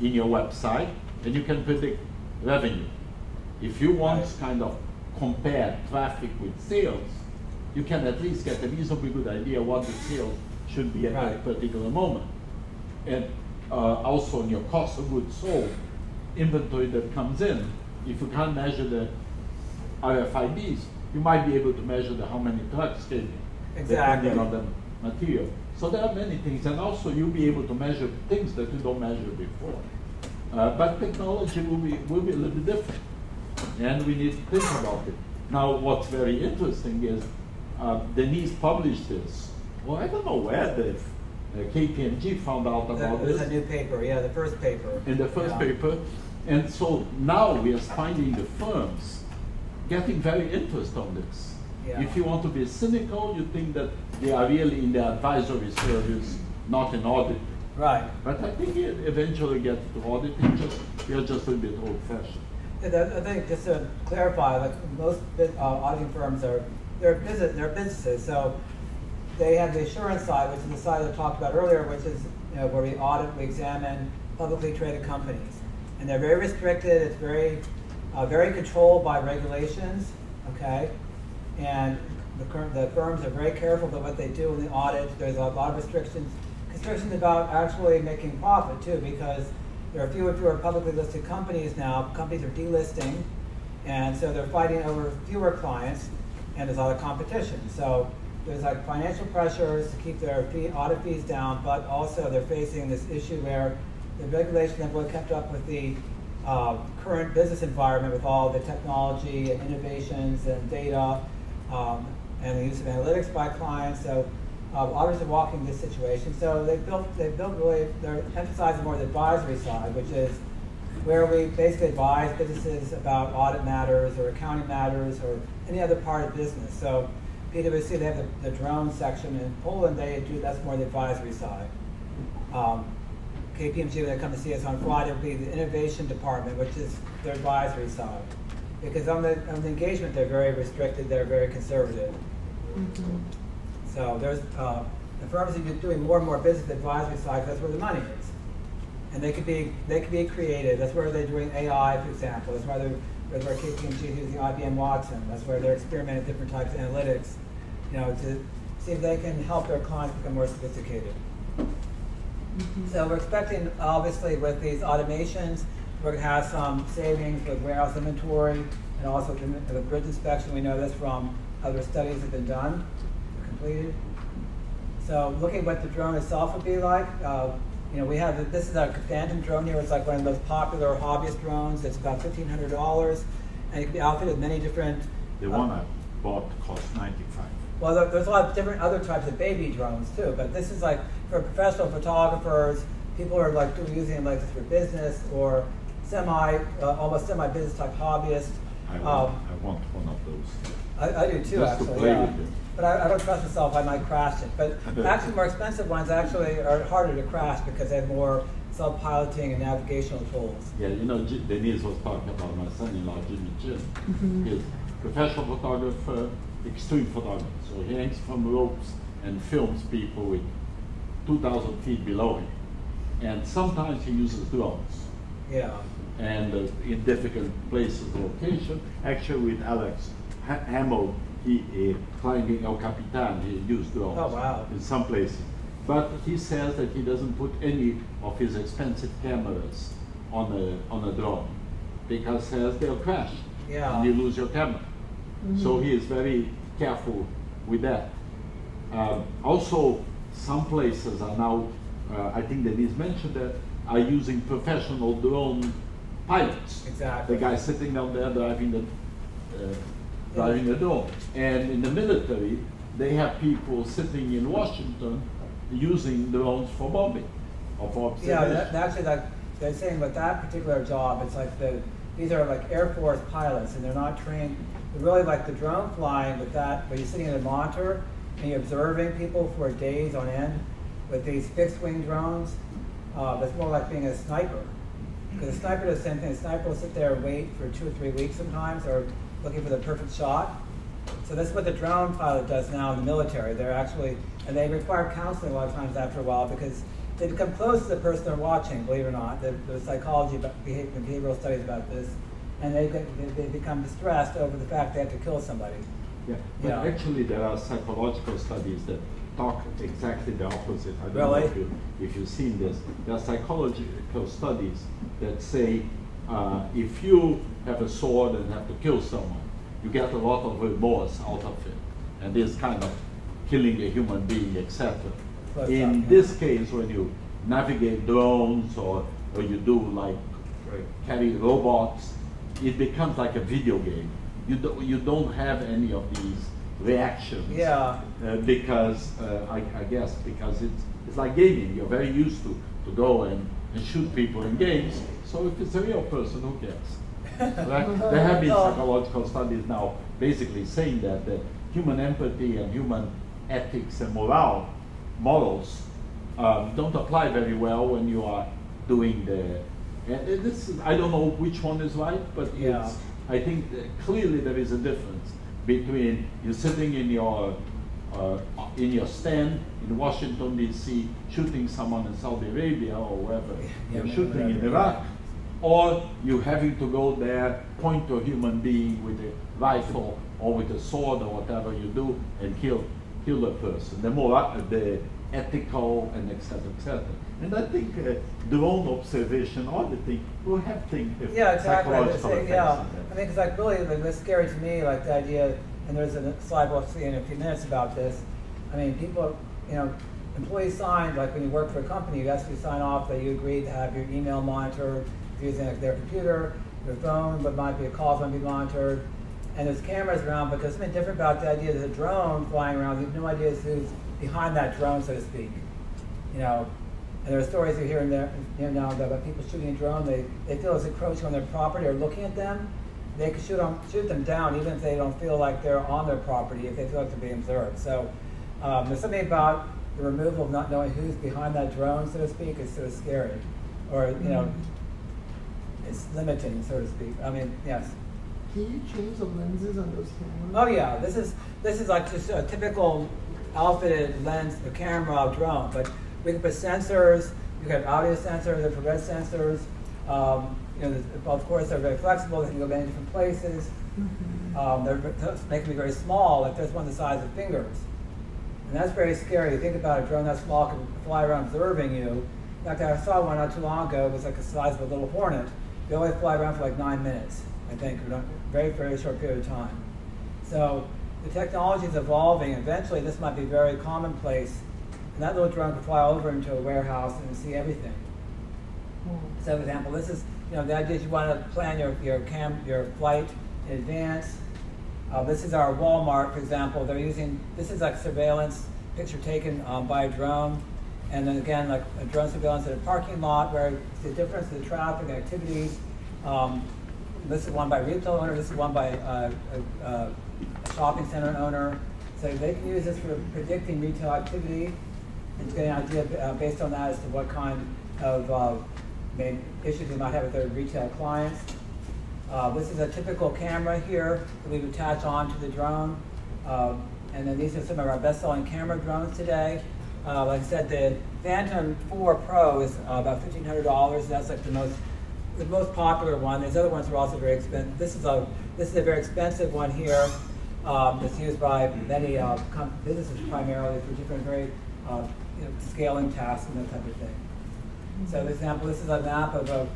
in your website, and you can predict revenue. If you want right. to kind of compare traffic with sales, you can at least get a reasonably good idea what the sales should be at right. that particular moment. And uh, also in your cost of goods sold, inventory that comes in, if you can't measure the R F I Ds, you might be able to measure the how many trucks came in, exactly. depending on the material. So there are many things, and also you'll be able to measure things that you don't measure before. Uh, but technology will be, will be a little bit different, and we need to think about it. Now, what's very interesting is uh, Deniz published this. Well, I don't know where the uh, K P M G found out about this. It was a new paper, yeah, the first paper. In the first yeah. paper, and so now we are finding the firms getting very interested on this. Yeah. If you want to be cynical, you think that they are really in the advisory service, not in audit. Right. But I think it eventually gets to auditing, just, you're just a bit old-fashioned. Yeah, I think just to clarify, like most uh, auditing firms are, they're, business, they're businesses, so they have the assurance side, which is the side I talked about earlier, which is you know, where we audit, we examine publicly traded companies. and they're very restricted. It's very, uh, very controlled by regulations. Okay, and the, the firms are very careful about what they do in the audits. There's a lot of restrictions, restrictions about actually making profit too, because there are fewer and fewer publicly listed companies now. Companies are delisting, and so they're fighting over fewer clients, and there's a lot of competition. So there's like financial pressures to keep their fee, audit fees down, but also they're facing this issue where the regulation that really kept up with the uh, current business environment with all the technology and innovations and data um, and the use of analytics by clients. So uh, obviously walking this situation. So they built, they built really, they're emphasizing more the advisory side, which is where we basically advise businesses about audit matters or accounting matters or any other part of business. So PwC, they have the, the drone section in Poland. They do, that's more the advisory side. Um, K P M G, when they come to see us on Friday, will be the innovation department, which is their advisory side. Because on the, on the engagement, they're very restricted. They're very conservative. Mm-hmm. So there's uh, the firms are doing more and more business advisory side. That's where the money is, and they could be they could be creative. That's where they're doing A I, for example. That's why they're That's where K P M G is using I B M Watson. That's where they're experimenting with different types of analytics, you know, to see if they can help their clients become more sophisticated. Mm-hmm. So we're expecting, obviously, with these automations, we're going to have some savings with warehouse inventory and also the bridge inspection. We know this from other studies that have been done, completed. So looking at what the drone itself would be like, uh, you know, we have, this is a phantom drone here. It's like one of the most popular hobbyist drones. It's about fifteen hundred dollars, and it can be outfitted with many different. The uh, one I bought cost ninety-five dollars. Well, there, there's a lot of different other types of baby drones too, but this is like for professional photographers, people who are like using like for business or semi, uh, almost semi-business type hobbyists. I want, um, I want one of those. I, I do too, just actually. To play yeah. with it. But I, I don't trust myself, I might crash it. But actually more expensive ones actually are harder to crash because they have more self-piloting and navigational tools. Yeah, you know, G Deniz was talking about my son-in-law, Jimmy Chin. Mm-hmm. He's a professional photographer, extreme photographer. So he hangs from ropes and films people with two thousand feet below him. And sometimes he uses drones. Yeah. And uh, in difficult places, location, actually with Alex ha Hamill, he uh, climbing El Capitan, he used drones oh, wow. in some places. But he says that he doesn't put any of his expensive cameras on a, on a drone because says they'll crash yeah. and you lose your camera. Mm-hmm. So he is very careful with that. Um, also, some places are now, uh, I think Denise mentioned that, are using professional drone pilots. Exactly. The guy sitting down there driving the uh, driving the drone. And in the military, they have people sitting in Washington using drones for bombing or for observation. Yeah, that, actually, like they're saying with that particular job, it's like the these are like Air Force pilots, and they're not trained. They're really like the drone flying with that, where you're sitting in a monitor and you're observing people for days on end with these fixed-wing drones. Uh, that's more like being a sniper. Because a sniper does the same thing. A sniper will sit there and wait for two or three weeks sometimes, or looking for the perfect shot. So that's what the drone pilot does now in the military. They're actually, and they require counseling a lot of times after a while because they become close to the person they're watching, believe it or not. There's the psychology, behavioral studies about this. And they, they become distressed over the fact they have to kill somebody. Yeah, but yeah. actually there are psychological studies that talk exactly the opposite. I don't really? know if, you, if you've seen this. There are psychological studies that say Uh, if you have a sword and have to kill someone, you get a lot of remorse out of it. And this kind of killing a human being, et cetera. In this case, when you navigate drones or, or you do like carry robots, it becomes like a video game. You, do, you don't have any of these reactions. Yeah. Uh, because, uh, I, I guess, because it's, it's like gaming. You're very used to, to go and, and shoot people in games. So if it's a real person, who cares? Right? There have been psychological studies now basically saying that, that human empathy and human ethics and morale, morals um, don't apply very well when you are doing the... And this is, I don't know which one is right, but yeah. it's, I think that clearly there is a difference between you sitting in your, uh, in your stand in Washington, D C, shooting someone in Saudi Arabia or wherever, yeah, you're shooting in Iraq. or you having to go there, point to a human being with a rifle or with a sword or whatever you do and kill kill the person. The more the ethical and et cetera et cetera. And I think uh, drone observation, all the thing, we'll have things. Yeah, exactly. Saying, yeah, I mean, because like really, like, it's scary to me, like the idea. And there's a slide we'll see in a few minutes about this. I mean, people, you know, employees sign, like when you work for a company, you actually sign off that you agree to have your email monitored using like, their computer, your phone, but might be a call going to be monitored. And there's cameras around, but there's something different about the idea of a drone flying around. You have no idea who's behind that drone, so to speak. You know, and there are stories you hear in there, you know, now about people shooting a drone. They, they feel it's encroaching on their property or looking at them. They can shoot, on, shoot them down even if they don't feel like they're on their property, if they feel like they're being observed. So um, there's something about the removal of not knowing who's behind that drone, so to speak, is sort of scary. Or, you know, it's limiting, so to speak. I mean, yes. Can you change the lenses on those cameras? Oh yeah, this is, this is like just a typical outfitted lens, the camera, drone, but we can put sensors, you can have audio sensors, infrared sensors, um, you know, of course they're very flexible, they can go to many different places, um, they're, they can be very small, like there's one the size of fingers. And that's very scary. You think about a drone that small can fly around observing you. In fact, I saw one not too long ago, it was like the size of a little hornet. They only fly around for like nine minutes, I think, or a very, very short period of time. So the technology is evolving. Eventually, this might be very commonplace. And that little drone could fly over into a warehouse and see everything. Mm. So, for example, this is, you know, the idea is you want to plan your, your, cam your flight in advance. Uh, this is our Walmart, for example. They're using, this is like surveillance picture taken um, by a drone. And then again, like a drone surveillance in a parking lot where it's the difference in the traffic and activities. Um, this is one by a retail owner, this is one by uh, a, a shopping center owner. So they can use this for predicting retail activity and get an idea uh, based on that as to what kind of uh, maybe issues they might have with their retail clients. Uh, this is a typical camera here that we would attach onto the drone. Um, and then these are some of our best-selling camera drones today. Uh, like I said, the Phantom four Pro is uh, about fifteen hundred dollars. That's like the most the most popular one. There's other ones that are also very expensive. This is a this is a very expensive one here. Um, it's used by many uh, businesses primarily for different very uh, you know, scaling tasks and that type of thing. So, for example, this is a map of a,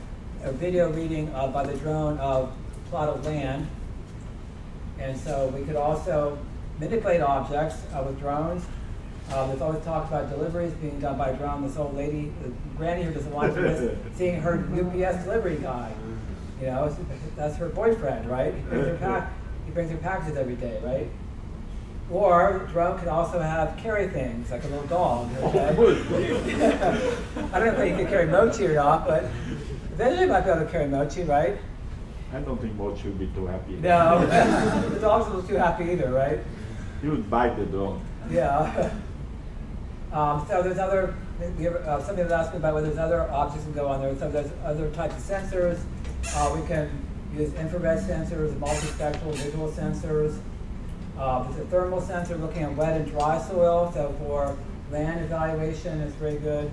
a video reading uh, by the drone of a plot of land, and so we could also manipulate objects uh, with drones. Uh, there's always talk about deliveries being done by a drone. This old lady, the granny, who doesn't want to miss seeing her U P S delivery guy. You know, that's her boyfriend, right? He brings her, pack he brings her packages every day, right? Or the drone could also have carry things, like a little dog. Okay? I don't know if you could carry Mochi or not, but eventually you might be able to carry Mochi, right? I don't think Mochi would be too happy. No, the dog's not too happy either, right? He would bite the dog. Yeah. Um, so there's other, uh, somebody was asking about whether there's other objects that go on there. So there's other types of sensors. Uh, we can use infrared sensors, multispectral visual sensors. Uh, there's a thermal sensor looking at wet and dry soil. So for land evaluation, it's very good.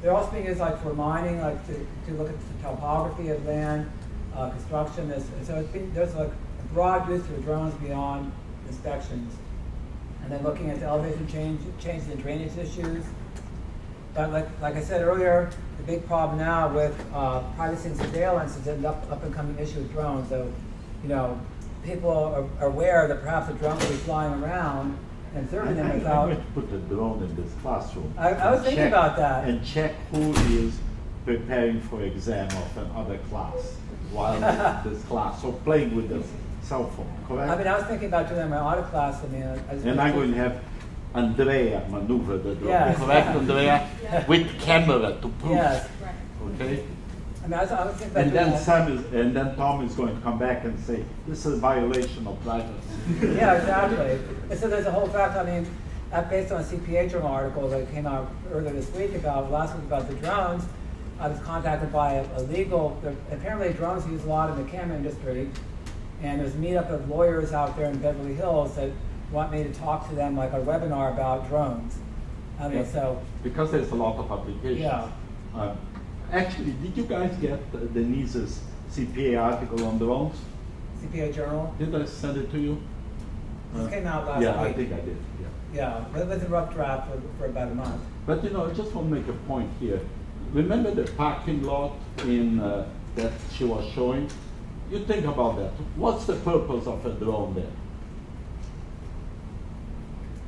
They're also being used like for mining, like to, to look at the topography of land, uh, construction. Is, so it's been, there's like a broad use for drones beyond inspections. And then looking at the elevation change, changes in drainage issues. But like, like I said earlier, the big problem now with uh, privacy and surveillance is an up, up and coming issue with drones. So, you know, people are, are aware that perhaps a drone will be flying around and observing them without. I might put a drone in this classroom. I, I was thinking check, about that. And check who is preparing for exam of another class while this class, or playing with this cell phone, correct? I mean, I was thinking about doing that in my auto class. I mean, I was and I'm going to have Andrea maneuver the drone, yes, correct, yeah. Andrea? Yeah. With camera to prove. Yes. Okay? I mean, I was, I was thinking about and doing then that. Sam is, and then Tom is going to come back and say, this is a violation of privacy. Yeah, exactly. And so there's a whole fact, I mean, based on a C P A journal article that came out earlier this week about, last week about the drones, I was contacted by a, a legal, apparently drones use a lot in the camera industry. And there's a meetup of lawyers out there in Beverly Hills that want me to talk to them, like a webinar about drones. I mean, yeah. So because there's a lot of applications. Yeah. Uh, Actually, did you guys get uh, Deniz's C P A article on drones? C P A Journal? Did I send it to you? This uh, came out last yeah, week. Yeah, I think I did. Yeah. Yeah, but it was a rough draft for, for about a month. But you know, I just want to make a point here. Remember the parking lot in uh, that she was showing? You think about that. What's the purpose of a drone there?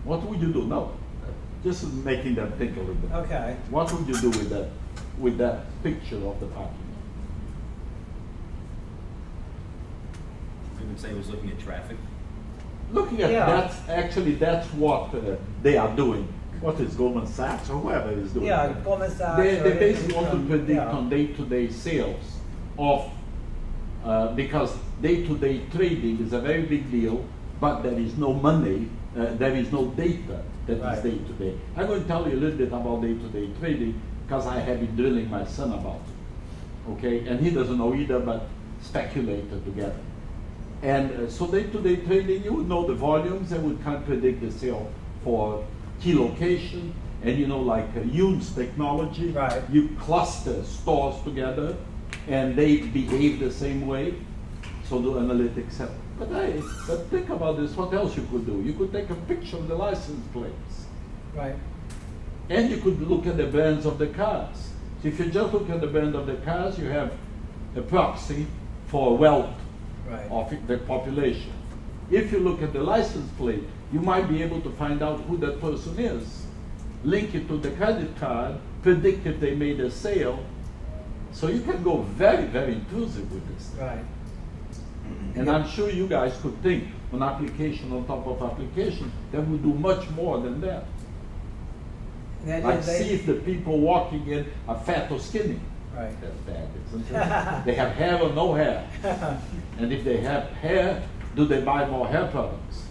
What would you do? No, just making them think a little bit. Okay. What would you do with that, with that picture of the parking lot? I would say it was looking at traffic. Looking at yeah. that's actually that's what uh, they are doing. What is Goldman Sachs or whoever is doing? Yeah, that. Goldman Sachs. They, they basically want to predict yeah. on day-to-day sales of uh, because day-to-day trading is a very big deal, but there is no money, uh, there is no data that right. is day-to-day. I'm going to tell you a little bit about day-to-day trading because I have been drilling my son about it. Okay, and he doesn't know either, but speculated together. And uh, so day-to-day trading, you would know the volumes and would kind of predict the sale for key location. And you know, like uh, Hume's technology, right. you cluster stores together, and they behave the same way. So do analytics help? But I, but think about this. What else you could do? You could take a picture of the license plates, right? And you could look at the brands of the cars. So if you just look at the brand of the cars, you have a proxy for wealth. Right. Of the population. If you look at the license plate, you might be able to find out who that person is, link it to the credit card, predict if they made a sale. So you can go very, very intrusive with this. Right. And I'm sure you guys could think an application on top of application that would do much more than that. that like see if the people walking in are fat or skinny. Right. That's bad. It's they have hair or no hair. And if they have hair, do they buy more hair products?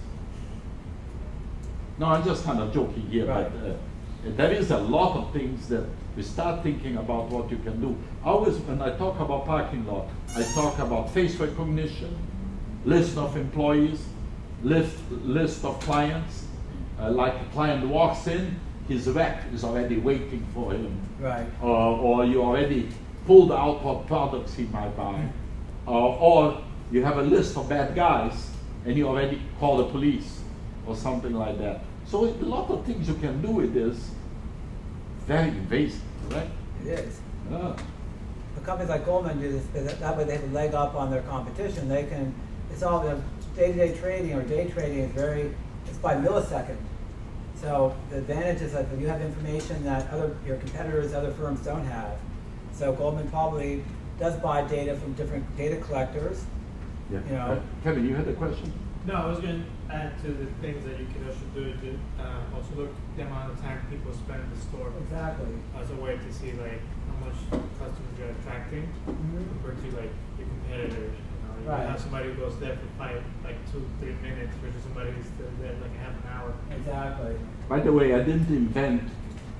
No, I'm just kind of joking here, right. but uh, there is a lot of things that we start thinking about what you can do. Always when I talk about parking lot, I talk about face recognition, list of employees, list, list of clients. Uh, like a client walks in, his rack is already waiting for him. Right. Uh, or you already pulled out what products he might buy. Uh, or you have a list of bad guys and you already call the police or something like that. So a lot of things you can do with this. Very invasive, right? It is. Yeah. The companies like Goldman do this because that way they have a leg up on their competition. They can, it's all the day-to-day trading or day trading is very, it's by millisecond. So the advantage is that you have information that other your competitors, other firms don't have. So Goldman probably does buy data from different data collectors. Yeah. You know. Kevin, you had a question? No, I was going to add to the things that you can also do to uh, also look at the amount of time people spend in the store. Exactly. As a way to see like how much customers you're attracting mm-hmm. compared to like your competitors. You right. have somebody who goes there for five, like two, three minutes, versus somebody who's still there like half an hour. Exactly. By the way, I didn't invent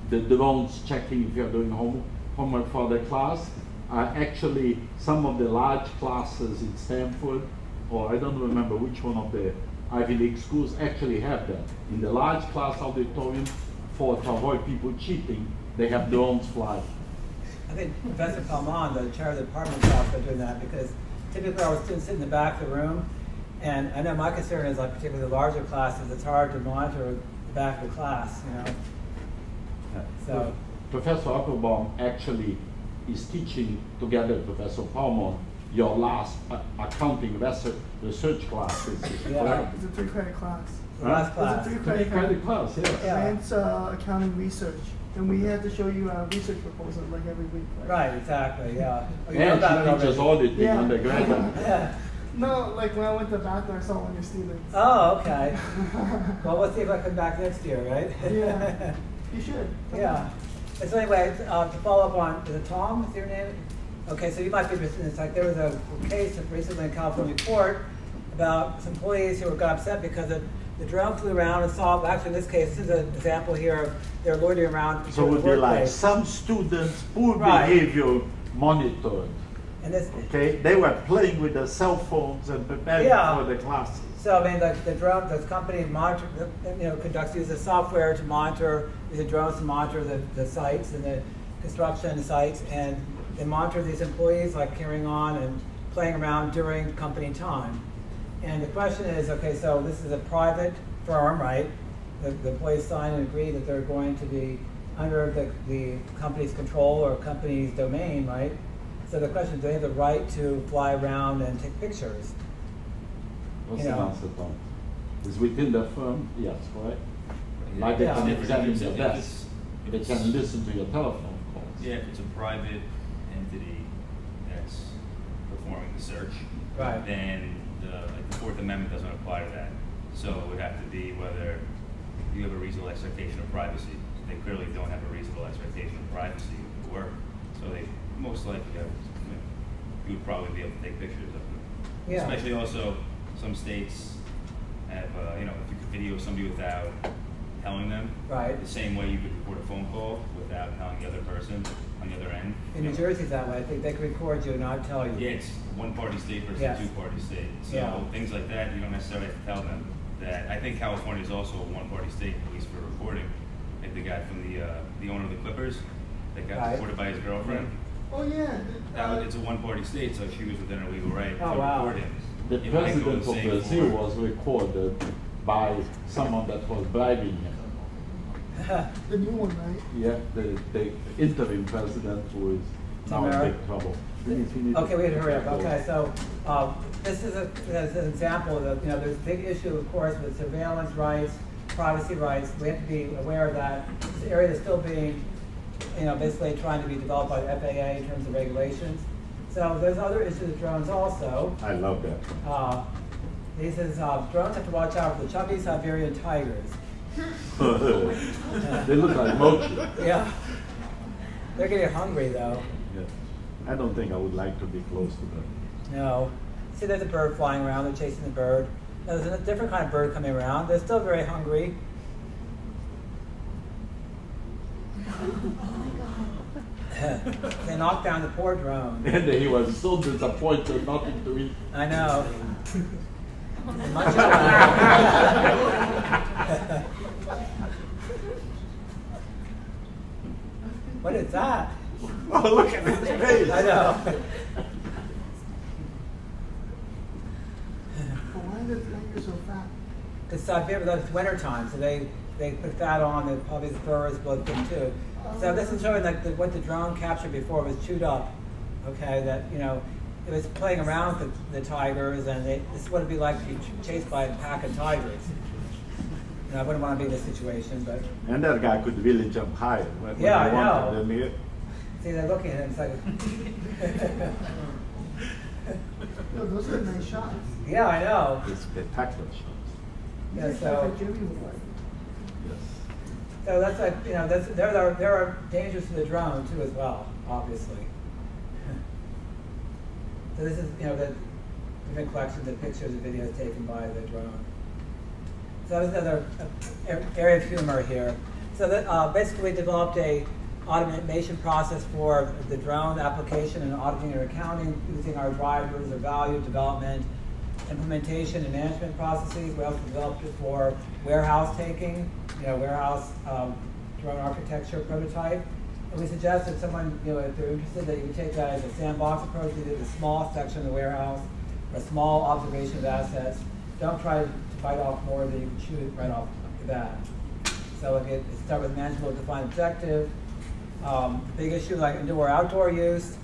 the drones checking if you're doing home, homework for the class. Uh, actually, some of the large classes in Stanford, or I don't remember which one of the Ivy League schools, actually have that. In the large class auditorium, for to avoid people cheating, they have drones flying. I think Professor Palman, the chair of the department, is also doing that because typically our students sit in the back of the room, and I know my concern is like particularly the larger classes, it's hard to monitor the back of the class, you know. Yeah. So Professor Applebaum actually is teaching together with Professor Palmon your last uh, accounting research class. Is yeah. It's a three credit class. Huh? Last class. It's a three credit, three credit class, yes. Yeah. Science, uh, accounting, research. And we have to show you our research proposals like every week. Right, right exactly, yeah. Oh, you and know she teaches auditing yeah. undergraduate. yeah. No, like when I went to Bachelor, I saw one of your students. Oh, okay. Well, we'll see if I come back next year, right? Yeah, you should. Yeah. So anyway, uh, to follow up on, is it Tom, is your name? Okay, so you might be interested in this. Like there was a case recently in California court about some employees who got upset because of the drone flew around and saw, actually in this case, this is an example here of they're loitering around. So it would be like some students' poor right. behavior monitored. And this, okay, they were playing with their cell phones and preparing yeah. for the classes. So I mean, the, the drone, the company monitor, you know, conducts uses software to monitor the drones to monitor the, the sites and the construction sites, and they monitor these employees like carrying on and playing around during company time. And the question is, okay, so this is a private firm, right? The, the employees sign and agree that they're going to be under the, the company's control or company's domain, right? So the question is, do they have the right to fly around and take pictures? What's you the know? answer, Tom? Is within the firm, yes, right? My yeah. yeah. If, it's, your desk. If it's, they can listen to your telephone calls. Yeah, if it's a private entity that's performing the search, right. then the, like the Fourth Amendment doesn't apply to that. So it would have to be whether you have a reasonable expectation of privacy. They clearly don't have a reasonable expectation of privacy at work, so they most likely have, you know, you would probably be able to take pictures of them. Yeah. Especially also, some states have, uh, you know, if you could video somebody without telling them, right. the same way you could record a phone call without telling the other person on the other end. In New Jersey's that way, I think they could record you and not tell you. Yeah, it's one-party state versus yes. two-party state. So yeah. things like that, you don't necessarily have to tell them that. I think California is also a one-party state, at least for recording. Like the guy from the uh, the owner of the Clippers that got right. recorded by his girlfriend. Oh yeah. Uh, it's a one-party state, so she was within her legal right oh, to wow. record him. The you president of Brazil was recorded by someone that was bribing him. The new one, right? Yeah, the, the interim president who is now in big trouble. Okay, we had to hurry up. Okay, so uh, this is a, as an example of, you know, there's a big issue, of course, with surveillance rights, privacy rights. We have to be aware of that. This area is still being, you know, basically trying to be developed by the F A A in terms of regulations. So there's other issues with drones also. I love that. Uh, he says, uh, drones have to watch out for the chubby Siberian tigers. They look like Mochi. Yeah. They're getting hungry, though. Yes. I don't think I would like to be close to them. No. See, there's a bird flying around. They're chasing the bird. Now, there's a different kind of bird coming around. They're still very hungry. They knocked down the poor drone. And he was so disappointed nothing to eat. I know. Much of that. What is that? Oh, look at his face. I know. But why are the tigers so fat? Because uh, it's winter time, so they, they put fat on, and probably the fur is blood thin too. So this is showing like the, what the drone captured before was chewed up, okay, that, you know, it was playing around with the, the tigers, and they, this is what it would be like to be ch chased by a pack of tigers. You know, I wouldn't want to be in this situation, but... And that guy could really jump high. When yeah, I know. Them here. See, they're looking at him, it's like... No, those are nice shots. Yeah, I know. It's spectacular shots. Yeah, so... So that's like, you know, that's, there, are, there are dangers to the drone too as well, obviously. So this is, you know, the different collections of pictures and videos taken by the drone. So that was another uh, area of humor here. So that, uh, basically we developed a automation process for the drone application and auditing and accounting using our drivers or value development, implementation and management processes. We also developed it for warehouse taking. You know, warehouse um, drone architecture prototype. And we suggest that someone, you know, if they're interested, that you take that as a sandbox approach. You do the small section of the warehouse, or a small observation of assets. Don't try to bite off more than you can chew right off the bat. So if you start with manageable defined objective, um, big issue like indoor outdoor use,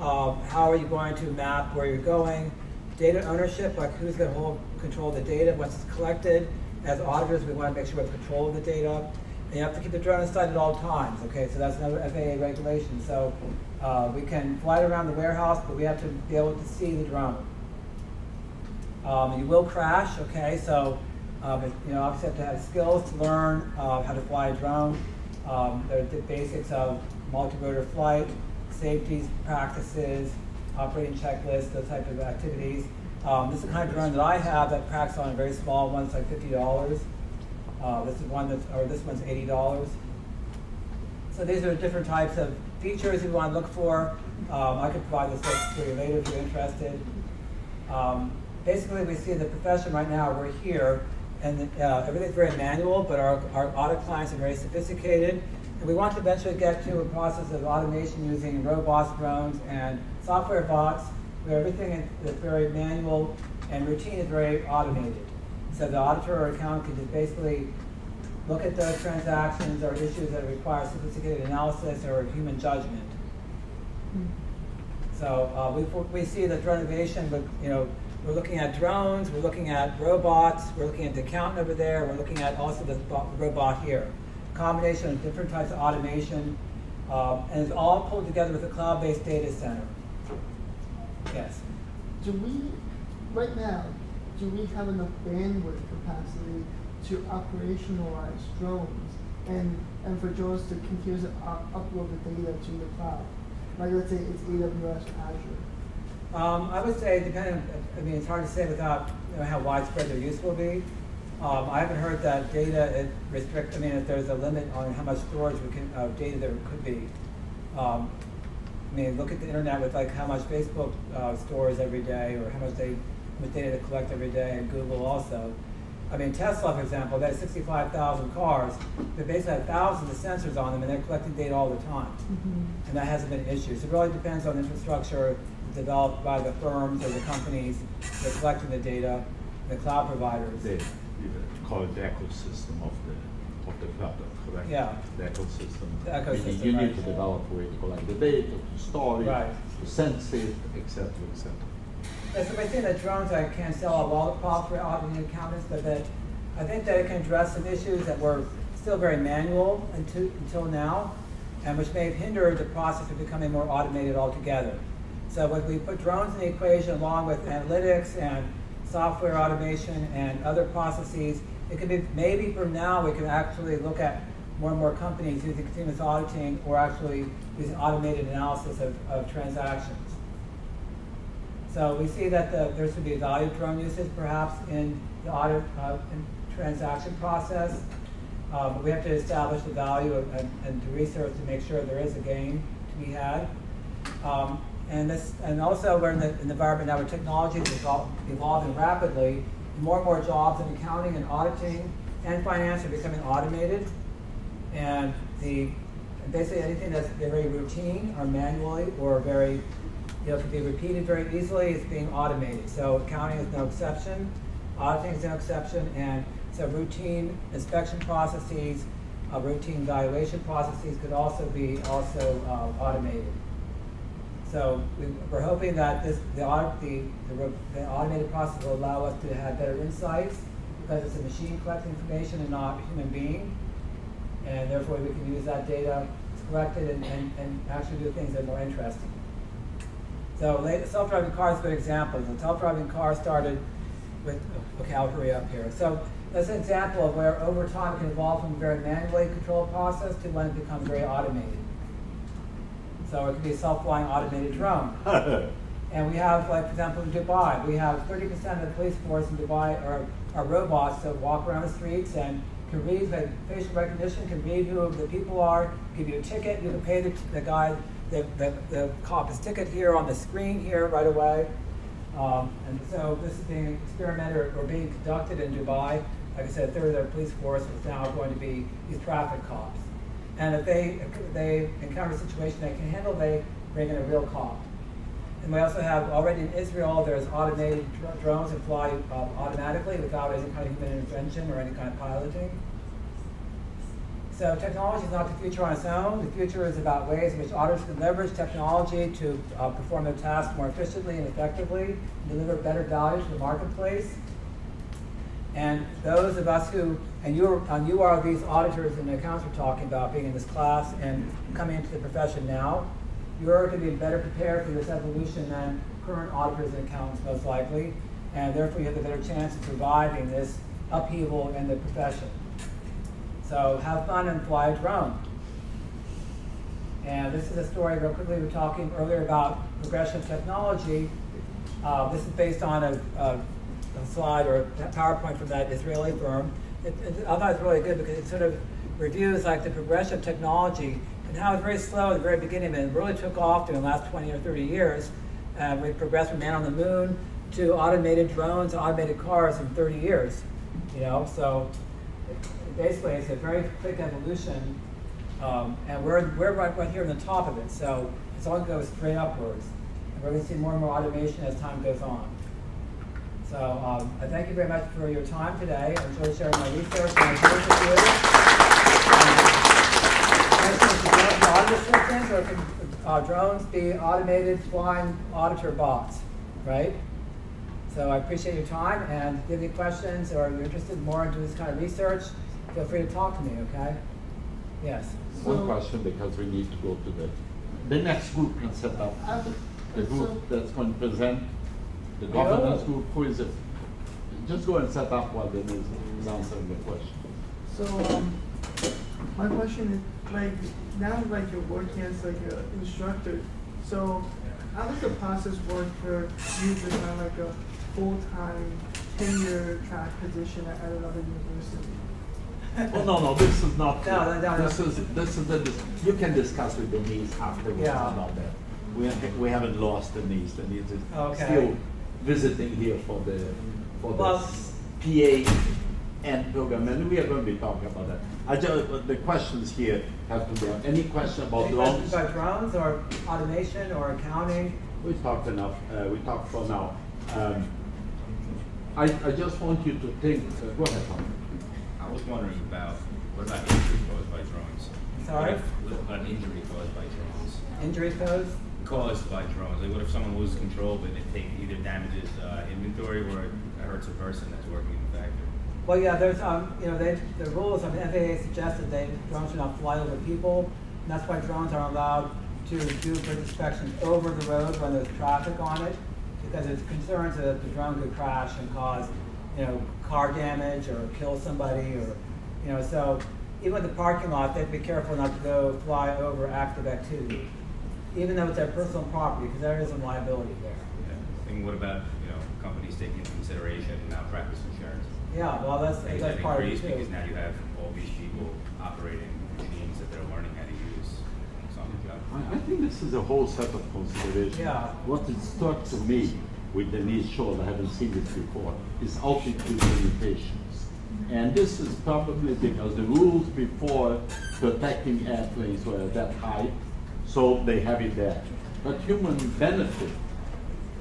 um, how are you going to map where you're going, data ownership, like who's going to hold control of the data, what's collected. As auditors, we want to make sure we have control of the data. And you have to keep the drone inside at all times, okay? So that's another F A A regulation. So uh, we can fly around the warehouse, but we have to be able to see the drone. Um, you will crash, okay? So um, it, you know, obviously you have to have skills to learn uh, how to fly a drone. Um, there are the basics of multi-rotor flight, safety practices, operating checklists, those type of activities. Um, this is the kind of drone that I have that cracks on a very small one. It's like fifty dollars. Uh, this is one that's, or this one's eighty dollars. So these are different types of features you want to look for. Um, I could provide this list to you later if you're interested. Um, basically, we see the profession right now. We're here, and uh, everything's very manual. But our, our audit clients are very sophisticated, And we want to eventually get to a process of automation using robots, drones, and software bots, where everything that's very manual and routine is very automated. So the auditor or accountant can just basically look at those transactions or issues that require sophisticated analysis or human judgment. So uh, we, we see that renovation, but you know, we're looking at drones, we're looking at robots, we're looking at the accountant over there, we're looking at also the robot here. Combination of different types of automation, um, and it's all pulled together with a cloud-based data center. Yes? Do we, right now, do we have enough bandwidth capacity to operationalize drones and, and for drones to continue to up upload the data to the cloud? Like, let's say it's A W S or Azure. Um, I would say, depending, I mean, it's hard to say without you know, how widespread their use will be. Um, I haven't heard that data is restrict. I mean, if there's a limit on how much storage we can, uh, data there could be. Um, I mean, look at the internet with like how much Facebook uh, stores every day, or how much they, how much data they collect every day, and Google also. I mean, Tesla, for example, they have sixty-five thousand cars. They basically have thousands of sensors on them, and they're collecting data all the time. Mm-hmm. And that hasn't been an issue. So it really depends on infrastructure developed by the firms or the companies that are collecting the data, the cloud providers. Data. Call it the ecosystem of the of the cloud, correct? Yeah. The ecosystem. The ecosystem. You, you right. need to develop a way to collect the data, to store it, right. to sense it, et cetera, et cetera. Yeah, so I think that drones I can't solve all the problems for automated accountants, but that I think that it can address some issues that were still very manual until until now, and which may have hindered the process of becoming more automated altogether. So when we put drones in the equation, along with analytics and software automation and other processes, it could be, maybe from now we can actually look at more and more companies using continuous auditing or actually using automated analysis of, of transactions. So we see that the, there should be a value of drone usage perhaps in the audit uh, in transaction process. Uh, but we have to establish the value of, and, and do research to make sure there is a gain to be had. Um, And, this, and also we're in the, in the environment now where technology is evolving rapidly. More and more jobs in accounting and auditing and finance are becoming automated. And the, basically anything that's very routine or manually or very, you know, can be repeated very easily is being automated. So accounting is no exception, auditing is no exception, and so routine inspection processes, uh, routine valuation processes could also be also uh, automated. So we, we're hoping that this, the, audit, the, the, the automated process will allow us to have better insights because it's a machine collecting information and not a human being. And therefore, we can use that data to collect it and, and, and actually do things that are more interesting. So self-driving cars is a good example. The self-driving car started with, okay, I'll hurry up here. So that's an example of where over time it can evolve from a very manually controlled process to when it becomes very automated. So it could be a self-flying automated drone. And we have, like, for example, in Dubai, we have thirty percent of the police force in Dubai are, are robots that walk around the streets and can read, like, facial recognition, can read who the people are, give you a ticket, you can pay the, the guy, the, the, the cop's ticket here on the screen here right away. Um, and so this is being experimented or, or being conducted in Dubai. Like I said, a third of their police force is now going to be these traffic cops. And if they, if they encounter a situation they can handle, they bring in a real cop. And we also have, already in Israel, there's automated dr drones that fly uh, automatically without any kind of human intervention or any kind of piloting. So technology is not the future on its own. The future is about ways in which auditors can leverage technology to uh, perform their tasks more efficiently and effectively, and deliver better value to the marketplace. And those of us who, and you, and you are these auditors and accounts we're talking about, being in this class and coming into the profession now, you're going to be better prepared for this evolution than current auditors and accountants most likely, and therefore you have a better chance of surviving this upheaval in the profession. So have fun and fly a drone. And this is a story, real quickly, we were talking earlier about progression of technology. Uh, this is based on a, a A slide or a PowerPoint from that Israeli firm. It, it, I thought it was really good because it sort of reviews like the progression of technology and how it was very slow at the very beginning and really took off during the last twenty or thirty years. Uh, we progressed from man on the moon to automated drones, automated cars in thirty years. You know, so it, basically it's a very quick evolution Um, and we're, we're right, right here on the top of it, so it's all going to go straight upwards. And we're going to see more and more automation as time goes on. So um, I thank you very much for your time today. I enjoyed sharing my research and my work with you. Questions about audio systems, or can uh, drones be automated flying auditor bots, right? So I appreciate your time, and if you have any questions or you're interested more into this kind of research, feel free to talk to me, okay? Yes? One so question, because we need to go to the, the next group can set up. Uh, the group so that's going to present, the governance group, who is it? Just go and set up while Deniz is answering the question. So um, my question is, like, now like you're working as like an instructor, so how does the process work for you to have like a full-time tenure track position at another university? Oh no, no, this is not. No, no, no, this no. is this is the you can discuss with Deniz afterwards yeah. about that. We have, we haven't lost Deniz. Deniz is okay. still visiting here for the for the P A and program, and we are going to be talking about that. I just, the questions here have to be any question about any drones? About drones or automation or accounting? We talked enough. Uh, we talked for now. Um, I I just want you to think. Uh, go ahead, Tom. I was wondering about, what about injury caused by drones? Sorry? What, if, what about an injury caused by drones? Injury caused? Caused by drones. Like, what if someone loses control, but it take, either damages uh, inventory or it hurts a person that's working in the factory? Well, yeah, there's, um, you know, they, the rules of the F A A suggest that they, drones should not fly over people, and that's why drones are allowed to do inspections over the road when there's traffic on it, because it's concerns that the drone could crash and cause, you know, car damage or kill somebody, or, you know, so even in the parking lot, they'd be careful not to go fly over active activity, even though it's their personal property, because there is some liability there. Yeah. And what about, you know, companies taking into consideration malpractice insurance? Yeah, well, that's, that's that part of it too. Because now you have all these people operating machines that they're learning how to use. I, I think this is a whole set of considerations. Yeah. What it struck to me with Deniz showed, I haven't seen this before, is altitude limitations. And this is probably because the rules before protecting airplanes were that high, so they have it there. But human benefit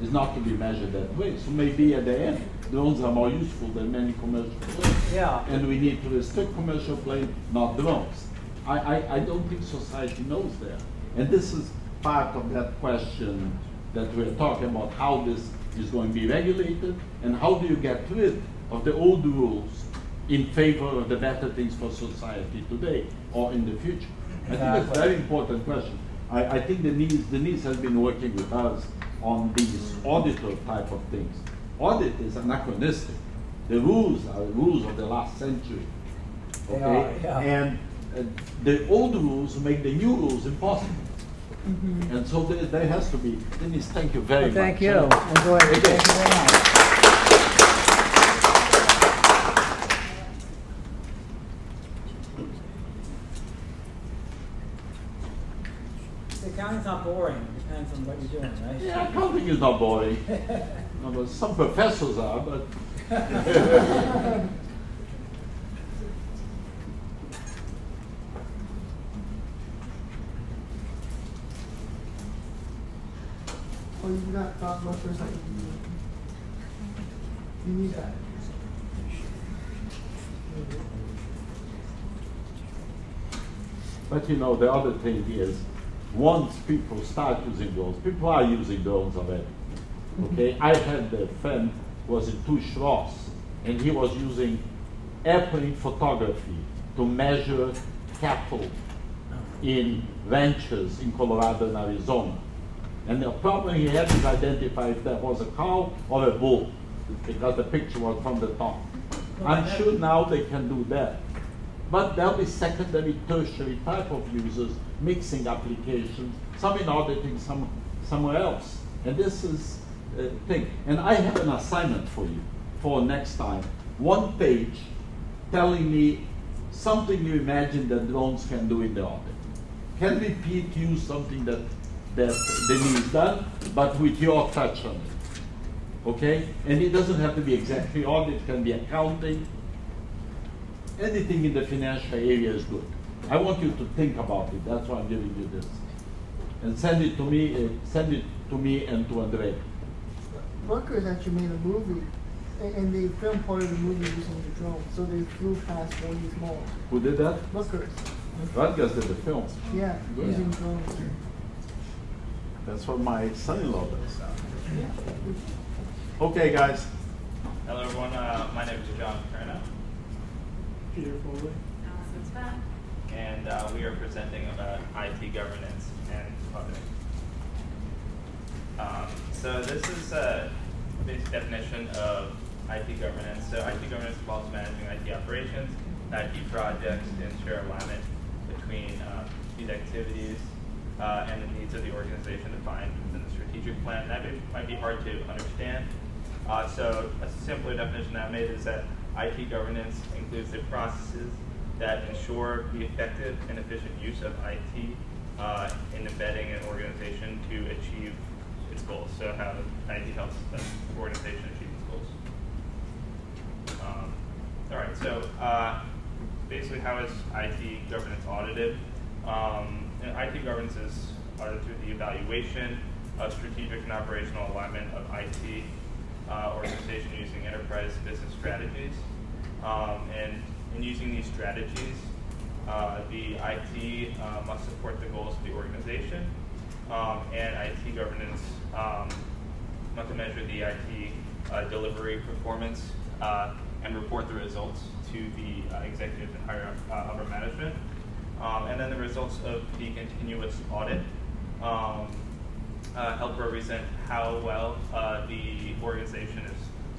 is not to be measured that way. So maybe at the end, drones are more useful than many commercial planes. Yeah. And we need to restrict commercial planes, not drones. I, I, I don't think society knows that. And this is part of that question that we're talking about, how this is going to be regulated, and how do you get rid of the old rules in favor of the better things for society today or in the future? Exactly. I think that's a very important question. I, I think Deniz, Deniz has been working with us on these auditor type of things. Audit is anachronistic. The rules are the rules of the last century. Okay? They are, yeah. And uh, the old rules make the new rules impossible. Mm-hmm. And so there, there has to be. Deniz, thank you very well, thank much. You. Enjoy. Thank you. Thank you very much. The accounting's not boring. It depends on what you're doing, right? Yeah, accounting is not boring. No, but some professors are, but. You got thought about for a second. You need that. But you know, the other thing is, once people start using drones, people are using drones already. Okay, I had a friend who was in Touche Ross, and he was using airplane photography to measure cattle in ranches in Colorado and Arizona. And the problem he had is identify if that was a cow or a bull, because the picture was from the top. I'm sure now they can do that. But there'll be secondary, tertiary type of users, mixing applications, some in auditing, some somewhere else. And this is a thing. And I have an assignment for you for next time. One page telling me something you imagine that drones can do in the audit. Can we Pete use something that that Deniz done, but with your touch on it, okay? And it doesn't have to be exactly audit, it can be accounting. Anything in the financial area is good. I want you to think about it. That's why I'm giving you this. And send it to me, uh, send it to me and to Andrea. Rutgers actually made a movie, and, and they filmed part of the movie using the drone. So they flew past one of these malls. Who did that? Rutgers. Rutgers did the film. Yeah, yeah. Using drones. That's what my son-in-law does. Yeah. Okay, guys. Hello, everyone. Uh, my name is John Kerna. Peter Foley. Alison Scott. And uh, we are presenting about I T governance and public. Um, so this is a basic definition of I T governance. So I T governance involves managing I T operations, I T projects to ensure alignment between um, these activities uh, and the needs of the organization defined within the strategic plan. That may, might be hard to understand. Uh, so a simpler definition that I made is that I T governance includes the processes that ensure the effective and efficient use of I T uh, in embedding an organization to achieve its goals. So how I T helps the organization achieve its goals. Um, all right, so uh, basically how is I T governance audited? Um, and I T governance is audited through the evaluation of strategic and operational alignment of I T uh, organization using enterprise business strategies. Um, and in using these strategies, uh, the I T uh, must support the goals of the organization, um, and I T governance um, must measure the I T uh, delivery performance uh, and report the results to the uh, executive and higher uh, upper management. Um, and then the results of the continuous audit um, uh, help represent how well uh, the organization is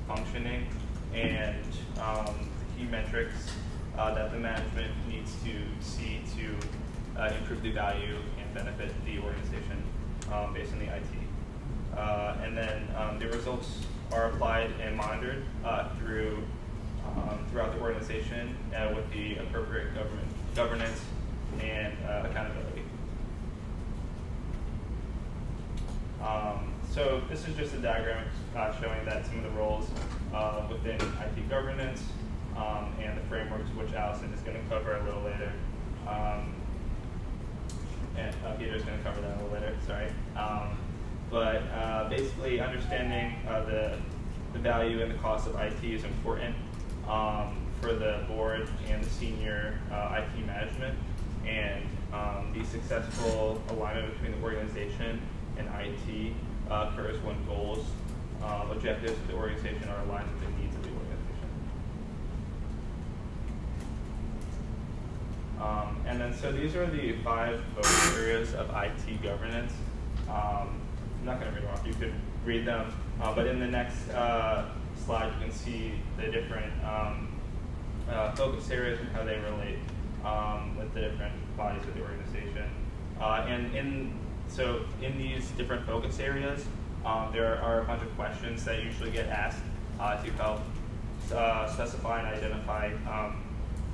functioning, and um, the key metrics Uh, that the management needs to see to uh, improve the value and benefit the organization um, based on the I T. Uh, and then um, the results are applied and monitored uh, through um, throughout the organization uh, with the appropriate government governance and uh, accountability. Um, so this is just a diagram uh, showing that some of the roles uh, within I T governance. Um, and the frameworks, which Alison is going to cover a little later, um, and uh, Peter is going to cover that a little later. Sorry, um, but uh, basically, understanding uh, the the value and the cost of I T is important um, for the board and the senior uh, I T management, and um, the successful alignment between the organization and I T uh, occurs when goals, uh, objectives of the organization are aligned with the needs of the organization. Um, and then, so these are the five focus areas of I T governance. Um, I'm not going to read them off. You could read them. Uh, but in the next uh, slide, you can see the different um, uh, focus areas and how they relate um, with the different bodies of the organization. Uh, and in so in these different focus areas, um, there are a bunch of questions that usually get asked uh, to help uh, specify and identify um,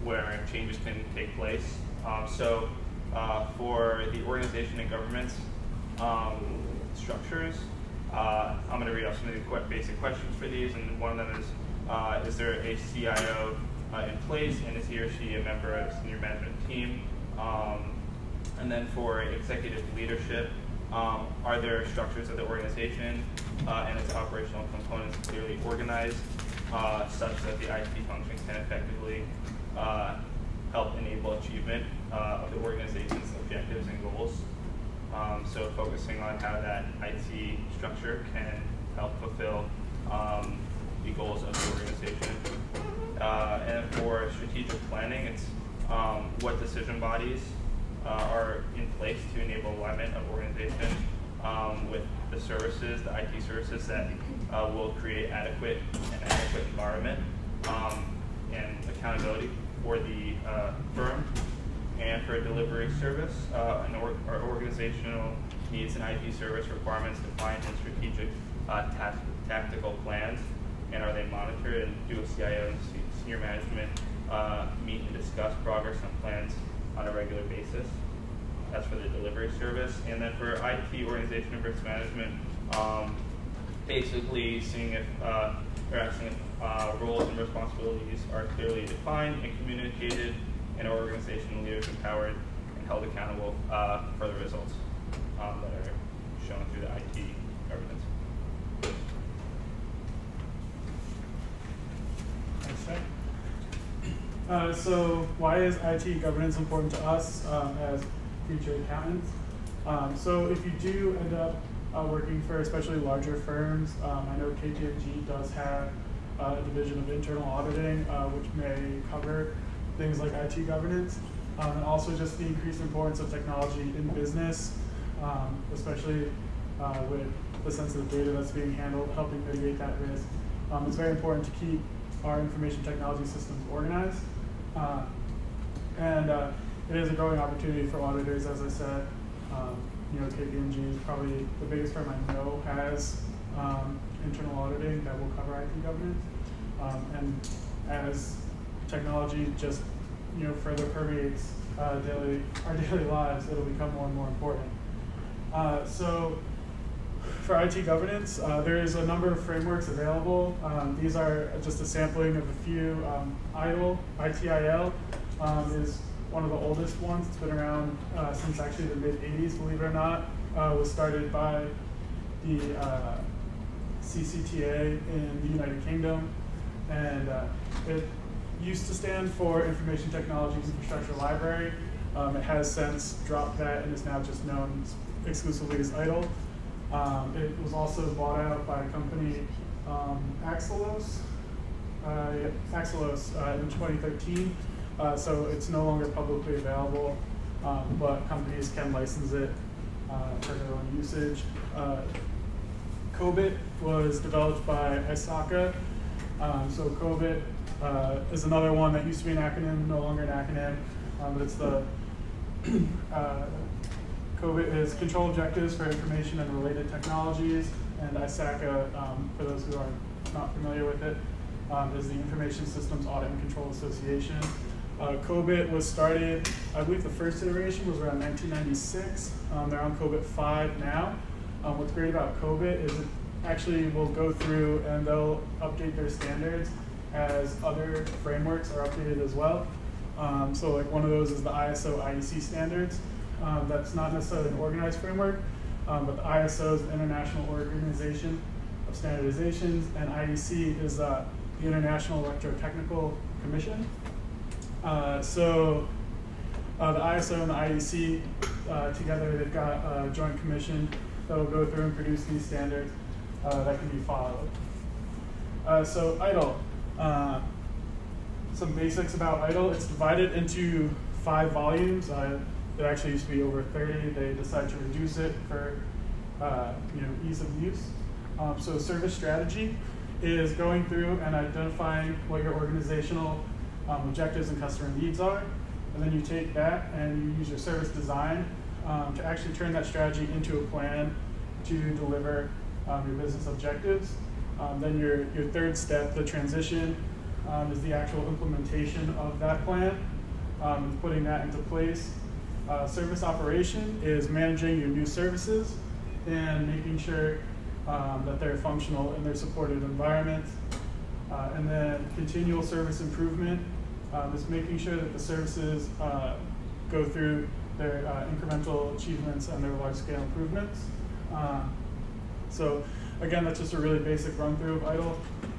where changes can take place. Um, so uh, for the organization and government um, structures, uh, I'm gonna read off some of the qu basic questions for these, and one of them is, uh, is there a C I O uh, in place, and is he or she a member of the senior management team? Um, and then for executive leadership, um, are there structures of the organization uh, and its operational components clearly organized uh, such that the I T functions can effectively Uh, help enable achievement uh, of the organization's objectives and goals. Um, so focusing on how that I T structure can help fulfill um, the goals of the organization. Uh, and for strategic planning, it's um, what decision bodies uh, are in place to enable alignment of organization um, with the services, the I T services that uh, will create adequate and adequate environment um, and accountability for the uh, firm. And for a delivery service, uh, an or our organizational needs and I T service requirements defined in strategic uh, ta tactical plans, and are they monitored, and do C I O and senior management uh, meet and discuss progress on plans on a regular basis? That's for the delivery service. And then for I T organization and risk management, um, basically seeing if uh, or asking if Uh, roles and responsibilities are clearly defined and communicated and our organizational leaders empowered and held accountable uh, for the results um, that are shown through the I T governance. Thanks, uh, so why is I T governance important to us um, as future accountants? Um, so if you do end up uh, working for especially larger firms, um, I know K P M G does have Uh, a division of internal auditing, uh, which may cover things like I T governance, um, and also just the increased importance of technology in business, um, especially uh, with the sensitive data that's being handled, helping mitigate that risk. Um, it's very important to keep our information technology systems organized, uh, and uh, it is a growing opportunity for auditors, as I said. Um, you know, K P M G is probably the biggest firm I know has um, internal auditing that will cover I T governance, um, and as technology just you know further permeates uh, daily our daily lives, it'll become more and more important. Uh, so, for I T governance, uh, there is a number of frameworks available. Um, these are just a sampling of a few. Um, I T I L um, is one of the oldest ones. It's been around uh, since actually the mid eighties. Believe it or not, uh, was started by the uh, C C T A in the United Kingdom, and uh, it used to stand for Information Technology Infrastructure Library. Um, it has since dropped that and is now just known exclusively as I T I L. Um, it was also bought out by a company, um, Axelos, uh, Axelos uh, in twenty thirteen, uh, so it's no longer publicly available, um, but companies can license it uh, for their own usage. Uh, COBIT was developed by ISACA. Um, so COBIT uh, is another one that used to be an acronym, no longer an acronym, um, but it's the, uh, COBIT is Control Objectives for Information and Related Technologies, and ISACA, um, for those who are not familiar with it, um, is the Information Systems Audit and Control Association. Uh, COBIT was started, I believe the first iteration was around nineteen ninety-six. Um, they're on COBIT five now. Um, what's great about COBIT is it actually will go through and they'll update their standards as other frameworks are updated as well. Um, so like one of those is the I S O I E C standards. Um, that's not necessarily an organized framework, um, but the I S O is an international organization of standardizations, and I E C is uh, the International Electrotechnical Commission. Uh, so uh, the I S O and the I E C uh, together, they've got a joint commission that will go through and produce these standards uh, that can be followed. Uh, so I T I L, uh, some basics about I T I L. It's divided into five volumes. Uh, it actually used to be over thirty. They decided to reduce it for uh, you know, ease of use. Um, so service strategy is going through and identifying what your organizational um, objectives and customer needs are. And then you take that and you use your service design Um, to actually turn that strategy into a plan to deliver um, your business objectives. Um, then your, your third step, the transition, um, is the actual implementation of that plan, um, and putting that into place. Uh, service operation is managing your new services and making sure um, that they're functional in their supported environment. Uh, and then continual service improvement um, is making sure that the services uh, go through their uh, incremental achievements and their large-scale improvements. Uh, so again, that's just a really basic run-through of I T I L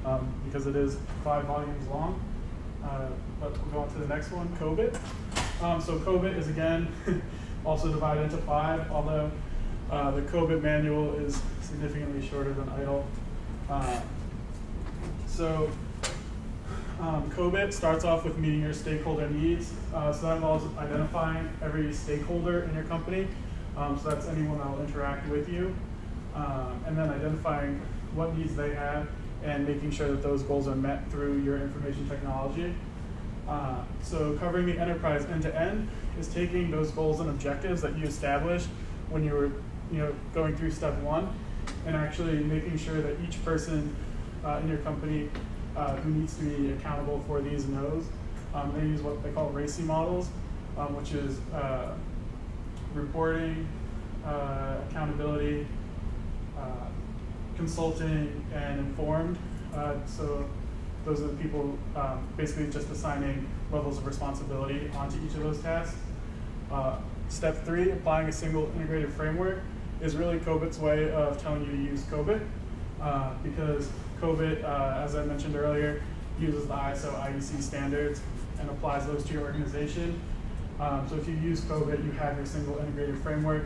um, because it is five volumes long. Uh, but we'll go on to the next one, COBIT. Um, so COBIT is again also divided into five, although uh, the COBIT manual is significantly shorter than I T I L. Uh, so Um, COBIT starts off with meeting your stakeholder needs. Uh, so that involves identifying every stakeholder in your company. Um, so that's anyone that will interact with you. Um, and then identifying what needs they have and making sure that those goals are met through your information technology. Uh, so covering the enterprise end-to-end is taking those goals and objectives that you established when you were you know, going through step one and actually making sure that each person uh, in your company Uh, who needs to be accountable for these knows. Um, they use what they call RACI models, um, which is uh, reporting, uh, accountability, uh, consulting, and informed. Uh, so Those are the people um, basically just assigning levels of responsibility onto each of those tasks. Uh, step three, applying a single integrated framework, is really COBIT's way of telling you to use COBIT, uh, because COBIT, uh, as I mentioned earlier, uses the I S O I E C standards and applies those to your organization. Um, so if you use COBIT, you have your single integrated framework.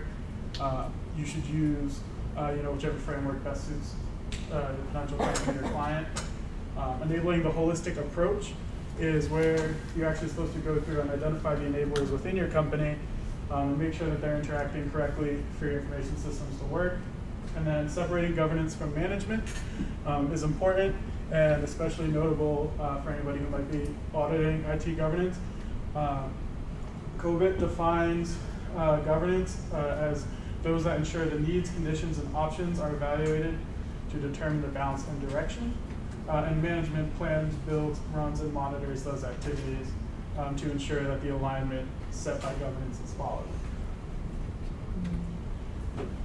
Uh, you should use uh, you know, whichever framework best suits uh, the potential client of your client. Um, enabling the holistic approach is where you're actually supposed to go through and identify the enablers within your company, um, and make sure that they're interacting correctly for your information systems to work. And then separating governance from management um, is important, and especially notable uh, for anybody who might be auditing I T governance. Um, COBIT defines uh, governance uh, as those that ensure the needs, conditions, and options are evaluated to determine the balance and direction. Uh, and management plans, builds, runs, and monitors those activities um, to ensure that the alignment set by governance is followed.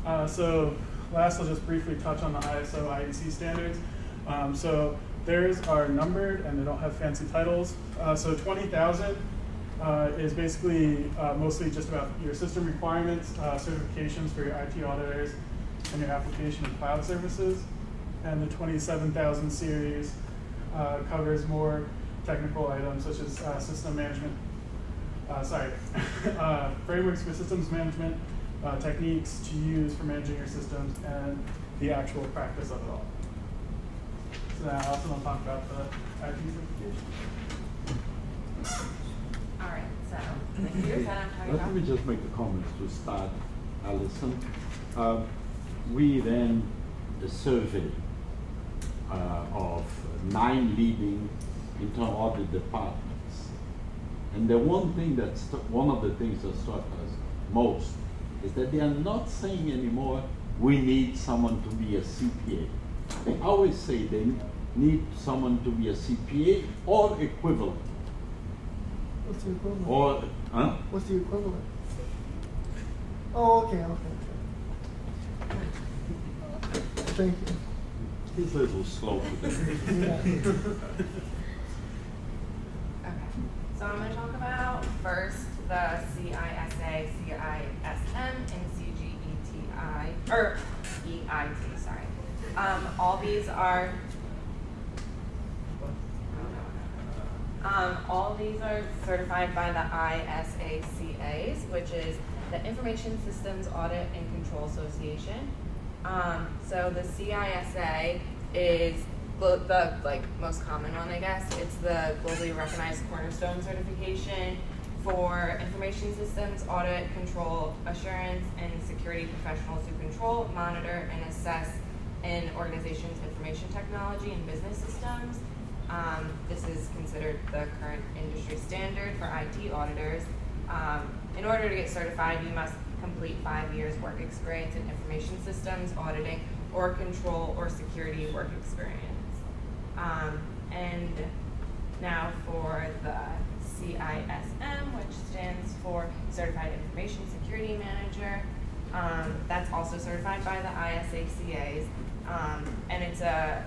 Uh, so last, I'll just briefly touch on the I S O I E C standards. Um, so theirs are numbered, and they don't have fancy titles. Uh, so twenty thousand uh, is basically uh, mostly just about your system requirements, uh, certifications for your I T auditors, and your application and cloud services. And the twenty-seven thousand series uh, covers more technical items such as uh, system management, uh, sorry, uh, frameworks for systems management, uh, techniques to use for managing your systems, and the actual practice of it all. So now Alison will talk about the I T certification. All right, so here's what I'm talking about. Let me just make the comments to start, Alison. Uh, we then a survey Uh, of nine leading internal audit departments, and the one thing that's one of the things that struck us most is that they are not saying anymore we need someone to be a C P A. They always say they need someone to be a C P A or equivalent. What's the equivalent? Or huh? What's the equivalent? Oh, okay, okay. Thank you. He's a little slow today. Okay, so I'm going to talk about first the CISA, CISM, and CGETI, or E I T, sorry. Um, all these are, um, all these are certified by the I S A C As, which is the Information Systems Audit and Control Association. Um, so the CISA is the like most common one, I guess. It's the globally recognized cornerstone certification for information systems, audit, control, assurance, and security professionals who control, monitor, and assess an organization's information technology and business systems. Um, this is considered the current industry standard for I T auditors. Um, in order to get certified, you must complete five years work experience in information systems, auditing, or control, or security work experience. Um, and now for the C I S M, which stands for Certified Information Security Manager. Um, that's also certified by the I S A C As, um, and it's a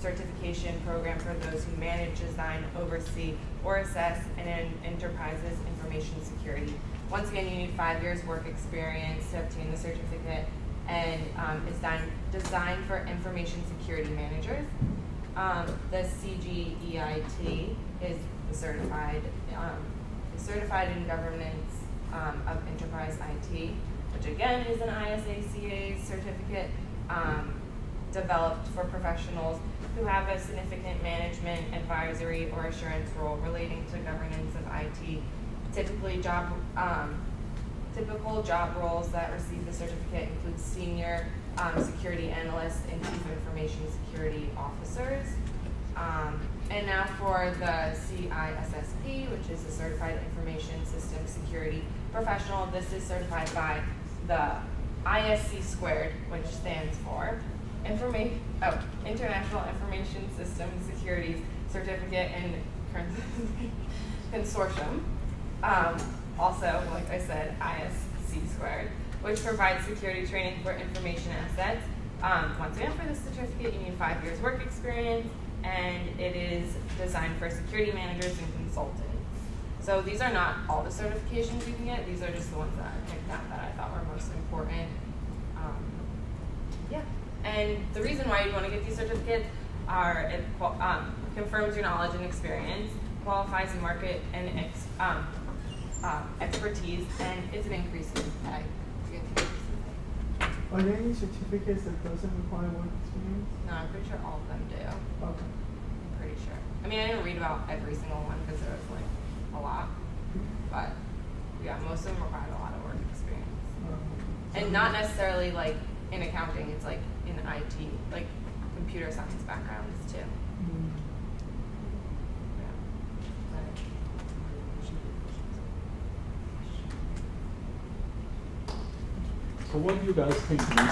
certification program for those who manage, design, oversee, or assess an enterprise's information security. Once again, you need five years work experience to obtain the certificate, and um, it's designed for information security managers. Um, the CGEIT is certified, um, is certified in governance um, of enterprise I T, which again is an I S A C A certificate um, developed for professionals who have a significant management, advisory, or assurance role relating to governance of I T. Typically, job um, typical job roles that receive the certificate include senior um, security analysts and chief information security officers. Um, and now for the C I S S P, which is the Certified Information System Security Professional. This is certified by the I S C squared, which stands for Informa- oh, International Information System Securities Certificate and Consortium. Um, also, like I said, I S C squared, which provides security training for information assets. Um, once again, for this certificate, you need five years work experience, and it is designed for security managers and consultants. So these are not all the certifications you can get, these are just the ones that I picked out that I thought were most important. Um, yeah, and the reason why you want to get these certificates are it um, confirms your knowledge and experience, qualifies the market and ex um, uh, expertise, and it's an increase in pay. Are there any certificates that doesn't require work experience? No, I'm pretty sure all of them do. Okay. I'm pretty sure. I mean, I didn't read about every single one because there was like a lot. But yeah, most of them required a lot of work experience. Uh, and not necessarily like in accounting, it's like in I T, like computer science backgrounds too. Mm-hmm. So what do you guys think is, what do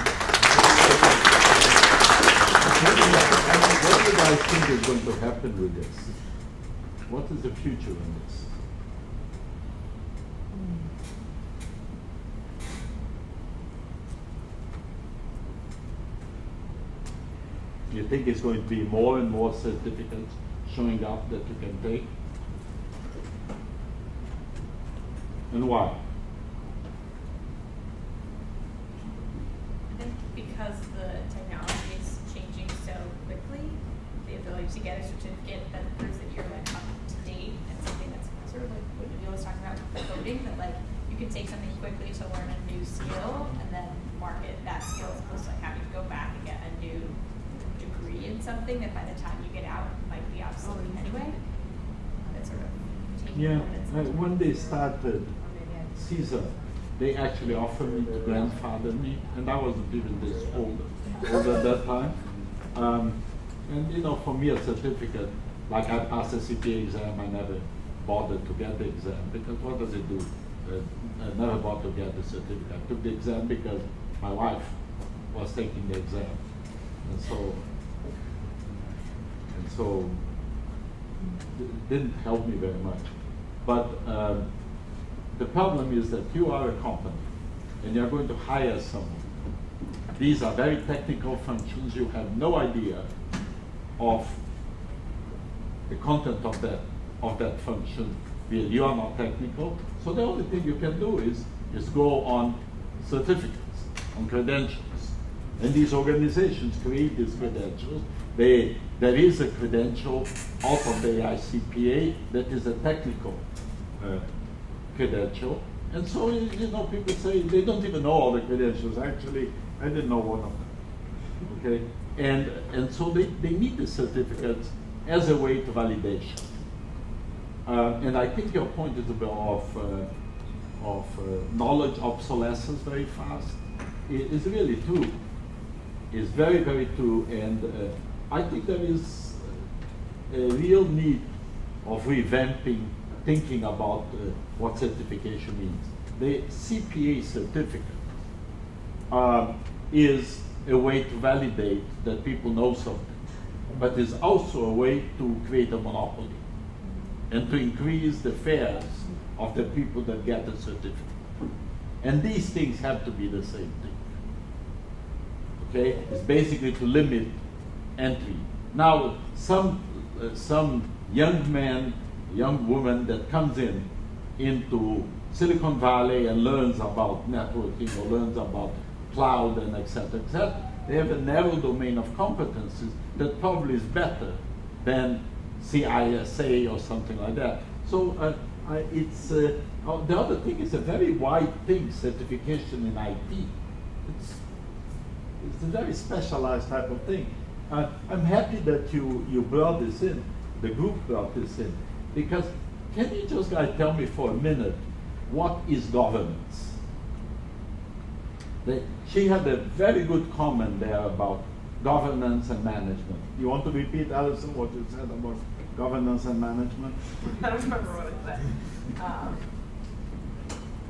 you guys think is going to happen with this? What is the future in this? Do you think it's going to be more and more certificates showing up that you can take? And why? Because the technology is changing so quickly, the ability to get a certificate that proves that you're like up to date and something that's sort of like what Nabil was talking about with coding, that like you can take something quickly to learn a new skill and then market that skill as opposed to like having to go back and get a new degree in something that by the time you get out might be obsolete anyway. That's sort of taking yeah. Like when they started CISA, they actually offered me to grandfather me, and I was even this old, older at that time. Um, and you know, for me, a certificate, like I passed a C P A exam, I never bothered to get the exam, because what does it do? Uh, I never bothered to get the certificate. I took the exam because my wife was taking the exam. And so, and so it didn't help me very much. But, um, the problem is that you are a company and you're going to hire someone. These are very technical functions. You have no idea of the content of that, of that function. You are not technical. So the only thing you can do is, is go on certificates, on credentials. And these organizations create these credentials. They, there is a credential out of the I C P A that is a technical uh, credential. And so, you know, people say they don't even know all the credentials. Actually, I didn't know one of them. Okay? And, and so they, they need the certificates as a way to validation. Uh, and I think your point is about of, uh, of uh, knowledge obsolescence very fast. It is really true. It's very, very true. And uh, I think there is a real need of revamping thinking about uh, what certification means. The C P A certificate uh, is a way to validate that people know something, but is also a way to create a monopoly and to increase the fares of the people that get a certificate. And these things have to be the same thing. Okay, it's basically to limit entry. Now, some uh, some young man. young woman that comes in into Silicon Valley and learns about networking or learns about cloud and et cetera, et cetera. They have a narrow domain of competencies that probably is better than C I S A or something like that. So uh, I, it's, uh, oh, the other thing is a very wide thing, certification in I T. It's, it's a very specialized type of thing. Uh, I'm happy that you, you brought this in, the group brought this in. Because can you just guys tell me for a minute what is governance? They, she had a very good comment there about governance and management. You want to repeat, Alison, what you said about governance and management? I don't remember what it said. Um,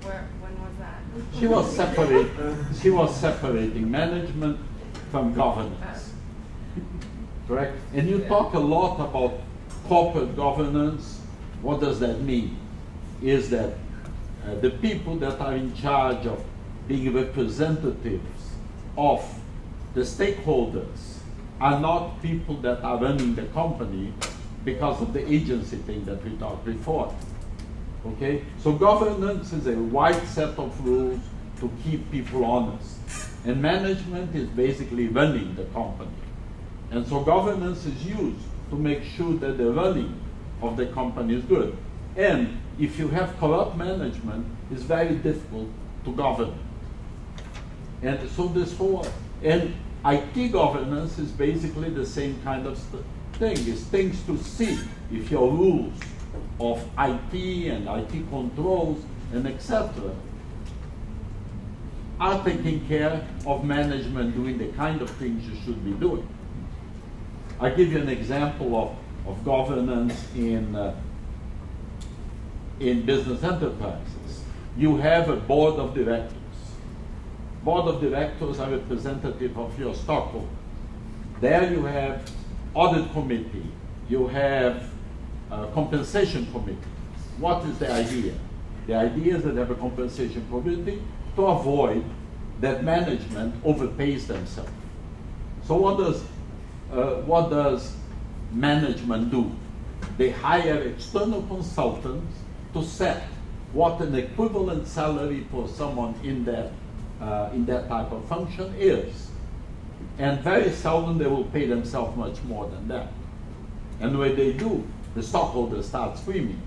where, when was that? She was separate, she was separating management from governance. Correct? And you talk a lot about corporate governance. What does that mean? Is that uh, the people that are in charge of being representatives of the stakeholders are not people that are running the company because of the agency thing that we talked before. Okay? So governance is a wide set of rules to keep people honest. And management is basically running the company. And so governance is used to make sure that the running of the company is good. And if you have corrupt management, it's very difficult to govern. And so this whole, and I T governance is basically the same kind of thing. It's things to see if your rules of I T and I T controls and et cetera are taking care of management doing the kind of things you should be doing. I'll give you an example of, of governance in, uh, in business enterprises. You have a board of directors. Board of directors are representative of your stockholders. There you have audit committee, you have uh, compensation committee. What is the idea? The idea is that they have a compensation committee to avoid that management overpays themselves. So what does, uh, what does management do? They hire external consultants to set what an equivalent salary for someone in that Uh, in that type of function is. And very seldom they will pay themselves much more than that. And when they do, the stockholders start screaming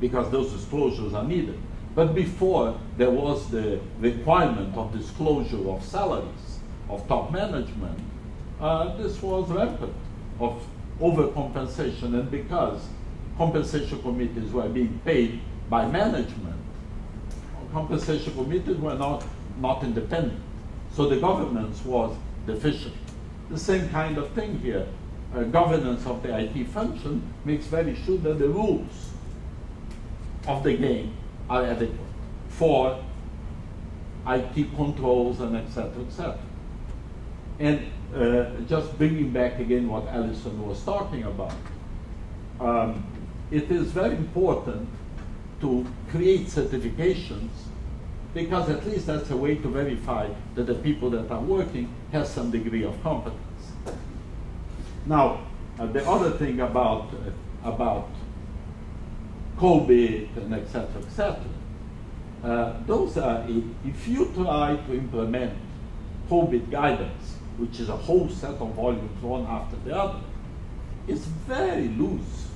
because those disclosures are needed. But before, there was the requirement of disclosure of salaries of top management. Uh, this was rampant of overcompensation, and because compensation committees were being paid by management, compensation committees were not, not independent. So the governance was deficient. The same kind of thing here. Uh, governance of the I T function makes very sure that the rules of the game are adequate for I T controls and et cetera, et cetera. And uh, just bringing back again what Alison was talking about, um, it is very important to create certifications, because at least that's a way to verify that the people that are working have some degree of competence. Now, uh, the other thing about, uh, about COBIT and et cetera, et cetera, uh, those are, if you try to implement COBIT guidance, which is a whole set of volumes, one after the other, it's very loose.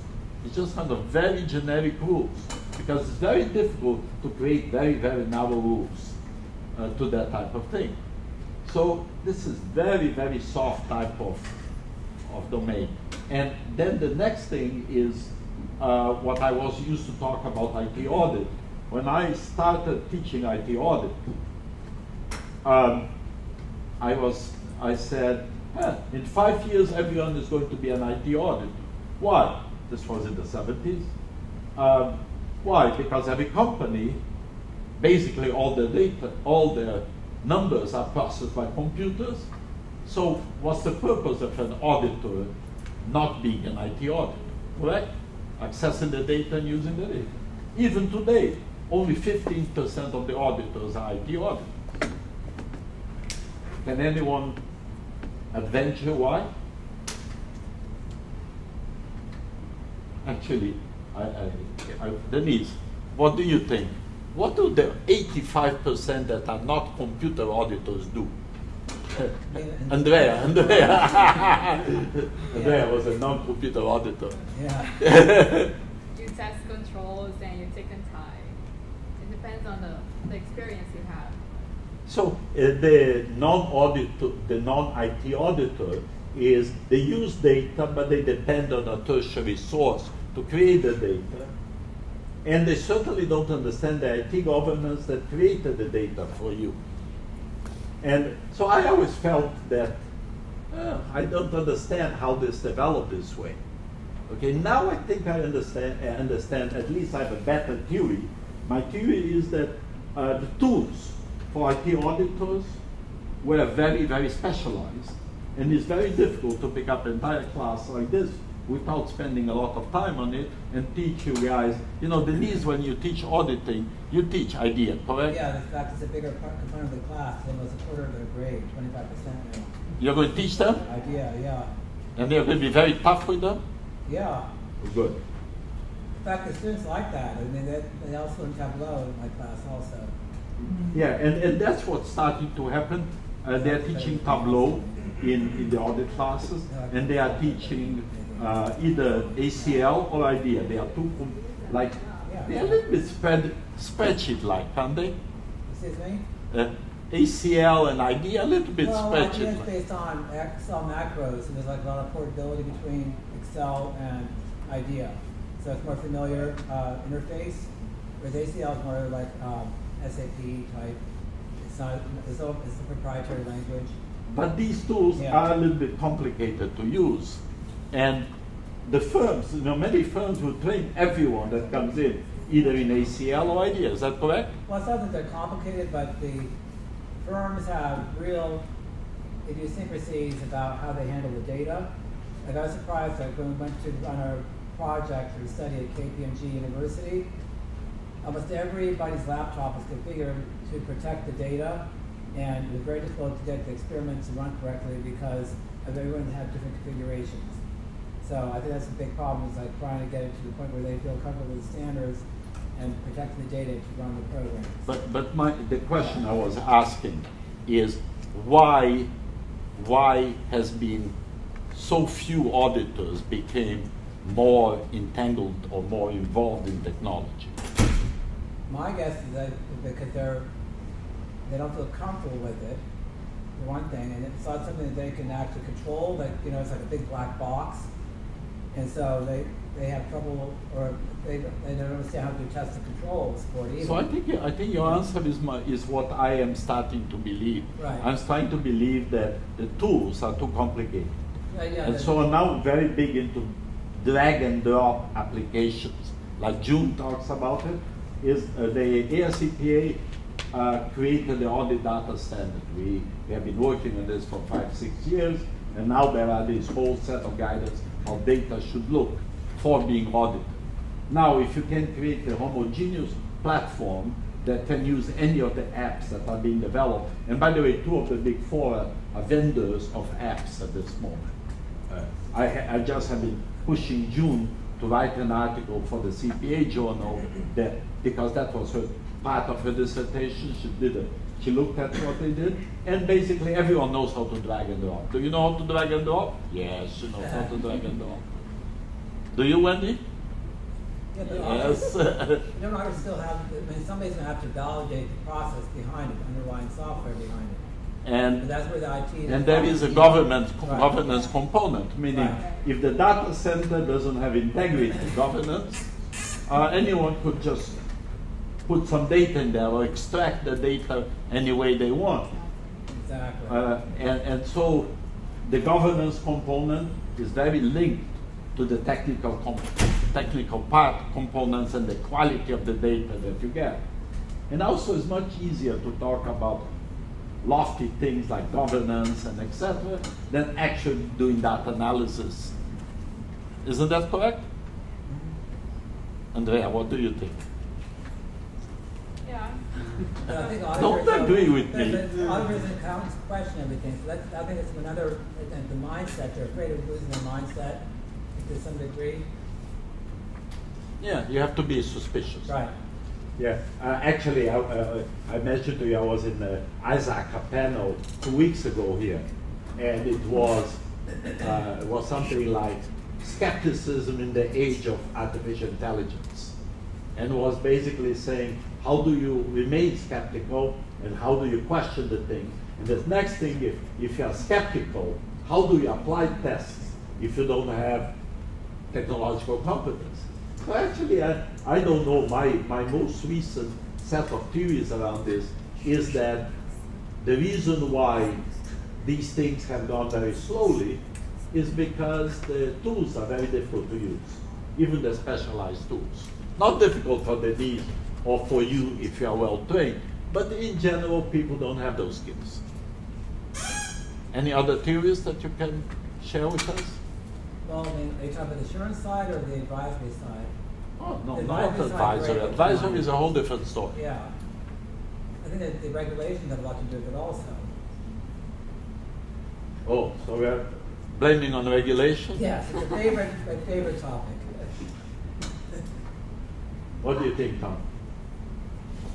It's just kind of very generic rules, because it's very difficult to create very, very narrow rules uh, to that type of thing. So this is very, very soft type of, of domain. And then the next thing is uh, what I was used to talk about I T audit. When I started teaching I T audit, um, I, was, I said, eh, in five years, everyone is going to be an I T auditor. Why? This was in the seventies. Um, why? Because every company, basically all the data, all the numbers are processed by computers. So what's the purpose of an auditor not being an I T auditor, correct? Accessing the data and using the data. Even today, only fifteen percent of the auditors are I T auditors. Can anyone adventure why? Actually, I, I, I, Deniz, what do you think? What do the eighty-five percent that are not computer auditors do? Andrea, Andrea. Andrea was a non-computer auditor. Yeah. You test controls and you tick and tie. It depends on the, the experience you have. So uh, the non-auditor, the non-I T auditor, is they use data, but they depend on a tertiary source to create the data. And they certainly don't understand the I T governance that created the data for you. And so I always felt that uh, I don't understand how this developed this way. Okay, now I think I understand, I understand, at least I have a better theory. My theory is that uh, the tools for I T auditors were very, very specialized. And it's very difficult to pick up an entire class like this without spending a lot of time on it and teach you guys. You know, Deniz, when you teach auditing, you teach IDEA, correct? Yeah, in fact, it's a bigger part, component of the class, almost a quarter of the grade, twenty-five percent now. You're going to teach them? IDEA, yeah. And they're going to be very tough with them? Yeah. Good. In fact, the students like that. I mean, they, they also learn Tableau in my class also. Yeah, and, and that's what's starting to happen. Uh, they're teaching Tableau in, in the audit classes, and they are teaching uh, either A C L or IDEA. They are two, like, they're a little bit spread, spreadsheet-like, aren't they? Excuse me? Uh, A C L and IDEA, a little bit well, spreadsheet-like. Well, based on Excel macros, and there's like a lot of portability between Excel and IDEA. So it's more familiar uh, interface, whereas A C L is more like um, S A P type. It's not, it's a, it's a proprietary language. But these tools yeah. are a little bit complicated to use. And the firms, you know, many firms will train everyone that comes in, either in A C L or IDEA, is that correct? Well, it's not that they're complicated, but the firms have real idiosyncrasies about how they handle the data. Like I was surprised, like when we went to run our project or study at K P M G University, almost everybody's laptop is configured to protect the data, and it was very difficult to get the experiments to run correctly because everyone had different configurations. So I think that's a big problem, is like trying to get it to the point where they feel comfortable with standards and protecting the data to run the program. But but my the question I was asking is why why has been so few auditors became more entangled or more involved in technology? My guess is that because they're, they don't feel comfortable with it, for one thing, and it's not something that they can actually control, like, you know, it's like a big black box, and so they, they have trouble, or they, they don't understand how to do test and controls for it either. So I think, I think your answer is, my, is what I am starting to believe. Right. I'm starting to believe that the tools are too complicated. Uh, yeah, and so I'm now very big into drag and drop applications, like June talks about it, is uh, the A S C P A uh, created the audit data standard. We, we have been working on this for five, six years, and now there are this whole set of guidance how data should look for being audited. Now, if you can create a homogeneous platform that can use any of the apps that are being developed, and by the way, two of the big four are, are vendors of apps at this moment. Uh, I, I just have been pushing June to write an article for the C P A journal that, because that was her, part of her dissertation, she did it. She looked at what they did, and basically everyone knows how to drag and drop. Do you know how to drag and drop? Yes, you know how to drag and drop. Do you, Wendy? Yeah, but yes. You know, I still have, I mean, somebody's gonna have to validate the process behind it, underlying software behind it. And, that's where the I T and there is a government com right. governance component, meaning right. if the data center doesn't have integrity governance, uh, anyone could just put some data in there or extract the data any way they want. Exactly. Uh, and, and so the governance component is very linked to the technical, comp technical part components and the quality of the data that you get. And also it's much easier to talk about lofty things like governance and et cetera than actually doing data analysis. Isn't that correct? Mm-hmm. Andrea, what do you think? Yeah. I think don't agree so, with me. The auditors and accountants question everything. So that's, I think it's another, the mindset, they're afraid of losing their mindset to some degree. Yeah, you have to be suspicious. Right. Yeah, uh, actually, I, uh, I mentioned to you I was in the ISACA panel two weeks ago here, and it was uh, it was something like skepticism in the age of artificial intelligence, and was basically saying how do you remain skeptical and how do you question the thing? And the next thing, if if you are skeptical, how do you apply tests if you don't have technological competence? So actually, I, I don't know, my, my most recent set of theories around this is that the reason why these things have gone very slowly is because the tools are very difficult to use, even the specialized tools. Not difficult for the need or for you if you are well trained, but in general, people don't have those skills. Any other theories that you can share with us? Well, I mean, are you talking about the insurance side or the advisory side? Oh, no, not advisory. Advisory is a whole different story. Yeah. I think that the regulations have a lot to do with it also. Oh, so we are blaming on regulation? Yes, my favorite, my favorite topic. What do you think, Tom?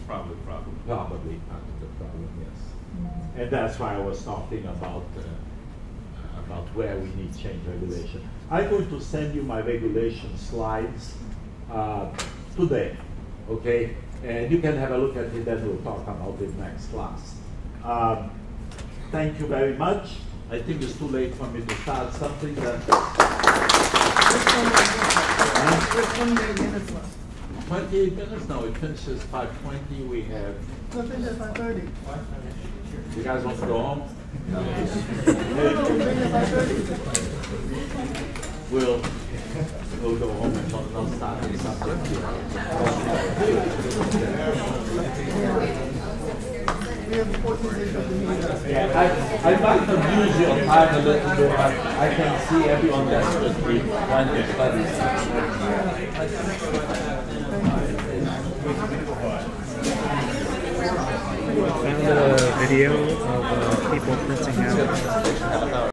Probably, probably. Probably part of the problem, yes. Mm-hmm. And that's why I was talking about uh, about where we need change regulation. I'm going to send you my regulation slides uh, today, okay? And you can have a look at it, then we'll talk about it next class. Um, thank you very much. I think it's too late for me to start something that... There's twenty-eight minutes left. twenty-eight minutes? No, it finishes five twenty. We have... We'll finish at five thirty. You guys want to go home? No. We'll, we'll go home and talk about starting something here. Yeah, I, I might abuse your time a little bit, but I can see everyone desperately trying to study. Found a video of uh, people printing out.